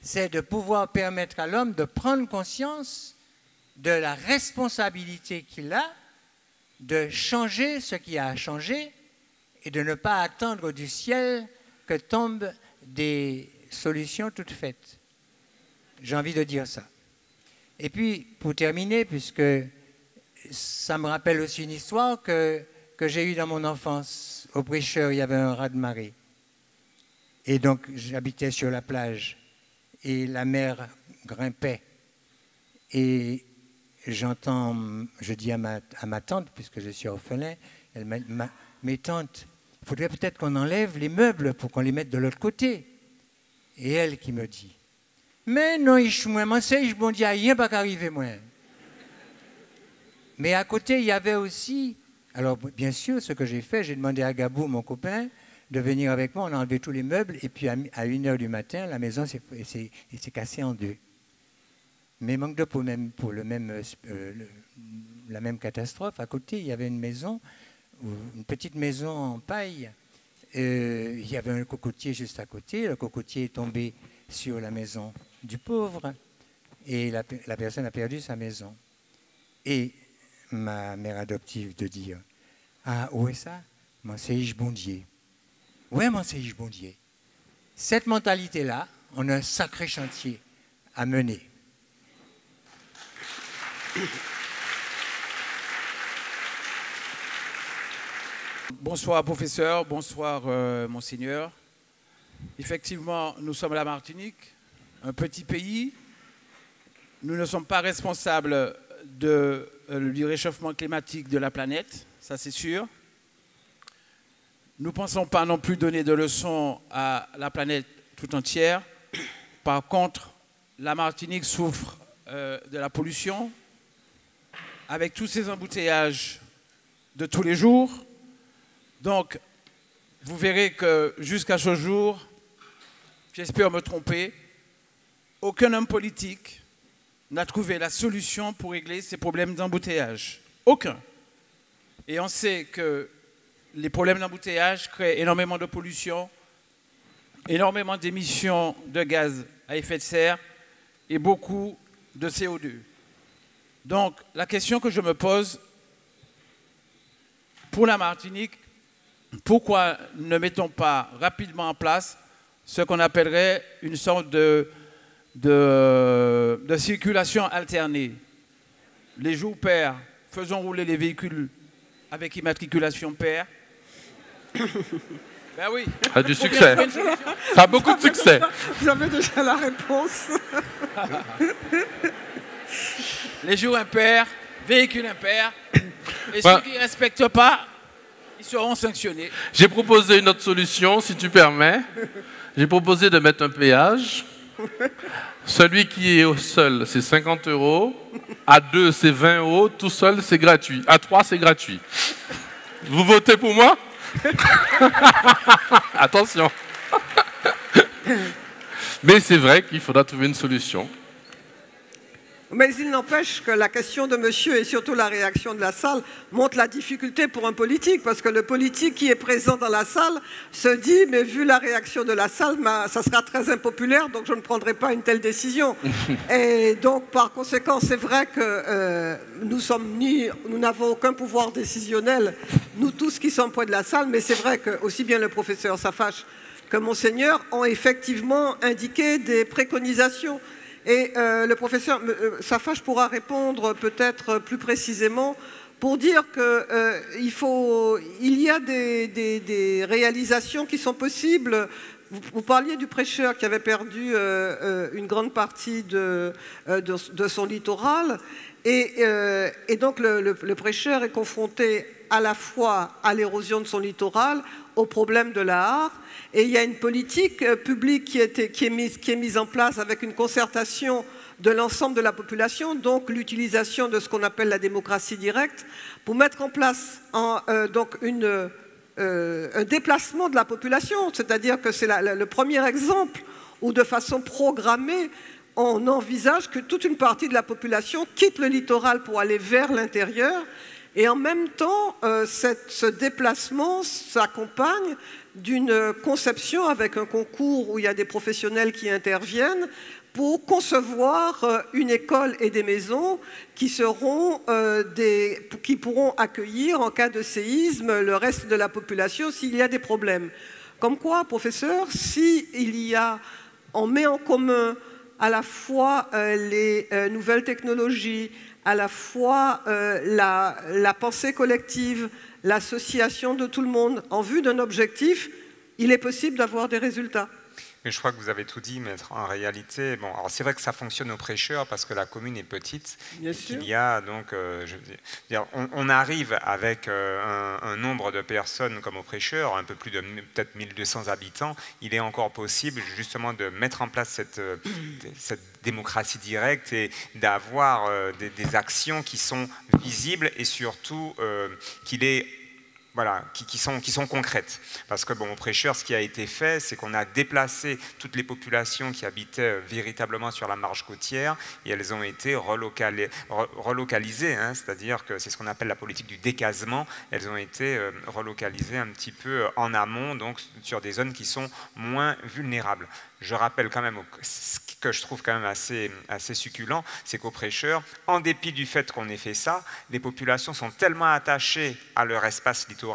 c'est de pouvoir permettre à l'homme de prendre conscience de la responsabilité qu'il a, de changer ce qui a à changer et de ne pas attendre du ciel que tombent des solutions toutes faites. J'ai envie de dire ça. Et puis, pour terminer, puisque ça me rappelle aussi une histoire que, que j'ai eue dans mon enfance. Au Prêcheurs, il y avait un raz-de-marée. Et donc, j'habitais sur la plage et la mer grimpait. Et j'entends, je dis à ma, à ma tante, puisque je suis orphelin, elle m'a, ma, mes tantes, il faudrait peut-être qu'on enlève les meubles pour qu'on les mette de l'autre côté. Et elle qui me dit, mais non, je ne sais pas, je rien pas qu'arriver moi. Mais à côté, il y avait aussi, alors bien sûr, ce que j'ai fait, j'ai demandé à Gabou, mon copain, de venir avec moi, on a enlevé tous les meubles, et puis à une heure du matin, la maison s'est cassée en deux. Mais manque de pour, même, pour le même, euh, le, la même catastrophe, à côté, il y avait une maison, une petite maison en paille. Euh, il y avait un cocotier juste à côté. Le cocotier est tombé sur la maison du pauvre et la, la personne a perdu sa maison. Et ma mère adoptive de dire, ah, où est ça? Monseigneur Bondier. Ouais, Monseigneur Bondier. Cette mentalité-là, on a un sacré chantier à mener. Bonsoir professeur, bonsoir euh, monseigneur. Effectivement, nous sommes à la Martinique, un petit pays. Nous ne sommes pas responsables de, euh, du réchauffement climatique de la planète, ça c'est sûr. Nous ne pensons pas non plus donner de leçons à la planète tout entière. Par contre, la Martinique souffre euh, de la pollution, avec tous ces embouteillages de tous les jours. Donc, vous verrez que jusqu'à ce jour, j'espère me tromper, aucun homme politique n'a trouvé la solution pour régler ces problèmes d'embouteillage. Aucun. Et on sait que les problèmes d'embouteillage créent énormément de pollution, énormément d'émissions de gaz à effet de serre et beaucoup de C O deux. Donc, la question que je me pose pour la Martinique, pourquoi ne mettons pas rapidement en place ce qu'on appellerait une sorte de, de, de circulation alternée? Les jours pairs, faisons rouler les véhicules avec immatriculation pair. Ben oui. Ça a du succès. Ça a beaucoup de succès. Vous avez déjà la réponse. Les jours impairs, véhicules impairs. Et ouais. Ceux qui ne respectent pas, ils seront sanctionnés. J'ai proposé une autre solution, si tu permets. J'ai proposé de mettre un péage. Celui qui est au seul, c'est cinquante euros. À deux, c'est vingt euros. Tout seul, c'est gratuit. À trois, c'est gratuit. Vous votez pour moi? Attention. Mais c'est vrai qu'il faudra trouver une solution. Mais il n'empêche que la question de monsieur et surtout la réaction de la salle montre la difficulté pour un politique, parce que le politique qui est présent dans la salle se dit, mais vu la réaction de la salle, ça sera très impopulaire, donc je ne prendrai pas une telle décision. Et donc, par conséquent, c'est vrai que euh, nous sommes ni, nous n'avons aucun pouvoir décisionnel, nous tous qui sommes près de la salle, mais c'est vrai que aussi bien le professeur Safache que Monseigneur ont effectivement indiqué des préconisations. Et euh, le professeur euh, Safache pourra répondre peut-être plus précisément pour dire qu'il euh, faut, il y a des, des, des réalisations qui sont possibles. Vous, vous parliez du prêcheur qui avait perdu euh, une grande partie de, de, de son littoral. Et, euh, et donc le, le, le prêcheur est confronté à la fois à l'érosion de son littoral, au problème de la hare, et il y a une politique euh, publique qui, était, qui, est mise, qui est mise en place avec une concertation de l'ensemble de la population, donc l'utilisation de ce qu'on appelle la démocratie directe, pour mettre en place en, euh, donc une, euh, un déplacement de la population, c'est-à-dire que c'est le premier exemple où de façon programmée, on envisage que toute une partie de la population quitte le littoral pour aller vers l'intérieur, et en même temps, euh, cette, ce déplacement s'accompagne d'une conception avec un concours où il y a des professionnels qui interviennent pour concevoir euh, une école et des maisons qui, seront, euh, des, qui pourront accueillir en cas de séisme le reste de la population s'il y a des problèmes. Comme quoi, professeur, si il y a, on met en commun à la fois euh, les euh, nouvelles technologies, à la fois euh, la, la pensée collective, l'association de tout le monde, en vue d'un objectif, il est possible d'avoir des résultats. Mais je crois que vous avez tout dit, maître. En réalité, bon, alors c'est vrai que ça fonctionne aux prêcheurs parce que la commune est petite. Bien sûr. Il y a donc, euh, je veux dire, on, on arrive avec euh, un, un nombre de personnes comme aux prêcheurs, un peu plus de peut-être mille deux cents habitants. Il est encore possible justement de mettre en place cette, euh, cette démocratie directe et d'avoir euh, des, des actions qui sont visibles et surtout euh, qu'il est Voilà, qui, qui, sont, qui sont concrètes. Parce que, bon, au prêcheur, ce qui a été fait, c'est qu'on a déplacé toutes les populations qui habitaient véritablement sur la marge côtière et elles ont été relocali relocalisées, hein, c'est-à-dire que c'est ce qu'on appelle la politique du décasement. Elles ont été euh, relocalisées un petit peu en amont, donc sur des zones qui sont moins vulnérables. Je rappelle quand même, ce que je trouve quand même assez, assez succulent, c'est qu'aux prêcheurs, en dépit du fait qu'on ait fait ça, les populations sont tellement attachées à leur espace littoral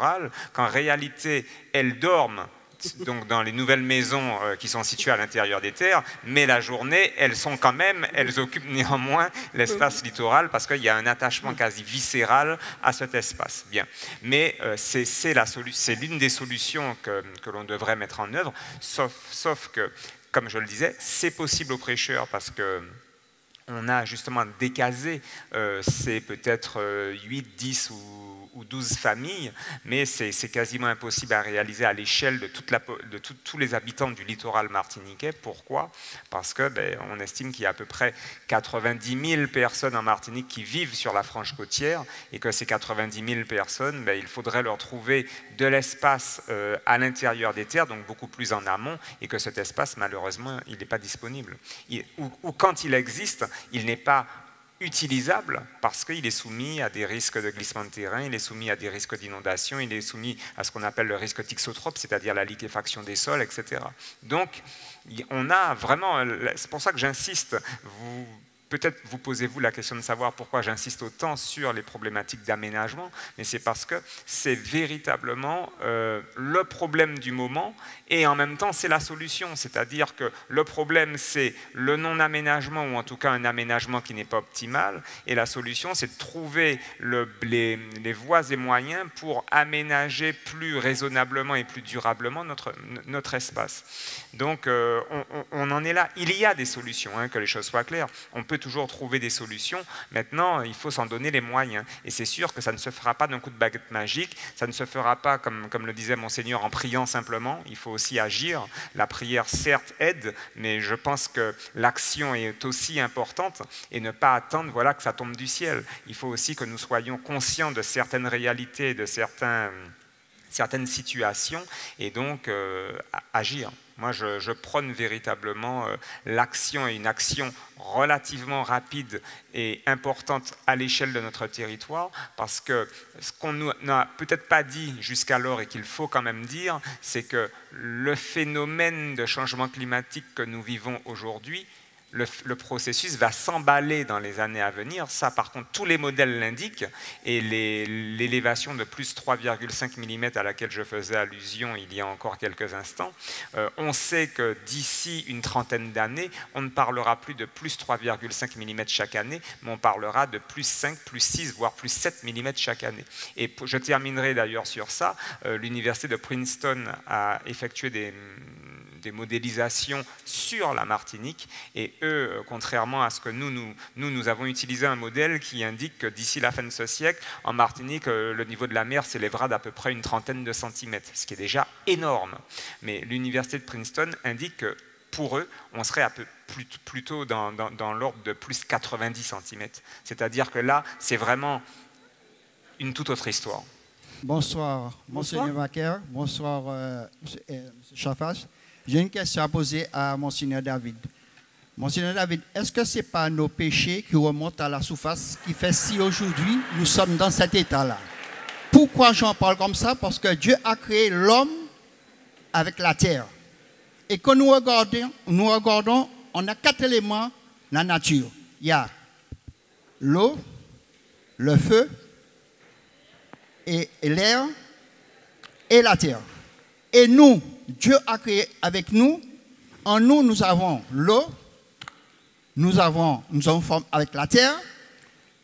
qu'en réalité, elles dorment donc dans les nouvelles maisons qui sont situées à l'intérieur des terres, mais la journée, elles sont quand même, elles occupent néanmoins l'espace littoral parce qu'il y a un attachement quasi viscéral à cet espace. Bien. Mais euh, c'est l'une des solutions que, que l'on devrait mettre en œuvre, sauf, sauf que, comme je le disais, c'est possible aux prêcheurs parce que on a justement décasé, euh, c'est peut-être euh, huit, dix ou ou douze familles, mais c'est quasiment impossible à réaliser à l'échelle de, toute la, de tout, tous les habitants du littoral martiniquais. Pourquoi? Parce que ben, on estime qu'il y a à peu près quatre-vingt-dix mille personnes en Martinique qui vivent sur la frange côtière et que ces quatre-vingt-dix mille personnes, ben, il faudrait leur trouver de l'espace euh, à l'intérieur des terres, donc beaucoup plus en amont, et que cet espace, malheureusement, il n'est pas disponible. Il, ou, ou quand il existe, il n'est pas utilisable parce qu'il est soumis à des risques de glissement de terrain, il est soumis à des risques d'inondation, il est soumis à ce qu'on appelle le risque tixotrope, c'est-à-dire la liquéfaction des sols, et cetera. Donc, on a vraiment... C'est pour ça que j'insiste. Peut-être vous posez-vous la question de savoir pourquoi j'insiste autant sur les problématiques d'aménagement, mais c'est parce que c'est véritablement euh, le problème du moment et en même temps c'est la solution, c'est-à-dire que le problème c'est le non-aménagement ou en tout cas un aménagement qui n'est pas optimal et la solution c'est de trouver le, les, les voies et moyens pour aménager plus raisonnablement et plus durablement notre, notre espace. Donc euh, on, on, on en est là. Il y a des solutions, hein, que les choses soient claires. On peut toujours trouver des solutions. Maintenant, il faut s'en donner les moyens. Et c'est sûr que ça ne se fera pas d'un coup de baguette magique. Ça ne se fera pas, comme, comme le disait Monseigneur, en priant simplement. Il faut aussi agir. La prière, certes, aide, mais je pense que l'action est aussi importante et ne pas attendre voilà, que ça tombe du ciel. Il faut aussi que nous soyons conscients de certaines réalités, de certains, certaines situations et donc euh, agir. Moi, je, je prône véritablement euh, l'action et une action relativement rapide et importante à l'échelle de notre territoire parce que ce qu'on n'a peut-être pas dit jusqu'alors et qu'il faut quand même dire, c'est que le phénomène de changement climatique que nous vivons aujourd'hui le, le processus va s'emballer dans les années à venir. Ça, par contre, tous les modèles l'indiquent. Et l'élévation de plus trois virgule cinq millimètres à laquelle je faisais allusion il y a encore quelques instants, euh, on sait que d'ici une trentaine d'années, on ne parlera plus de plus trois virgule cinq millimètres chaque année, mais on parlera de plus cinq, plus six, voire plus sept millimètres chaque année. Et pour, je terminerai d'ailleurs sur ça. Euh, l'université de Princeton a effectué des... des modélisations sur la Martinique, et eux, contrairement à ce que nous, nous, nous, nous avons utilisé un modèle qui indique que d'ici la fin de ce siècle, en Martinique, le niveau de la mer s'élèvera d'à peu près une trentaine de centimètres, ce qui est déjà énorme. Mais l'université de Princeton indique que pour eux, on serait un peu plutôt dans, dans, dans l'ordre de plus quatre-vingt-dix centimètres. C'est-à-dire que là, c'est vraiment une toute autre histoire. Bonsoir, Monseigneur Macaire. Bonsoir, euh, Monsieur, euh, Monsieur Safache. J'ai une question à poser à Monseigneur David. Monseigneur David, est-ce que ce n'est pas nos péchés qui remontent à la surface qui fait si aujourd'hui nous sommes dans cet état-là? Pourquoi j'en parle comme ça? Parce que Dieu a créé l'homme avec la terre. Et quand nous regardons, nous regardons, on a quatre éléments dans la nature. Il y a l'eau, le feu, et l'air, et la terre. Et nous, Dieu a créé avec nous, en nous, nous avons l'eau, nous avons, nous avons forme avec la terre,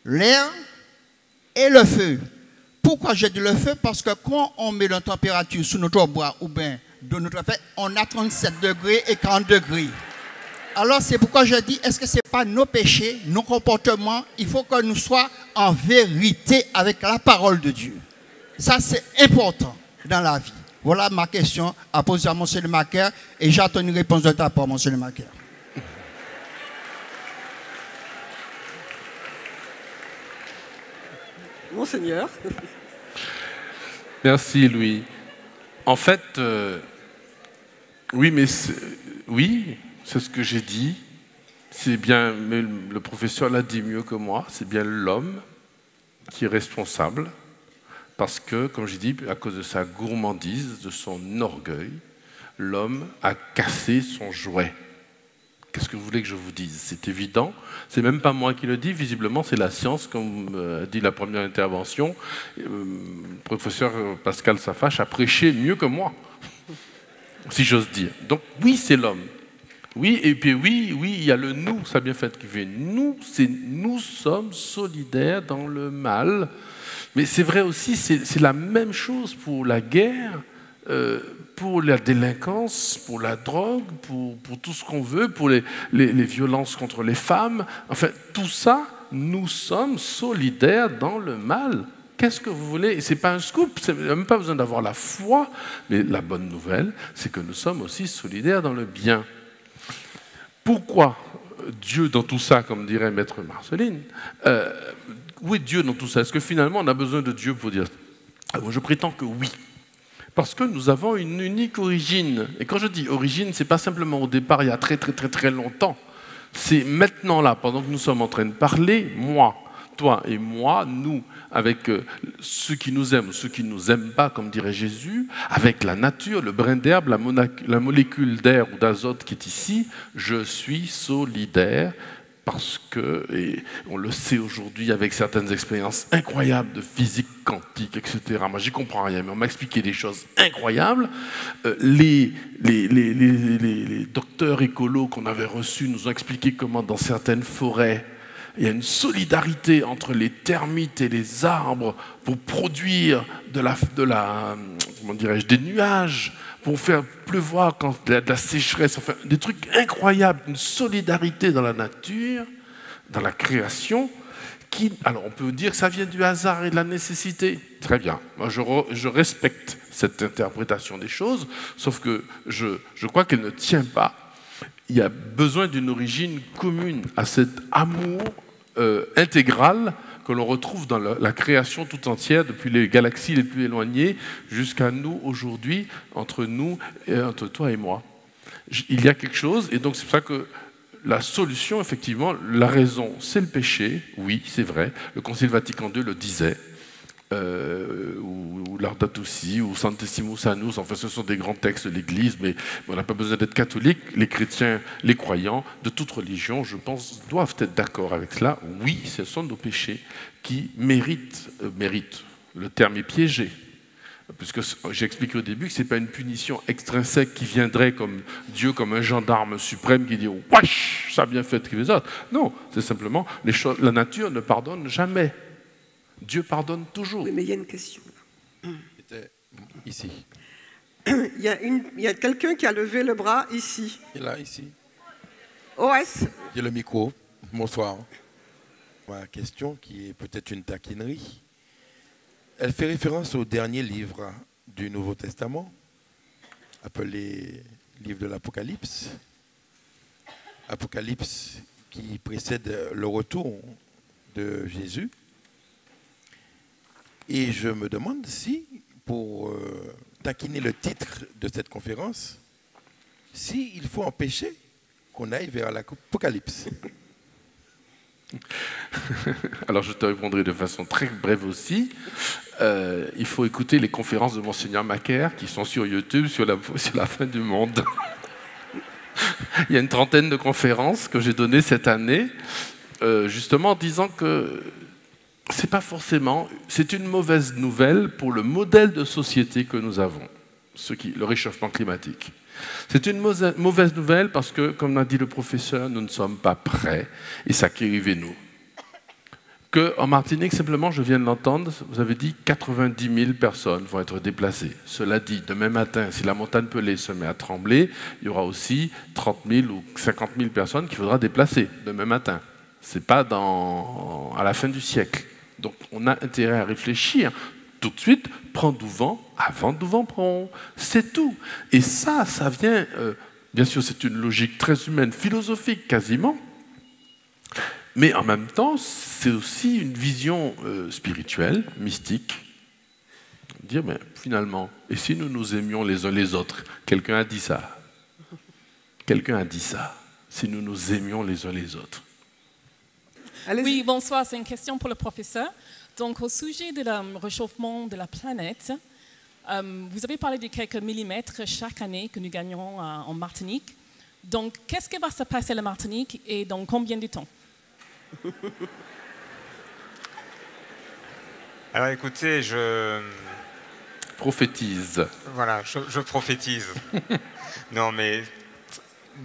l'air et le feu. Pourquoi j'ai dit le feu? Parce que quand on met la température sous notre bois ou bien de notre fête, on a trente-sept degrés et quarante degrés. Alors c'est pourquoi je dis, est-ce que ce n'est pas nos péchés, nos comportements? Il faut que nous soyons en vérité avec la parole de Dieu. Ça, c'est important dans la vie. Voilà ma question à poser à Monseigneur Macaire, et j'attends une réponse de ta part, Monseigneur Macaire. Monseigneur. Merci, Louis. En fait, euh, oui, mais oui, c'est ce que j'ai dit. C'est bien, mais le professeur l'a dit mieux que moi. C'est bien l'homme qui est responsable. Parce que, comme j'ai dit, à cause de sa gourmandise, de son orgueil, l'homme a cassé son jouet. Qu'est-ce que vous voulez que je vous dise? C'est évident, c'est même pas moi qui le dis, visiblement c'est la science, comme a dit la première intervention. Le professeur Pascal Safache a prêché mieux que moi, si j'ose dire. Donc oui, c'est l'homme. Oui, et puis oui, oui, il y a le nous, ça a bien fait qu'il fait. Nous, c'est nous sommes solidaires dans le mal. Mais c'est vrai aussi, c'est la même chose pour la guerre, euh, pour la délinquance, pour la drogue, pour, pour tout ce qu'on veut, pour les, les, les violences contre les femmes. Enfin, tout ça, nous sommes solidaires dans le mal. Qu'est-ce que vous voulez? Ce n'est pas un scoop, il n'y a même pas besoin d'avoir la foi. Mais la bonne nouvelle, c'est que nous sommes aussi solidaires dans le bien. Pourquoi Dieu dans tout ça, comme dirait Maître Marceline, euh, où est Dieu dans tout ça? Est-ce que finalement on a besoin de Dieu pour dire? Alors, je prétends que oui. Parce que nous avons une unique origine. Et quand je dis origine, ce n'est pas simplement au départ, il y a très très très très longtemps. C'est maintenant là, pendant que nous sommes en train de parler, moi, toi et moi, nous, avec ceux qui nous aiment, ceux qui ne nous aiment pas, comme dirait Jésus, avec la nature, le brin d'herbe, la, la molécule d'air ou d'azote qui est ici, je suis solidaire. Parce que, et on le sait aujourd'hui avec certaines expériences incroyables de physique quantique, et cetera. Moi, j'y comprends rien, mais on m'a expliqué des choses incroyables. Euh, les, les, les, les, les, les docteurs écolos qu'on avait reçus nous ont expliqué comment, dans certaines forêts, il y a une solidarité entre les termites et les arbres pour produire de la, de la, comment dirais-je, des nuages, pour faire pleuvoir quand il y a de la sécheresse, enfin, des trucs incroyables, une solidarité dans la nature, dans la création, qui, alors on peut dire que ça vient du hasard et de la nécessité. Très bien, moi je, re, je respecte cette interprétation des choses, sauf que je, je crois qu'elle ne tient pas. Il y a besoin d'une origine commune à cet amour euh, intégral que l'on retrouve dans la création tout entière, depuis les galaxies les plus éloignées jusqu'à nous aujourd'hui, entre nous, et entre toi et moi. Il y a quelque chose, et donc c'est pour ça que la solution, effectivement, la raison, c'est le péché, oui, c'est vrai, le Concile Vatican deux le disait, euh, ou, ou Laudato Si, ou Santissimus Annus, enfin ce sont des grands textes de l'Église, mais on n'a pas besoin d'être catholique. Les chrétiens, les croyants de toute religion, je pense, doivent être d'accord avec cela. Oui, ce sont nos péchés qui méritent, euh, méritent. Le terme est piégé, puisque j'ai expliqué au début que ce n'est pas une punition extrinsèque qui viendrait comme Dieu, comme un gendarme suprême qui dit « Wesh, ça a bien fait que les autres ». Non, c'est simplement, les choses, la nature ne pardonne jamais. Dieu pardonne toujours. Oui, mais il y a une question. Ici. Il y a, a quelqu'un qui a levé le bras ici. Il est là, ici. O S. J'ai le micro. Bonsoir. Ma question qui est peut-être une taquinerie. Elle fait référence au dernier livre du Nouveau Testament, appelé livre de l'Apocalypse. Apocalypse qui précède le retour de Jésus. Et je me demande si, pour euh, taquiner le titre de cette conférence, si il faut empêcher qu'on aille vers l'Apocalypse. Alors je te répondrai de façon très brève aussi. Euh, il faut écouter les conférences de Monseigneur Macaire qui sont sur YouTube sur la, sur la fin du monde. Il y a une trentaine de conférences que j'ai données cette année, euh, justement en disant que c'est pas forcément, c'est une mauvaise nouvelle pour le modèle de société que nous avons, ce qui, le réchauffement climatique. C'est une mauvaise nouvelle parce que, comme l'a dit le professeur, nous ne sommes pas prêts, et ça qui arrive nous. Qu'en Martinique, simplement, je viens de l'entendre, vous avez dit quatre-vingt-dix mille personnes vont être déplacées. Cela dit, demain matin, si la montagne Pelée se met à trembler, il y aura aussi trente mille ou cinquante mille personnes qu'il faudra déplacer demain matin. Ce n'est pas dans, à la fin du siècle. Donc on a intérêt à réfléchir. Tout de suite, prends du vent, avant du vent, prends. C'est tout. Et ça, ça vient, euh, bien sûr, c'est une logique très humaine, philosophique quasiment, mais en même temps, c'est aussi une vision euh, spirituelle, mystique. Dire, mais finalement, et si nous nous aimions les uns les autres? Quelqu'un a dit ça. Quelqu'un a dit ça. Si nous nous aimions les uns les autres. Oui, bonsoir, c'est une question pour le professeur. Donc, au sujet du réchauffement de la planète, euh, vous avez parlé de quelques millimètres chaque année que nous gagnons euh, en Martinique. Donc, qu'est-ce qui va se passer à la Martinique et dans combien de temps? Alors, écoutez, je... prophétise. Voilà, je, je prophétise. Non, mais...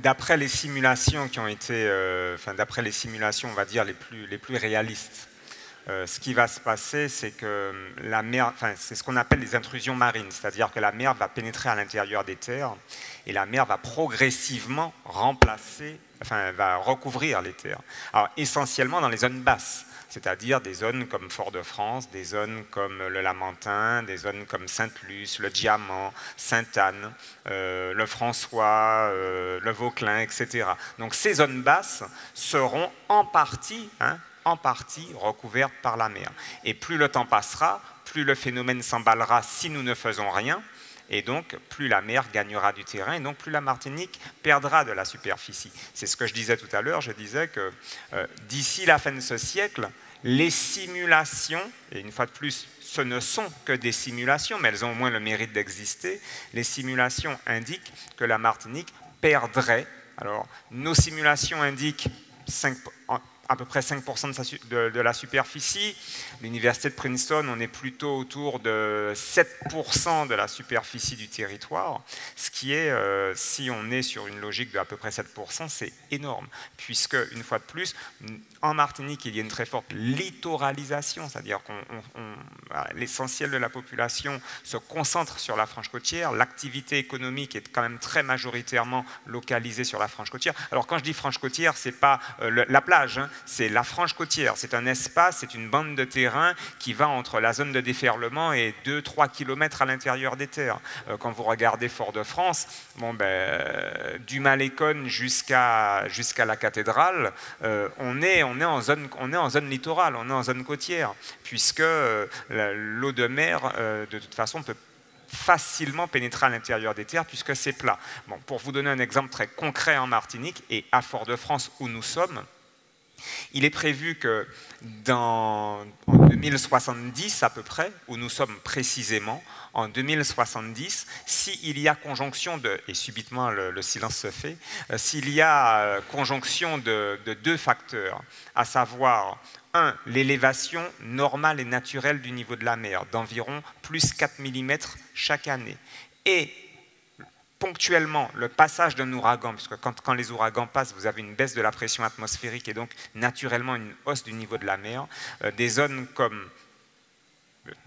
d'après les simulations qui ont été... Euh, enfin, d'après les simulations, on va dire, les plus, les plus réalistes, Euh, ce qui va se passer, c'est que la mer, enfin, c'est ce qu'on appelle les intrusions marines, c'est-à-dire que la mer va pénétrer à l'intérieur des terres et la mer va progressivement remplacer, enfin, va recouvrir les terres. Alors, essentiellement dans les zones basses, c'est-à-dire des zones comme Fort-de-France, des zones comme le Lamentin, des zones comme Sainte-Luce, le Diamant, Sainte-Anne, euh, le François, euh, le Vauclin, et cetera. Donc ces zones basses seront en partie... hein, en partie recouverte par la mer. Et plus le temps passera, plus le phénomène s'emballera si nous ne faisons rien, et donc plus la mer gagnera du terrain, et donc plus la Martinique perdra de la superficie. C'est ce que je disais tout à l'heure, je disais que euh, d'ici la fin de ce siècle, les simulations, et une fois de plus, ce ne sont que des simulations, mais elles ont au moins le mérite d'exister, les simulations indiquent que la Martinique perdrait. Alors, nos simulations indiquent cinq... à peu près cinq pour cent de, sa, de, de la superficie. L'université de Princeton, on est plutôt autour de sept pour cent de la superficie du territoire, ce qui est, euh, si on est sur une logique de à peu près sept pour cent, c'est énorme, puisque, une fois de plus, en Martinique, il y a une très forte littoralisation, c'est-à-dire qu'on, on, on, l'essentiel de la population se concentre sur la frange côtière, l'activité économique est quand même très majoritairement localisée sur la frange côtière. Alors, quand je dis frange côtière, c'est pas euh, le, la plage, hein, c'est la frange côtière, c'est un espace, c'est une bande de terrain qui va entre la zone de déferlement et deux à trois kilomètres à l'intérieur des terres. Euh, quand vous regardez Fort-de-France, bon, ben, du Malécon jusqu'à jusqu'à la cathédrale, euh, on, est, on, est en zone, on est en zone littorale, on est en zone côtière, puisque euh, l'eau de mer, euh, de toute façon, peut facilement pénétrer à l'intérieur des terres puisque c'est plat. Bon, pour vous donner un exemple très concret en Martinique et à Fort-de-France où nous sommes, Il est prévu que dans, en deux mille soixante-dix à peu près, où nous sommes précisément, en deux mille soixante-dix, s'il y a conjonction de, et subitement le, le silence se fait, euh, s'il y a euh, conjonction de, de deux facteurs, à savoir, un, l'élévation normale et naturelle du niveau de la mer, d'environ plus quatre millimètres chaque année, et ponctuellement le passage d'un ouragan, puisque quand, quand les ouragans passent, vous avez une baisse de la pression atmosphérique et donc naturellement une hausse du niveau de la mer, euh, des zones comme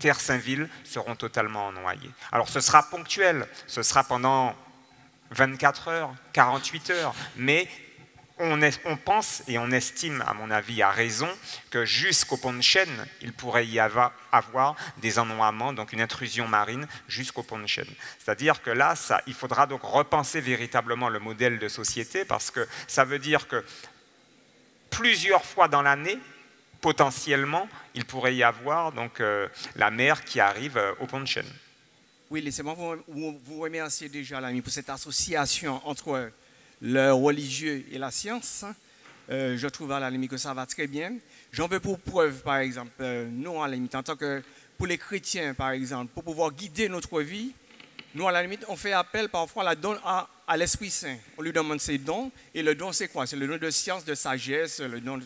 Terre-Saint-Ville seront totalement noyées. Alors ce sera ponctuel, ce sera pendant vingt-quatre heures, quarante-huit heures, mais on, est, on pense et on estime, à mon avis, à raison, que jusqu'au pont de Chêne, il pourrait y avoir des ennoiements, donc une intrusion marine jusqu'au pont de Chêne. C'est-à-dire que là, ça, il faudra donc repenser véritablement le modèle de société, parce que ça veut dire que plusieurs fois dans l'année, potentiellement, il pourrait y avoir donc, euh, la mer qui arrive euh, au pont de Chêne. Oui, laissez-moi vous, vous remercier déjà, l'ami, pour cette association entre le religieux et la science. Euh, je trouve à la limite que ça va très bien. J'en veux pour preuve, par exemple, euh, nous, à la limite, en tant que pour les chrétiens, par exemple, pour pouvoir guider notre vie, nous, à la limite, on fait appel parfois à la don à, à l'Esprit Saint. On lui demande ses dons, et le don, c'est quoi? C'est le don de science, de sagesse, le don de...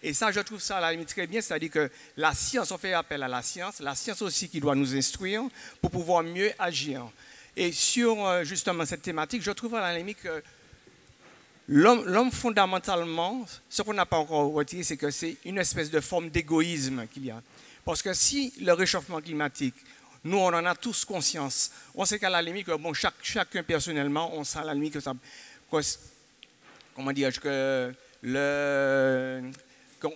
Et ça, je trouve ça à la limite très bien, c'est-à-dire que la science, on fait appel à la science, la science aussi qui doit nous instruire pour pouvoir mieux agir. Et sur justement cette thématique, je trouve à la limite que l'homme fondamentalement, ce qu'on n'a pas encore retiré, c'est que c'est une espèce de forme d'égoïsme qu'il y a. Parce que si le réchauffement climatique, nous on en a tous conscience, on sait qu'à la limite, que, bon, chaque, chacun personnellement, on sent à la limite que ça... Que, comment dirais-je que le...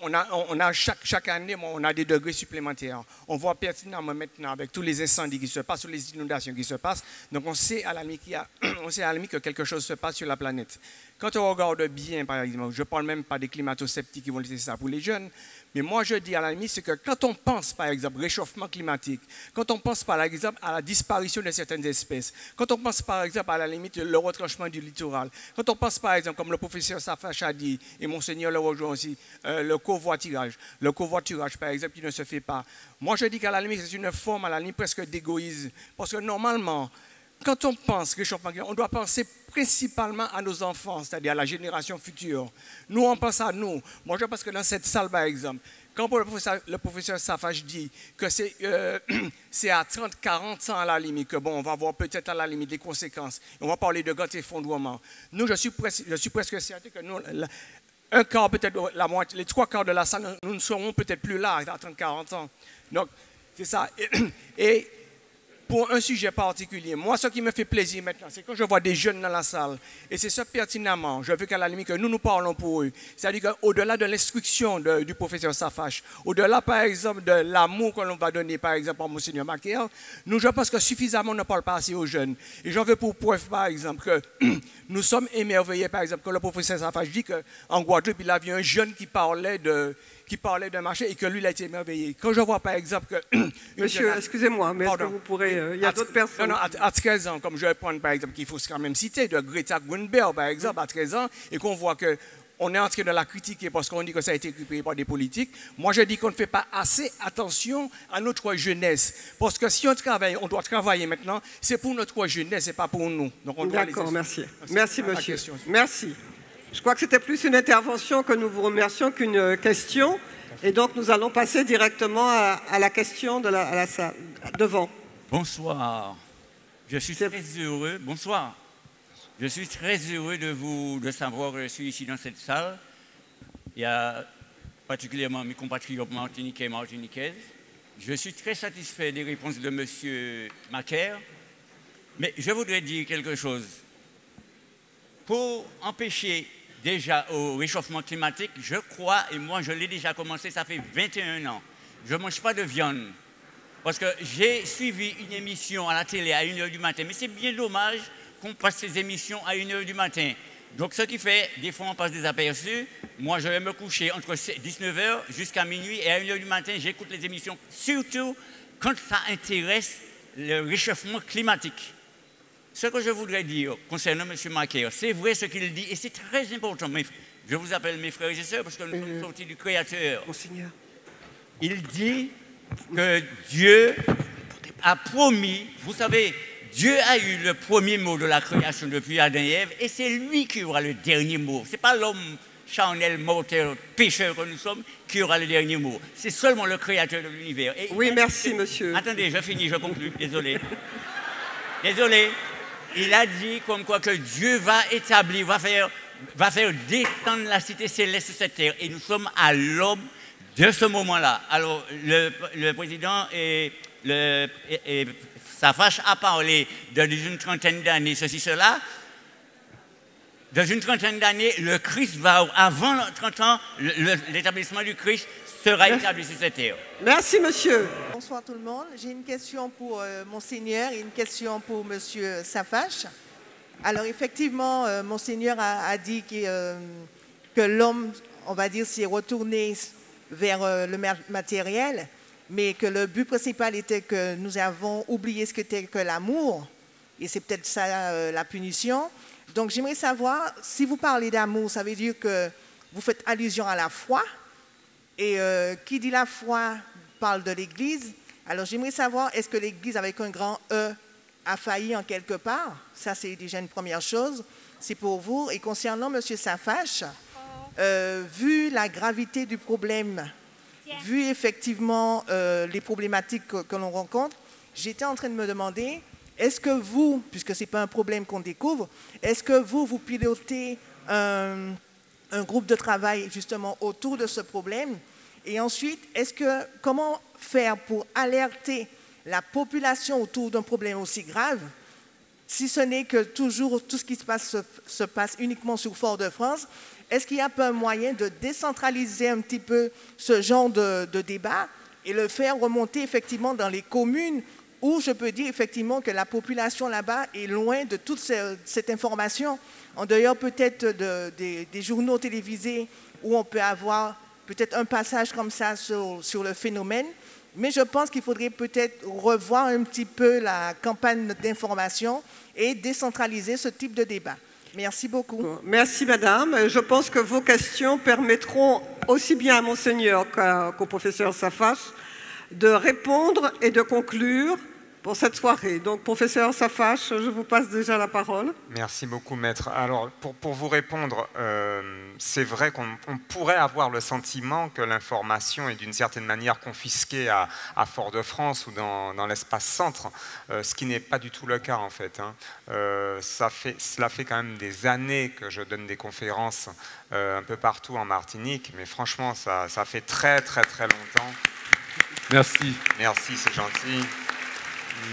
On a, on a chaque, chaque année, on a des degrés supplémentaires. On voit pertinemment maintenant avec tous les incendies qui se passent, tous les inondations qui se passent. Donc on sait à la limite qu'il y a, on sait à la limite que quelque chose se passe sur la planète. Quand on regarde bien, par exemple, je ne parle même pas des climato-sceptiques qui vont laisser ça pour les jeunes, mais moi je dis à la limite, c'est que quand on pense par exemple réchauffement climatique, quand on pense par exemple à la disparition de certaines espèces, quand on pense par exemple à la limite le retranchement du littoral, quand on pense par exemple, comme le professeur Safache a dit, et Monseigneur le rejoint aussi, euh, le covoiturage, le covoiturage par exemple qui ne se fait pas. Moi je dis qu'à la limite c'est une forme à la limite presque d'égoïsme, parce que normalement, quand on pense réchauffement climatique, on doit penser principalement à nos enfants, c'est-à-dire à la génération future. Nous, on pense à nous. Moi, je pense que dans cette salle, par exemple, quand le professeur, le professeur Safache dit que c'est euh, à trente, quarante ans à la limite, que bon, on va voir peut-être à la limite des conséquences, on va parler de grand effondrement. Nous, je suis, pres je suis presque certain que nous, la, un quart, peut-être la moitié, les trois quarts de la salle, nous ne serons peut-être plus là à trente, quarante ans. Donc, c'est ça. Et, et pour un sujet particulier. Moi, ce qui me fait plaisir maintenant, c'est quand je vois des jeunes dans la salle, et c'est ça pertinemment, je veux qu'à la limite que nous nous parlons pour eux. C'est-à-dire qu'au-delà de l'instruction du professeur Safache, au-delà, par exemple, de l'amour que l'on va donner, par exemple, à Monseigneur Macaire, nous, je pense que suffisamment, on ne parle pas assez aux jeunes. Et j'en veux pour preuve, par exemple, que nous sommes émerveillés, par exemple, que le professeur Safache dit qu'en Guadeloupe, il avait un jeune qui parlait de... qui parlait d'un marché et que lui, il a été émerveillé. Quand je vois, par exemple, que... Monsieur, jeune... excusez-moi, mais est-ce que vous pourrez... Euh, il y a d'autres personnes... Non, non, à, à treize ans, comme je vais prendre, par exemple, qu'il faut quand même citer, de Greta Thunberg, par exemple, à treize ans, et qu'on voit que... on est en train de la critiquer parce qu'on dit que ça a été récupéré par des politiques. Moi, je dis qu'on ne fait pas assez attention à notre jeunesse. Parce que si on travaille, on doit travailler maintenant, c'est pour notre jeunesse et pas pour nous. D'accord, merci. Merci, monsieur. Merci. Je crois que c'était plus une intervention que nous vous remercions qu'une question. Et donc, nous allons passer directement à, à la question de la, à la salle. Devant. Bonsoir. Je suis très heureux. Bonsoir. Je suis très heureux de vous de savoir que je suis ici dans cette salle. Il y a particulièrement mes compatriotes martiniquais et martiniquaises. Je suis très satisfait des réponses de monsieur Macaire. Mais je voudrais dire quelque chose. Pour empêcher déjà au réchauffement climatique, je crois, et moi je l'ai déjà commencé, ça fait vingt et un ans, je ne mange pas de viande. Parce que j'ai suivi une émission à la télé à une heure du matin, mais c'est bien dommage qu'on passe ces émissions à une heure du matin. Donc ce qui fait, des fois on passe des aperçus, moi je vais me coucher entre dix-neuf heures jusqu'à minuit et à une heure du matin, j'écoute les émissions, surtout quand ça intéresse le réchauffement climatique. Ce que je voudrais dire concernant monsieur Macaire, c'est vrai ce qu'il dit et c'est très important, mais Je vous appelle mes frères et sœurs parce que nous sommes sortis du Créateur. Monseigneur. Il dit que Dieu a promis, vous savez, Dieu a eu le premier mot de la création depuis Adam et Ève, et c'est lui qui aura le dernier mot. Ce n'est pas l'homme charnel, mortel, pécheur que nous sommes qui aura le dernier mot. C'est seulement le Créateur de l'univers. Oui, merci, monsieur. Attendez, je finis, je conclue, désolé. Désolé. Il a dit comme quoi que Dieu va établir, va faire, va faire descendre la cité céleste sur cette terre, et nous sommes à l'aube de ce moment-là. Alors, le, le président et le... Et, et, Safache a parlé d'une trentaine d'années, ceci, cela. Dans une trentaine d'années, le Christ va, avant trente ans, l'établissement du Christ sera établi sur cette terre. Merci, monsieur. Bonsoir tout le monde. J'ai une question pour euh, Monseigneur et une question pour monsieur Safache. Alors, effectivement, euh, Monseigneur a, a dit que, euh, que l'homme, on va dire, s'est retourné vers euh, le matériel, mais que le but principal était que nous avons oublié ce qu'était que l'amour, et c'est peut-être ça euh, la punition. Donc j'aimerais savoir, si vous parlez d'amour, ça veut dire que vous faites allusion à la foi, et euh, qui dit la foi parle de l'Église. Alors j'aimerais savoir, est-ce que l'Église avec un grand E a failli en quelque part? Ça c'est déjà une première chose, c'est pour vous. Et concernant monsieur Safache, euh, vu la gravité du problème, vu effectivement euh, les problématiques que, que l'on rencontre, j'étais en train de me demander, est-ce que vous, puisque ce n'est pas un problème qu'on découvre, est-ce que vous, vous pilotez un, un groupe de travail justement autour de ce problème? Et ensuite, est-ce que, comment faire pour alerter la population autour d'un problème aussi grave, si ce n'est que toujours tout ce qui se passe se, se passe uniquement sur Fort-de-France? Est-ce qu'il n'y a pas un moyen de décentraliser un petit peu ce genre de, de débat et le faire remonter effectivement dans les communes où je peux dire effectivement que la population là-bas est loin de toute cette information, en dehors peut-être de, de, des journaux télévisés où on peut avoir peut-être un passage comme ça sur, sur le phénomène. Mais je pense qu'il faudrait peut-être revoir un petit peu la campagne d'information et décentraliser ce type de débat. Merci beaucoup. Merci, madame. Je pense que vos questions permettront aussi bien à Monseigneur qu'au professeur Safache de répondre et de conclure pour cette soirée. Donc, professeur Safache, je vous passe déjà la parole. Merci beaucoup, maître. Alors, pour, pour vous répondre, euh, c'est vrai qu'on pourrait avoir le sentiment que l'information est d'une certaine manière confisquée à, à Fort-de-France ou dans, dans l'espace centre, euh, ce qui n'est pas du tout le cas, en fait, hein. Euh, ça fait, cela fait quand même des années que je donne des conférences euh, un peu partout en Martinique, mais franchement, ça, ça fait très, très, très longtemps. Merci. Merci, c'est gentil.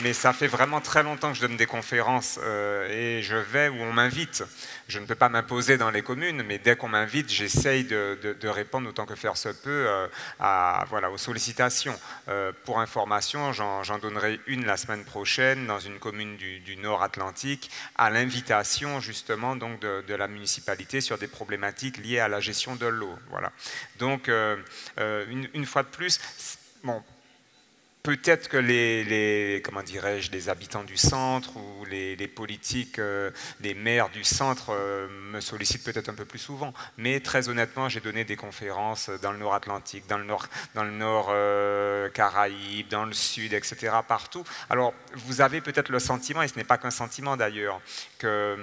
Mais ça fait vraiment très longtemps que je donne des conférences euh, et je vais où on m'invite. Je ne peux pas m'imposer dans les communes, mais dès qu'on m'invite, j'essaye de, de, de répondre autant que faire se peut euh, à, voilà, aux sollicitations. Euh, pour information, j'en donnerai une la semaine prochaine dans une commune du, du Nord-Atlantique, à l'invitation justement donc de, de la municipalité sur des problématiques liées à la gestion de l'eau. Voilà. Donc, euh, euh, une, une fois de plus, bon, peut-être que les, les, comment dirais-je, les habitants du centre ou les, les politiques, euh, les maires du centre euh, me sollicitent peut-être un peu plus souvent. Mais très honnêtement, j'ai donné des conférences dans le Nord-Atlantique, dans le Nord, dans le Nord euh, Caraïbes, dans le Sud, et cetera, partout. Alors, vous avez peut-être le sentiment, et ce n'est pas qu'un sentiment d'ailleurs, que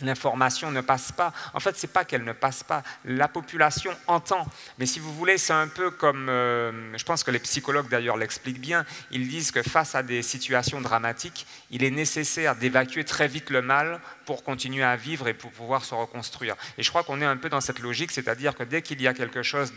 l'information ne passe pas. En fait, ce n'est pas qu'elle ne passe pas. La population entend. Mais si vous voulez, c'est un peu comme... Euh, je pense que les psychologues, d'ailleurs, l'expliquent bien. Ils disent que face à des situations dramatiques, il est nécessaire d'évacuer très vite le mal pour continuer à vivre et pour pouvoir se reconstruire. Et je crois qu'on est un peu dans cette logique, c'est-à-dire que dès qu'il y a quelque chose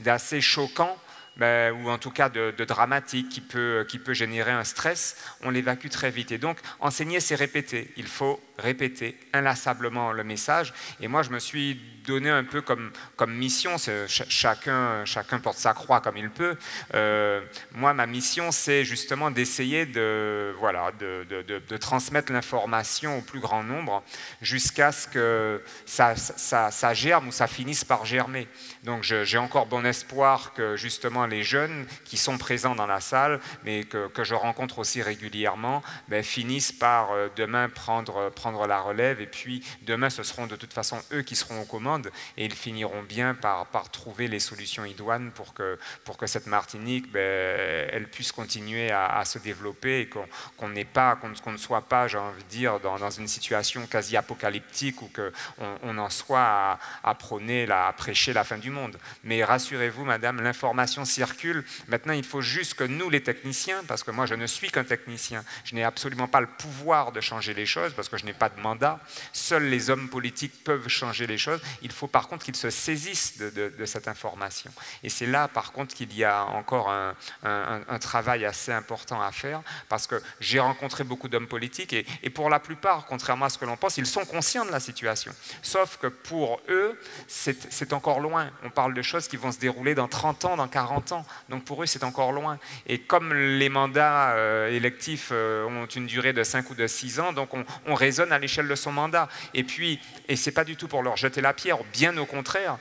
d'assez choquant, Ben, ou en tout cas de, de dramatique qui peut, qui peut générer un stress, on l'évacue très vite. Et donc, enseigner, c'est répéter. Il faut répéter inlassablement le message. Et moi, je me suis donné un peu comme, comme mission, ch chacun, chacun porte sa croix comme il peut. Euh, moi, ma mission, c'est justement d'essayer de, voilà, de, de, de, de transmettre l'information au plus grand nombre jusqu'à ce que ça, ça, ça germe ou ça finisse par germer. Donc, j'ai encore bon espoir que, justement, les jeunes qui sont présents dans la salle, mais que, que je rencontre aussi régulièrement, ben, finissent par euh, demain prendre, prendre la relève. Et puis demain, ce seront de toute façon eux qui seront aux commandes et ils finiront bien par, par trouver les solutions idoines pour que, pour que cette Martinique, ben, elle puisse continuer à, à se développer et qu'on qu'on n'ait pas, qu'on, qu'on ne soit pas, j'ai envie de dire, dans, dans une situation quasi apocalyptique ou qu'on on en soit à, à prôner, la, à prêcher la fin du monde. Mais rassurez-vous, madame, l'information circule. Maintenant, il faut juste que nous, les techniciens, parce que moi, je ne suis qu'un technicien, je n'ai absolument pas le pouvoir de changer les choses parce que je n'ai pas de mandat. Seuls les hommes politiques peuvent changer les choses. Il faut par contre qu'ils se saisissent de, de, de cette information. Et c'est là, par contre, qu'il y a encore un, un, un travail assez important à faire parce que j'ai rencontré beaucoup d'hommes politiques et, et pour la plupart, contrairement à ce que l'on pense, ils sont conscients de la situation. Sauf que pour eux, c'est encore loin. On parle de choses qui vont se dérouler dans trente ans, dans quarante ans. Donc pour eux, c'est encore loin. Et comme les mandats euh, électifs euh, ont une durée de cinq ou de six ans, donc on, on raisonne à l'échelle de son mandat. Et puis, et c'est pas du tout pour leur jeter la pierre, bien au contraire.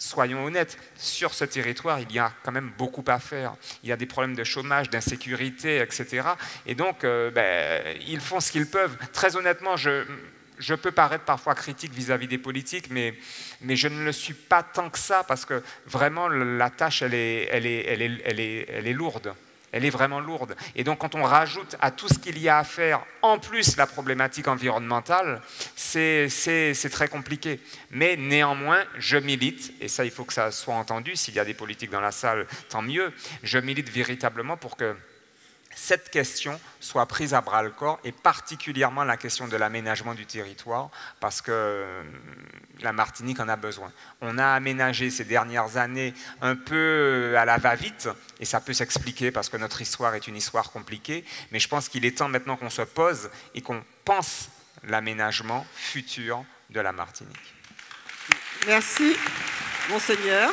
Soyons honnêtes, sur ce territoire, il y a quand même beaucoup à faire. Il y a des problèmes de chômage, d'insécurité, et cetera. Et donc, euh, ben, ils font ce qu'ils peuvent. Très honnêtement, je... Je peux paraître parfois critique vis-à-vis des politiques, mais, mais je ne le suis pas tant que ça, parce que vraiment, la tâche, elle est, elle est, elle est, elle est, elle est lourde. Elle est vraiment lourde. Et donc, quand on rajoute à tout ce qu'il y a à faire, en plus la problématique environnementale, c'est très compliqué. Mais néanmoins, je milite, et ça, il faut que ça soit entendu, s'il y a des politiques dans la salle, tant mieux, je milite véritablement pour que cette question soit prise à bras-le-corps, et particulièrement la question de l'aménagement du territoire, parce que la Martinique en a besoin. On a aménagé ces dernières années un peu à la va-vite, et ça peut s'expliquer parce que notre histoire est une histoire compliquée, mais je pense qu'il est temps maintenant qu'on se pose et qu'on pense l'aménagement futur de la Martinique. Merci, Monseigneur.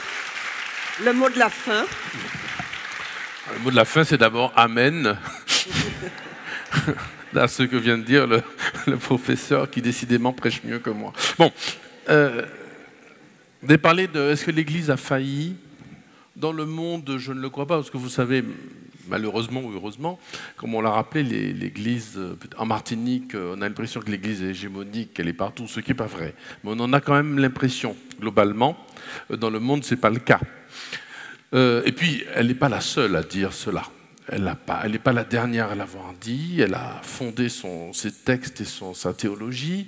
Le mot de la fin. Le mot de la fin, c'est d'abord « Amen » à ce que vient de dire le, le professeur qui décidément prêche mieux que moi. Bon, euh, vous avez parlé de « Est-ce que l'Église a failli ?» Dans le monde, je ne le crois pas, parce que vous savez, malheureusement ou heureusement, comme on l'a rappelé, l'Église, en Martinique, on a l'impression que l'Église est hégémonique, elle est partout, ce qui n'est pas vrai. Mais on en a quand même l'impression, globalement. Dans le monde, ce n'est pas le cas. Euh, et puis, elle n'est pas la seule à dire cela. Elle n'est pas, pas la dernière à l'avoir dit. Elle a fondé son, ses textes et son, sa théologie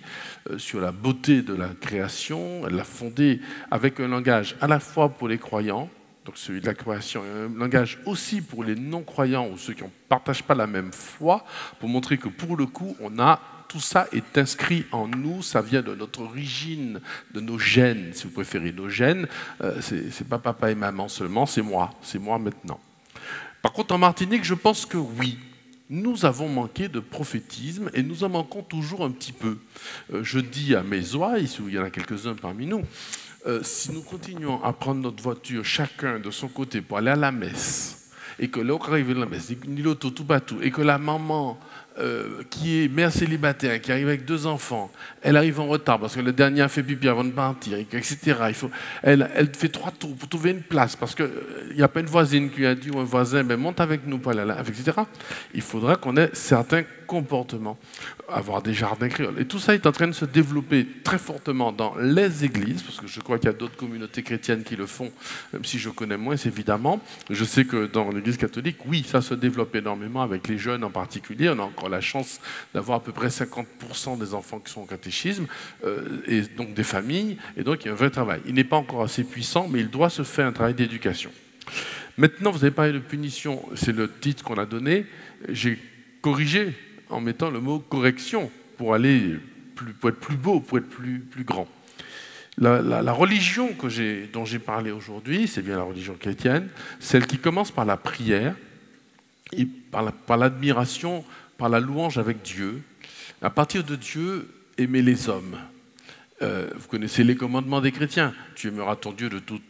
euh, sur la beauté de la création. Elle l'a fondée avec un langage à la fois pour les croyants, donc celui de la création, et un langage aussi pour les non-croyants ou ceux qui ne partagent pas la même foi, pour montrer que pour le coup, on a... Tout ça est inscrit en nous, ça vient de notre origine, de nos gènes, si vous préférez, nos gènes. Euh, c'est pas papa et maman seulement, c'est moi, c'est moi maintenant. Par contre, en Martinique, je pense que oui, nous avons manqué de prophétisme et nous en manquons toujours un petit peu. Euh, je dis à mes ouailles, il y en a quelques-uns parmi nous, euh, si nous continuons à prendre notre voiture chacun de son côté pour aller à la messe, et que l'autre arrive à la messe, ni l'auto tout batou, et que la maman... Euh, qui est mère célibataire, qui arrive avec deux enfants, elle arrive en retard parce que le dernier a fait pipi avant de partir, et cetera. Il faut, elle, elle fait trois tours pour trouver une place parce qu'il n'y euh, a pas une voisine qui a dit ou un voisin, ben, monte avec nous, là, là, et cetera. Il faudra qu'on ait certains comportements, avoir des jardins créoles. Et tout ça est en train de se développer très fortement dans les églises, parce que je crois qu'il y a d'autres communautés chrétiennes qui le font, même si je connais moins, évidemment. Je sais que dans l'église catholique, oui, ça se développe énormément avec les jeunes en particulier. On a encore la chance d'avoir à peu près cinquante pour cent des enfants qui sont au catéchisme, euh, et donc des familles, et donc il y a un vrai travail. Il n'est pas encore assez puissant, mais il doit se faire un travail d'éducation. Maintenant, vous avez parlé de punition, c'est le titre qu'on a donné. J'ai corrigé en mettant le mot correction pour aller plus, pour être plus beau, pour être plus, plus grand. La, la, la religion que j'ai, dont j'ai parlé aujourd'hui, c'est bien la religion chrétienne, celle qui commence par la prière et par l'admiration, par la louange avec Dieu, à partir de Dieu, aimer les hommes. Euh, vous connaissez les commandements des chrétiens. Tu aimeras ton Dieu de tout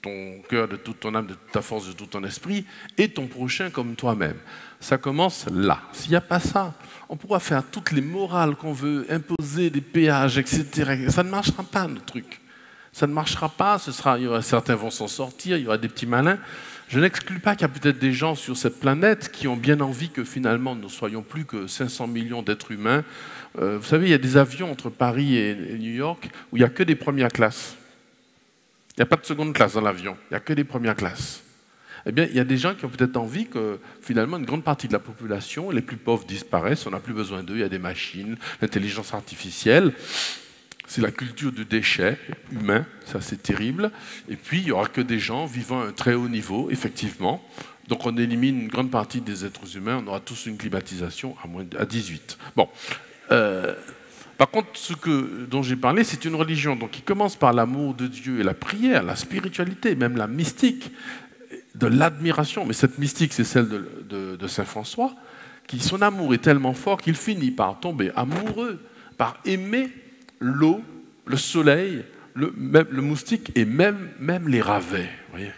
ton cœur, de toute ton âme, de toute ta force, de tout ton esprit, et ton prochain comme toi-même. Ça commence là. S'il n'y a pas ça, on pourra faire toutes les morales qu'on veut, imposer des péages, et cetera. Ça ne marchera pas, notre truc. ça ne marchera pas, ce sera, il y aura, certains vont s'en sortir, il y aura des petits malins. Je n'exclus pas qu'il y a peut-être des gens sur cette planète qui ont bien envie que finalement nous ne soyons plus que cinq cents millions d'êtres humains. Euh, vous savez, il y a des avions entre Paris et, et New York où il n'y a que des premières classes. Il n'y a pas de seconde classe dans l'avion, il n'y a que des premières classes. Eh bien, il y a des gens qui ont peut-être envie que, finalement, une grande partie de la population, les plus pauvres, disparaissent, on n'a plus besoin d'eux, il y a des machines, l'intelligence artificielle, c'est la culture du déchet humain, ça c'est terrible, et puis il n'y aura que des gens vivant à un très haut niveau, effectivement, donc on élimine une grande partie des êtres humains, on aura tous une climatisation à, moins de, à dix-huit. Bon. Euh, par contre, ce que, dont j'ai parlé, c'est une religion donc, qui commence par l'amour de Dieu et la prière, la spiritualité, même la mystique, de l'admiration, mais cette mystique, c'est celle de, de, de saint François, qui son amour est tellement fort qu'il finit par tomber amoureux, par aimer l'eau, le soleil, le, même, le moustique et même, même les ravets. Voyez.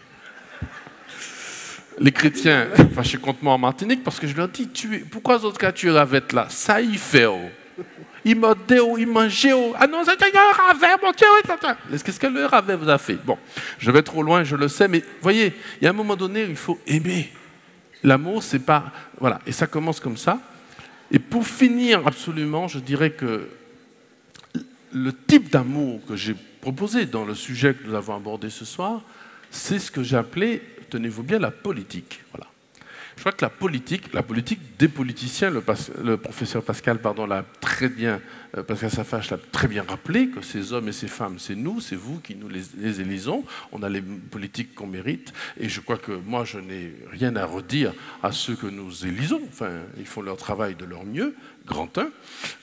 Les chrétiens, enfin, je suis contre moi en Martinique parce que je leur dis, tu es, pourquoi les autres cas tu es ravette là? Ça y fait. Oh. Il mordait, il mangeait. Ah non, c'est un ravet, mon Dieu. Qu'est-ce que le ravet vous a fait? Bon, je vais trop loin, je le sais, mais voyez, il y a un moment donné, il faut aimer. L'amour, c'est pas... Voilà, et ça commence comme ça. Et pour finir, absolument, je dirais que le type d'amour que j'ai proposé dans le sujet que nous avons abordé ce soir, c'est ce que j'ai appelé, tenez-vous bien, la politique. Voilà. Je crois que la politique, la politique des politiciens, le, pas, le professeur Pascal, pardon, l'a très bien, euh, Pascal Safache l'a très bien rappelé, que ces hommes et ces femmes, c'est nous, c'est vous qui nous les, les élisons, on a les politiques qu'on mérite, et je crois que moi, je n'ai rien à redire à ceux que nous élisons, enfin, ils font leur travail de leur mieux, grand un,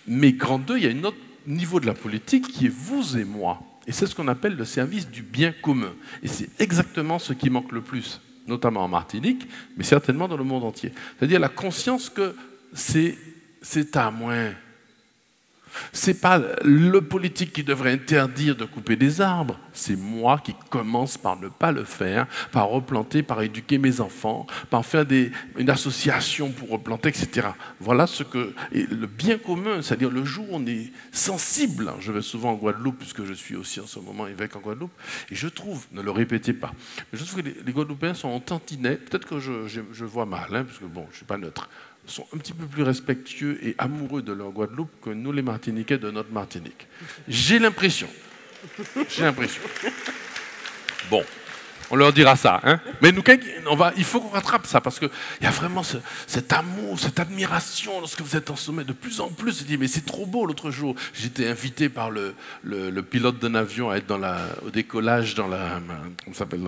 mais grand deux, il y a un autre niveau de la politique qui est vous et moi, et c'est ce qu'on appelle le service du bien commun, et c'est exactement ce qui manque le plus, notamment en Martinique, mais certainement dans le monde entier. C'est-à-dire la conscience que c'est à moins. C'est pas le politique qui devrait interdire de couper des arbres, c'est moi qui commence par ne pas le faire, par replanter, par éduquer mes enfants, par faire des, une association pour replanter, et cetera. Voilà ce que... Et le bien commun, c'est-à-dire le jour où on est sensible, je vais souvent en Guadeloupe, puisque je suis aussi en ce moment évêque en Guadeloupe, et je trouve, ne le répétez pas, mais je trouve que les, les Guadeloupéens sont en tantinet, peut-être que je, je, je vois mal, hein, parce que bon, je ne suis pas neutre, sont un petit peu plus respectueux et amoureux de leur Guadeloupe que nous, les Martiniquais, de notre Martinique. J'ai l'impression. J'ai l'impression. Bon, on leur dira ça, hein. Mais nous, on va, il faut qu'on rattrape ça, parce qu'il y a vraiment ce, cet amour, cette admiration, lorsque vous êtes en sommet, de plus en plus, je dis, mais c'est trop beau. L'autre jour, j'étais invité par le, le, le pilote d'un avion à être dans la, au décollage dans la... Comment ça s'appelle?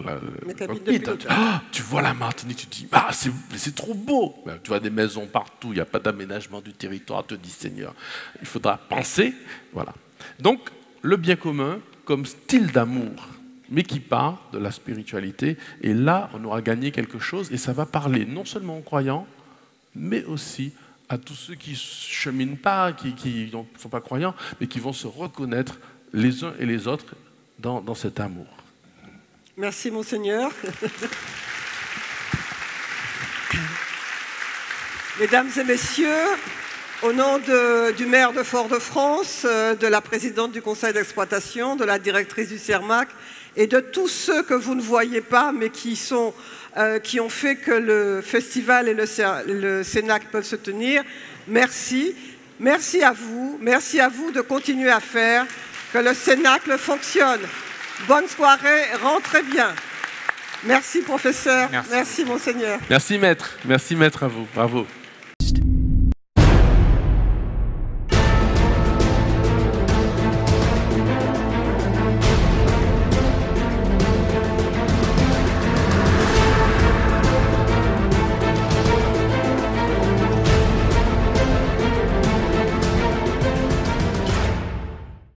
Ah, tu vois la Martinique, tu te dis, ah, c'est trop beau. Tu vois des maisons partout, il n'y a pas d'aménagement du territoire, tu te dis, Seigneur, il faudra penser. Voilà. Donc, le bien commun comme style d'amour, mais qui part de la spiritualité, et là, on aura gagné quelque chose, et ça va parler non seulement aux croyants, mais aussi à tous ceux qui ne cheminent pas, qui ne sont pas croyants, mais qui vont se reconnaître les uns et les autres dans, dans cet amour. Merci, Monseigneur. Mesdames et messieurs, au nom de, du maire de Fort-de-France, de la présidente du conseil d'exploitation, de la directrice du CERMAC, et de tous ceux que vous ne voyez pas, mais qui, sont, euh, qui ont fait que le festival et le, le Cénacle peuvent se tenir. Merci. Merci à vous. Merci à vous de continuer à faire que le Cénacle fonctionne. Bonne soirée. Rentrez bien. Merci, professeur. Merci, Merci monseigneur. Merci, maître. Merci, maître, à vous. Bravo.